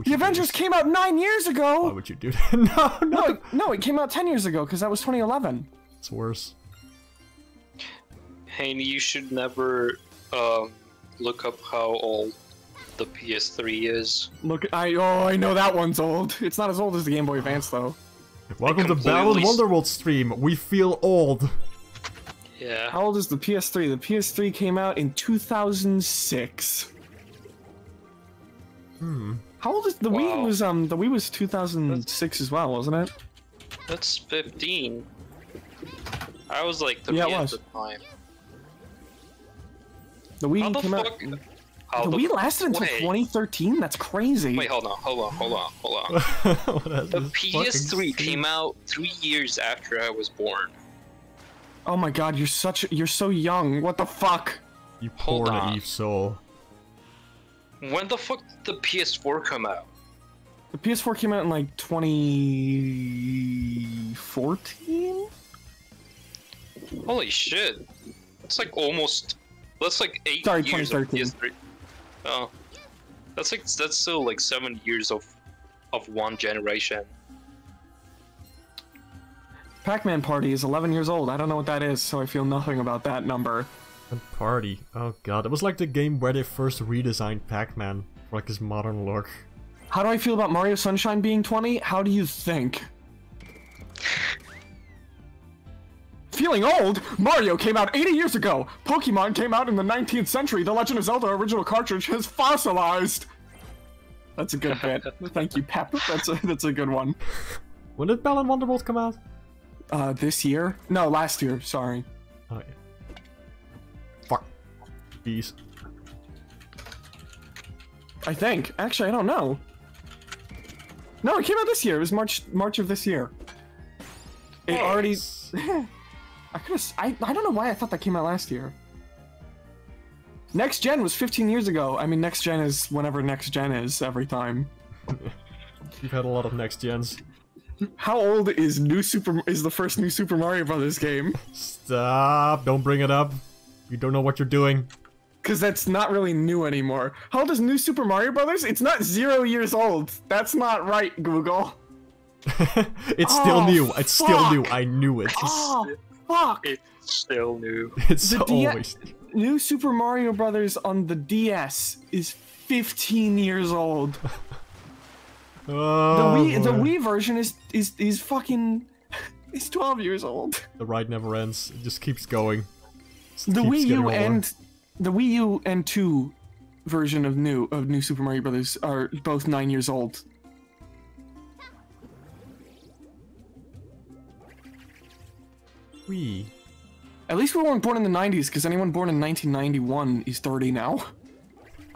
you? The Avengers came out 9 years ago. Why would you do that? No, it came out 10 years ago because that was 2011. It's worse. Haney, you should never look up how old the PS3 is. Look, I know that one's old. It's not as old as the Game Boy Advance though. Welcome to Balan Wonderworld stream. We feel old. Yeah. How old is the PS3? The PS3 came out in 2006. Hmm. How old is the Wii? Was the Wii was 2006 as well, wasn't it? That's 15. I was like 3 at the time. The Wii Wii lasted until 2013? That's crazy. Wait, hold on. The PS3 came out 3 years after I was born. Oh my god, you're so young. What the fuck? You poor naive soul. When the fuck did the PS4 come out? The PS4 came out in like 2014? Holy shit. That's like almost... That's like 8 years of PS3. Oh, that's still like 7 years of one generation. Pac-Man Party is 11 years old. I don't know what that is, so I feel nothing about that number. And Party, oh god, it was like the game where they first redesigned Pac-Man for like his modern look. How do I feel about Mario Sunshine being 20? How do you think? Feeling old? Mario came out 80 years ago! Pokemon came out in the 19th century! The Legend of Zelda original cartridge has fossilized! That's a good bit. Thank you, Pep. That's a good one. When did Balan Wonderworld come out? This year? No, last year, sorry. Oh, yeah. Fuck. Bees. I think. Actually, I don't know. No, it came out this year. It was March of this year. It already... I don't know why I thought that came out last year. Next Gen was 15 years ago. I mean, Next Gen is whenever Next Gen is every time. You've had a lot of Next Gens. How old is the first New Super Mario Brothers game? Stop! Don't bring it up. You don't know what you're doing. Cause that's not really new anymore. How old is New Super Mario Brothers? It's not 0 years old. That's not right, Google. It's still new. It's still new. I knew it. Oh. Fuck! It's still new. It's always new. New Super Mario Brothers on the DS is 15 years old. The Wii version is fucking... It's 12 years old. The ride never ends. It just keeps going. The Wii U and 2 version of New Super Mario Brothers are both 9 years old. Wee. At least we weren't born in the 90s, because anyone born in 1991 is 30 now.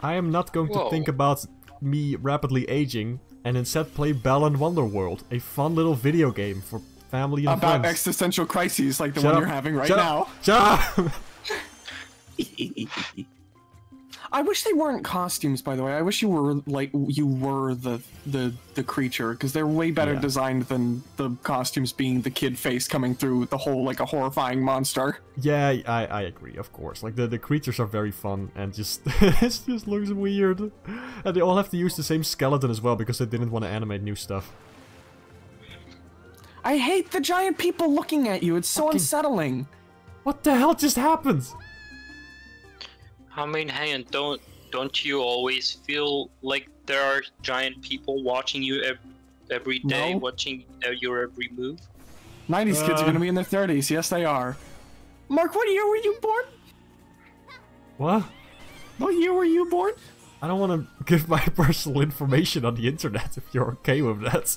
I am not going to think about me rapidly aging, and instead play Balan Wonderworld, a fun little video game for family and friends. About existential crises like the one you're having right now. Shut up! I wish they weren't costumes, by the way. I wish you were like you were the creature, because they're way better designed than the costumes being the kid face coming through the hole like a horrifying monster. Yeah, I agree, of course. Like the creatures are very fun and just it just looks weird. And they all have to use the same skeleton as well because they didn't want to animate new stuff. I hate the giant people looking at you. It's so unsettling. What the hell just happened? I mean, hey, and don't you always feel like there are giant people watching you every day, watching your every move? 90s kids are gonna be in their 30s. Yes, they are. Mark, what year were you born? What? What year were you born? I don't want to give my personal information on the internet if you're okay with that.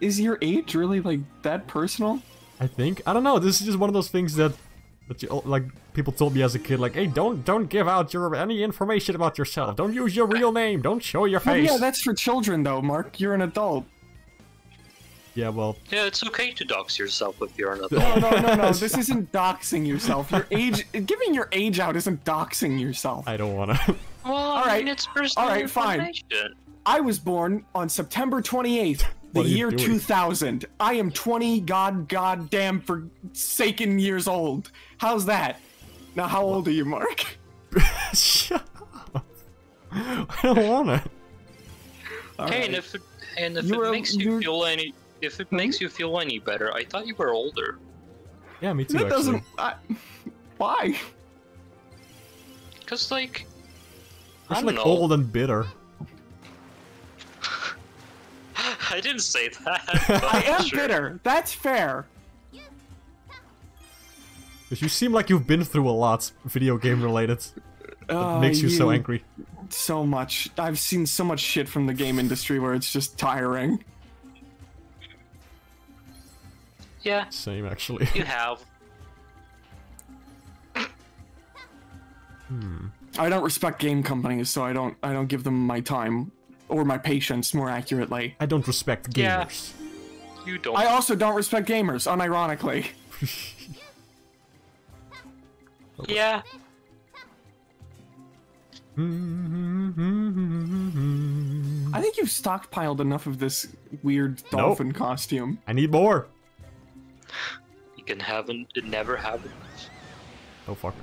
Is your age really like that personal? I think. I don't know. This is just one of those things that... But you, like, people told me as a kid, like, hey, don't give out your any information about yourself. Don't use your real name. Don't show your face. Yeah, that's for children, though, Mark. You're an adult. Yeah, well... Yeah, it's okay to dox yourself if you're an adult. No. This isn't doxing yourself. Your age... Giving your age out isn't doxing yourself. I don't want to. Well, I mean, it's personal information. Fine. I was born on September 28th. The year 2000. I am 20 goddamn forsaken years old. How's that? Now, how old are you, Mark? Shut up. I don't wanna. Hey, and if it makes you feel any better, I thought you were older. Yeah, me too. That doesn't. Why? Because like, I'm like old and bitter. I didn't say that. I am bitter. That's fair. You seem like you've been through a lot, video game related. It makes you so angry. So much. I've seen so much shit from the game industry where it's just tiring. Yeah. Same, actually. You have. I don't respect game companies, so I don't give them my time. Or my patience, more accurately. I don't respect gamers. Yeah, you don't. I also don't respect gamers, unironically. Yeah. I think you've stockpiled enough of this weird dolphin costume. I need more. You can have it. It never happens. Oh fuck.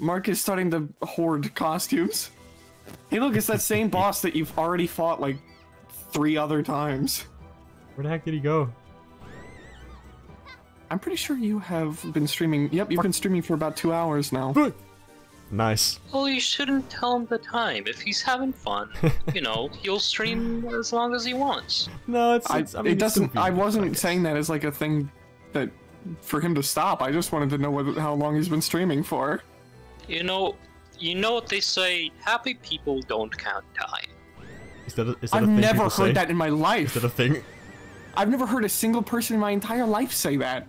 Mark is starting to hoard costumes. Hey look, it's that same boss that you've already fought like 3 other times. Where the heck did he go? I'm pretty sure you have been streaming. Yep, you've been streaming for about 2 hours now. Nice. Well, you shouldn't tell him the time. If he's having fun, you know, he'll stream as long as he wants. No, it's I mean, it doesn't. I wasn't saying that as like a thing that for him to stop. I just wanted to know how long he's been streaming for. You know what they say, happy people don't count time. Is that a thing? I've never heard that in my life. Is that a thing? I've never heard a single person in my entire life say that.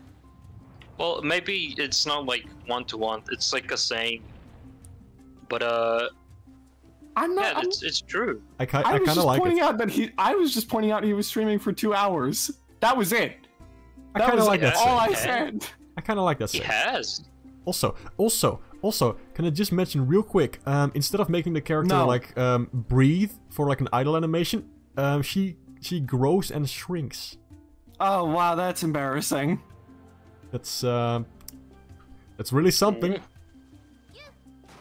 Well, maybe it's not like one-to-one. It's like a saying. But, I'm not... Yeah, it's true. I kind of like it. I was just pointing out he was streaming for 2 hours. That was it. That was like that all I said. I kind of like that saying. He has. Also, can I just mention real quick, instead of making the character, like, breathe for, like, an idle animation, she grows and shrinks. Oh, wow, that's embarrassing. That's really something.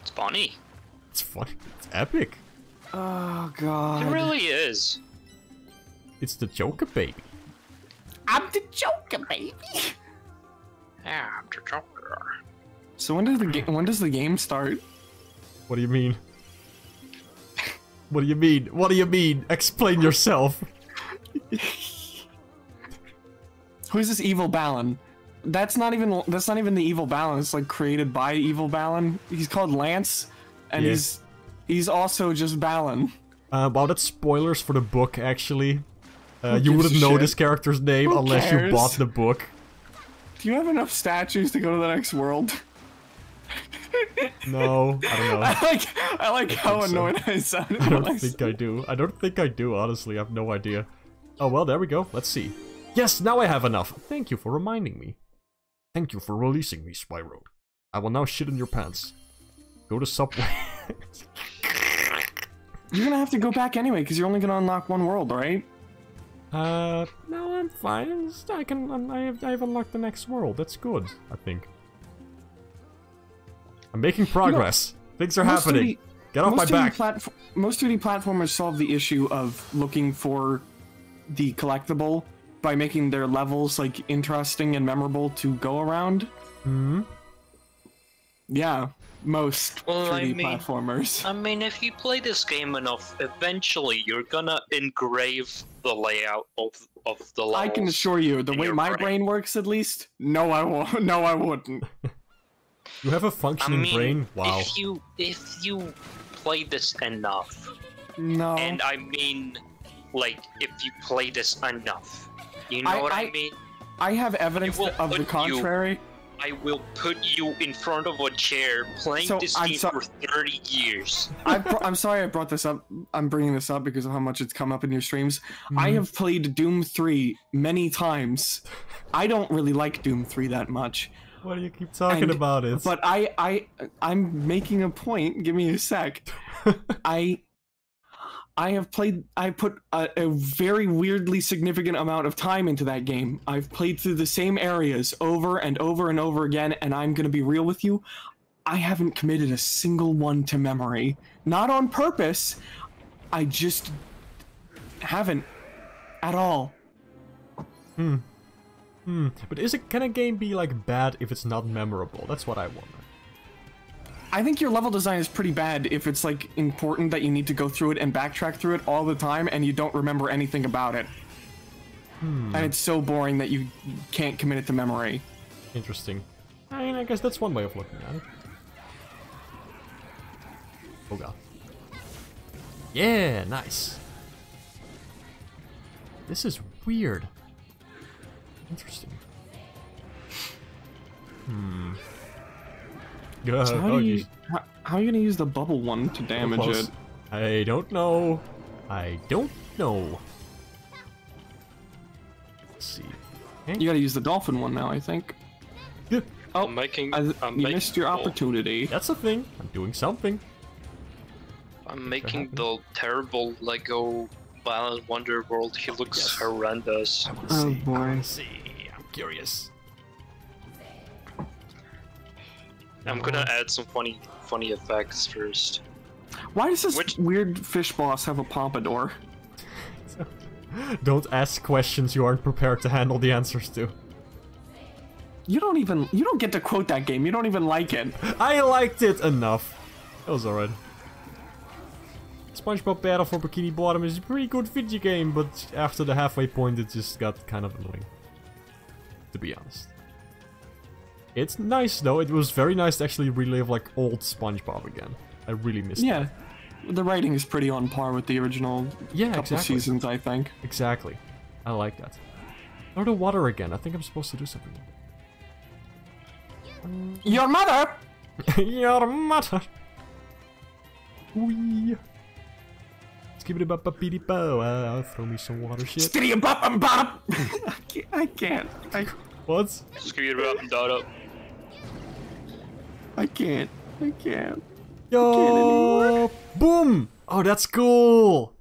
It's funny. It's funny. It's epic. Oh, God. It really is. It's the Joker, baby. I'm the Joker, baby. Yeah, I'm the Joker. So when does the game start? What do you mean? What do you mean? What do you mean? Explain yourself. Who is this evil Balan? That's not even the evil Balan. It's like created by evil Balan. He's called Lance, and he's also just Balan. Wow, that's spoilers for the book. Actually, you wouldn't know this character's name unless you bought the book. Do you have enough statues to go to the next world? No, I don't know. I like how annoyed I sounded. I don't think I do. I don't think I do, honestly. I have no idea. Oh, well, there we go. Let's see. Yes, now I have enough. Thank you for reminding me. Thank you for releasing me, Spyro. I will now shit in your pants. Go to Subway. You're gonna have to go back anyway, because you're only gonna unlock one world, right? No, I'm fine. I have unlocked the next world. That's good, I think. I'm making progress. You know, things are happening. Get off my back. Most 3D platformers solve the issue of looking for the collectible by making their levels like interesting and memorable to go around. Mm-hmm. Yeah, most 3D platformers. I mean, if you play this game enough, eventually you're gonna engrave the layout of the levels. I can assure you, the way my brain works, at least, no, I won't. No, I wouldn't. You have a functioning brain? Wow. If you play this enough. No. And I mean, like, if you play this enough. You know what I mean? I have evidence of the contrary. I will put you in front of a chair playing this game for 30 years. I'm sorry I brought this up. I'm bringing this up because of how much it's come up in your streams. Mm. I have played Doom 3 many times. I don't really like Doom 3 that much. Why do you keep talking about it? But I'm making a point. Give me a sec. I put a very weirdly significant amount of time into that game. I've played through the same areas over and over and over again, and I'm going to be real with you. I haven't committed a single one to memory. Not on purpose. I just haven't at all. Hmm. Hmm. But can a game be like bad if it's not memorable? That's what I wonder. I think your level design is pretty bad if it's like important that you need to go through it and backtrack through it all the time and you don't remember anything about it. Hmm. And it's so boring that you can't commit it to memory. Interesting. I mean, I guess that's one way of looking at it. Oh god. Yeah, nice. This is weird. Interesting. Hmm. So how are you gonna use the bubble one to damage it? I don't know. I don't know. Let's see. Okay. You gotta use the dolphin one now, I think. Yeah. Oh, you missed your opportunity. That's a thing. I'm doing something. I'm making the terrible Lego Balan Wonderworld. He looks horrendous. I wanna see. Boy. I wanna see. I'm curious. I'm gonna add some funny effects first. Why does this weird fish boss have a pompadour? Don't ask questions you aren't prepared to handle the answers to. You don't get to quote that game, you don't even like it. I liked it enough. It was alright. SpongeBob Battle for Bikini Bottom is a pretty good video game, but after the halfway point it just got kind of annoying. To be honest. It's nice though. It was very nice to actually relive like old SpongeBob again. I really missed it. Yeah, the writing is pretty on par with the original couple seasons, I think. Exactly. I like that. Or the water again. I think I'm supposed to do something. Your mother. Your mother. Wee. Throw me some water shit. I can't. What? I can't. Yo! I can't. Boom! Oh, that's cool!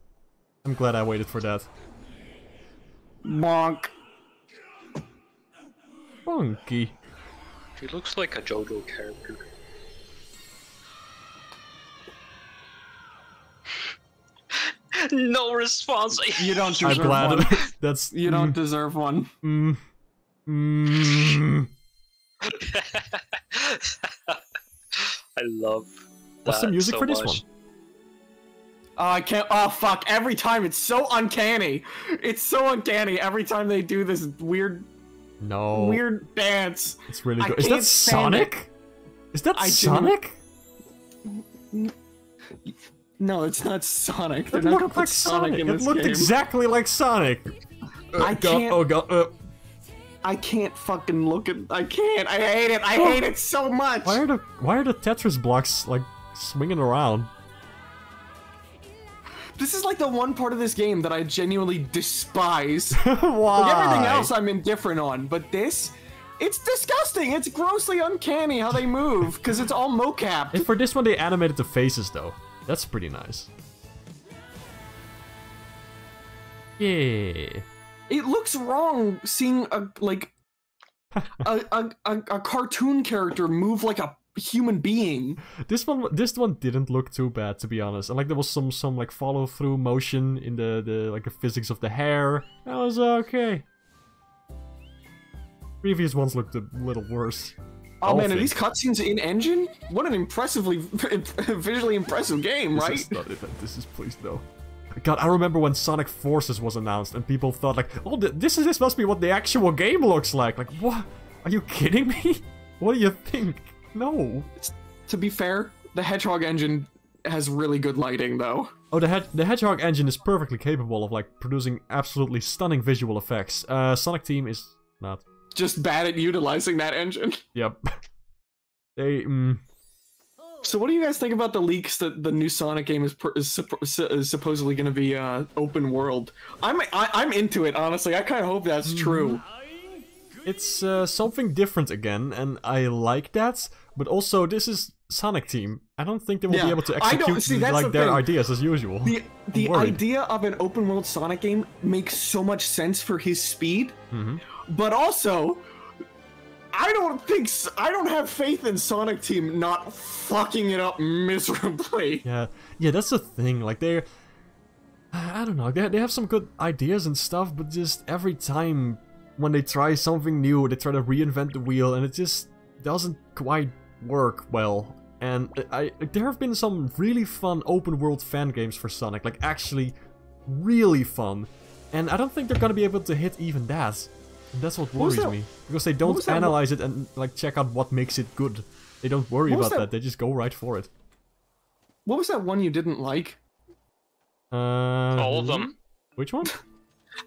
I'm glad I waited for that. Bonk. Bonky. He looks like a JoJo character. No response. You don't deserve one. That's you don't deserve one. Mm. Mm. I love that. What's the music for this one? Oh, I can't. Oh, fuck. Every time. It's so uncanny. It's so uncanny every time they do this weird. No. Weird dance. It's really good. Is that Sonic? Is that Sonic? No, it's not Sonic. It looked like Sonic. It looked exactly like Sonic. I can't. Oh, God. I can't fucking look at. I can't. I hate it. I hate it so much. Why are the Tetris blocks like swinging around? This is like the one part of this game that I genuinely despise. Why? Like everything else I'm indifferent on, but this It's disgusting. It's grossly uncanny how they move because it's all mocap. And for this one, they animated the faces though. That's pretty nice. Yeah. It looks wrong seeing a cartoon character move like a human being. This one didn't look too bad, to be honest. And like there was some like follow through motion in the physics of the hair. That was okay. Previous ones looked a little worse. Oh man, are these cutscenes in engine? What an impressively visually impressive game, right? This is not it. This is please no. God, I remember when Sonic Forces was announced and people thought like, oh, this must be what the actual game looks like. Like, what? Are you kidding me? What do you think? No. To be fair, the Hedgehog Engine has really good lighting, though. Oh, the Hedgehog Engine is perfectly capable of, like, producing absolutely stunning visual effects. Sonic Team is not. Just bad at utilizing that engine. Yep. So what do you guys think about the leaks that the new Sonic game is supposedly going to be open world? I'm into it, honestly. I kind of hope that's true. It's something different again, and I like that. But also, this is Sonic Team. I don't think they will be able to execute like their ideas as usual. The idea of an open world Sonic game makes so much sense for his speed, but also, I don't have faith in Sonic Team not fucking it up miserably. Yeah, that's the thing. Like I don't know. They have some good ideas and stuff, but just every time when they try something new, they try to reinvent the wheel, and it just doesn't quite work well. And there have been some really fun open world fan games for Sonic, like actually really fun. And I don't think they're gonna be able to hit even that. And that's what worries me, because they don't analyze it and like check out what makes it good. They don't worry about that. They just go right for it. What was that one you didn't like? All of them. Which one?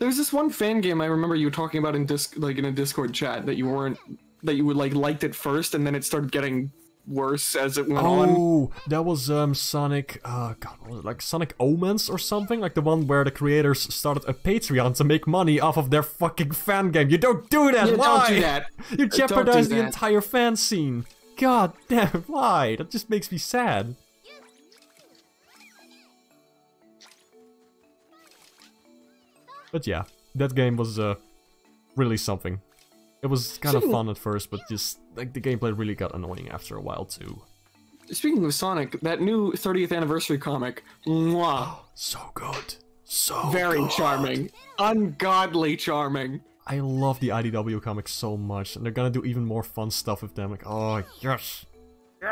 There's this one fan game I remember you talking about in a Discord chat that you liked at first, and then it started getting worse as it went on. Oh, that was Sonic. God, what was it, like Sonic Omens or something? Like the one where the creators started a Patreon to make money off of their fucking fan game. You don't do that. Yeah, why? Don't do that. You jeopardize the entire fan scene. God damn, why? That just makes me sad. But yeah, that game was really something. It was kind of fun at first, but just like the gameplay really got annoying after a while too. Speaking of Sonic, that new 30th anniversary comic, mwah. So good. So very good. Charming. Ungodly charming. I love the IDW comics so much, and they're gonna do even more fun stuff with them. Like, oh yes.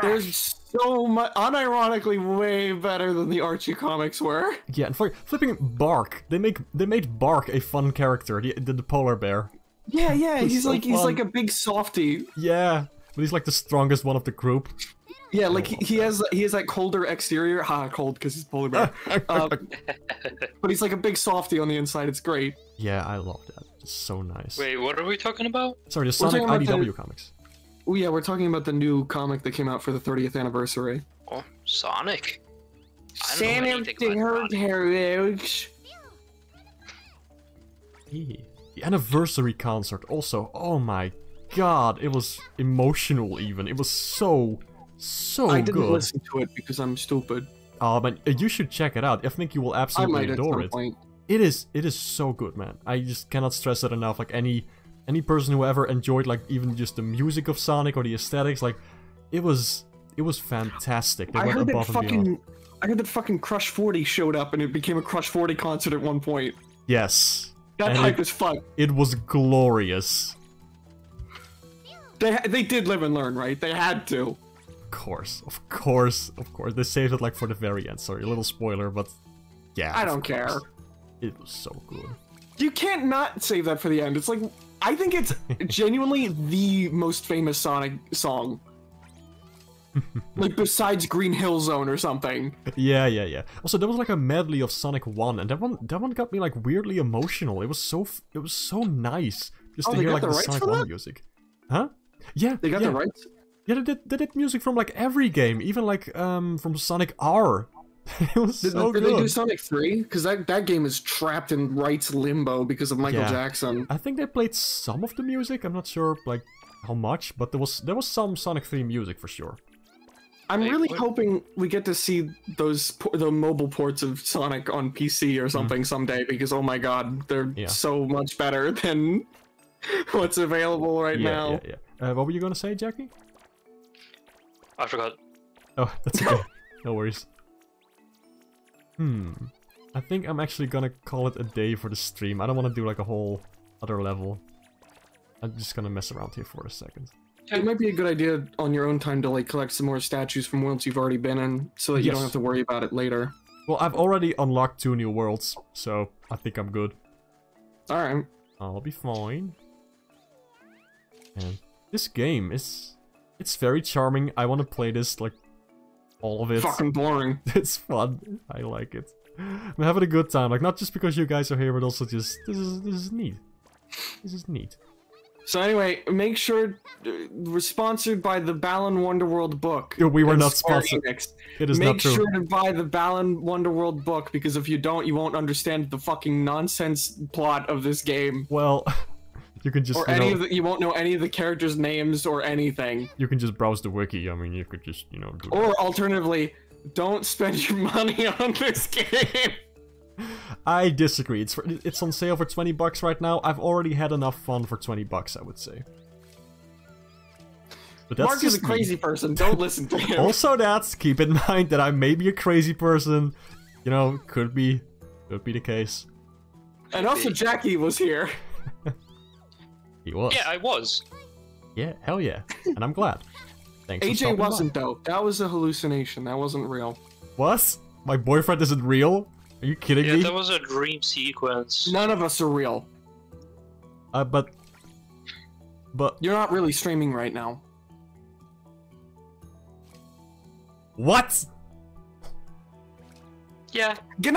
There's so much, unironically, way better than the Archie comics were. Yeah, and flipping Bark. They made Bark a fun character, the polar bear. Yeah, he's like a big softy. Yeah, but he's like the strongest one of the group. Yeah, like he has that colder exterior. Ha, cold because he's polar bear. But he's like a big softy on the inside. It's great. Yeah, I love that. It's so nice. Wait, what are we talking about? Sorry, the Sonic IDW comics. Oh yeah, we're talking about the new comic that came out for the 30th anniversary. Oh, Sonic. Sonic the Hedgehog heritage. The anniversary concert also. Oh my god, it was emotional even. It was so good. I didn't listen to it because I'm stupid. Oh man, you should check it out. I think you will absolutely adore it. It is so good, man. I just cannot stress it enough. Like any person who ever enjoyed like even just the music of Sonic or the aesthetics, like it was fantastic. They went above and beyond. I heard that fucking Crush 40 showed up and it became a Crush 40 concert at one point. Yes. That hype is fun. It was glorious. They did live and learn, right? They had to. Of course, of course, of course. They saved it like for the very end. Sorry, a little spoiler, but yeah. I don't care. It was so good. You can't not save that for the end. It's like, I think it's genuinely the most famous Sonic song. Like, besides Green Hill Zone or something. Yeah. Also, there was like a medley of Sonic 1, and that one got me like weirdly emotional. It was so nice just to hear like the Sonic 1 music. Huh? Yeah. They got the rights? Yeah, they did music from like every game, even like from Sonic R. It was so good. Did they do Sonic 3? Because that game is trapped in rights limbo because of Michael Jackson. I think they played some of the music. I'm not sure, like how much, but there was some Sonic 3 music for sure. I'm really hoping we get to see the mobile ports of Sonic on PC or something someday, because oh my god, they're so much better than what's available right now. Yeah, yeah. What were you gonna say, Jackie? I forgot. Oh, that's okay. No worries. I think I'm actually gonna call it a day for the stream. I don't want to do like a whole other level. I'm just gonna mess around here for a second. It might be a good idea on your own time to like collect some more statues from worlds you've already been in, so that you don't have to worry about it later. Well, I've already unlocked 2 new worlds, so I think I'm good. Alright. I'll be fine. And this game is... it's very charming. I want to play this, like, all of it. Fucking boring. It's fun. I like it. I'm having a good time, like, not just because you guys are here, but also just... This is neat. This is neat. So anyway, make sure we're sponsored by the Balan Wonderworld book. We were not sponsored. It is not true. Make sure to buy the Balan Wonderworld book, because if you don't, you won't understand the fucking nonsense plot of this game. Well, you can just you won't know any of the characters' names or anything. You can just browse the wiki. I mean, you could just, you know. Do or alternatively, don't spend your money on this game. I disagree. It's on sale for $20 right now. I've already had enough fun for $20, I would say. But that's Mark is a crazy person. Don't listen to him. Also, keep in mind that I may be a crazy person. You know, could be the case. And also, Jackie was here. He was. Yeah, I was. Yeah, hell yeah, and I'm glad. Thanks. AJ wasn't though. That was a hallucination. That wasn't real. What? My boyfriend isn't real? Are you kidding me? Yeah, that was a dream sequence. None of us are real. But... You're not really streaming right now. What? Yeah. Good night.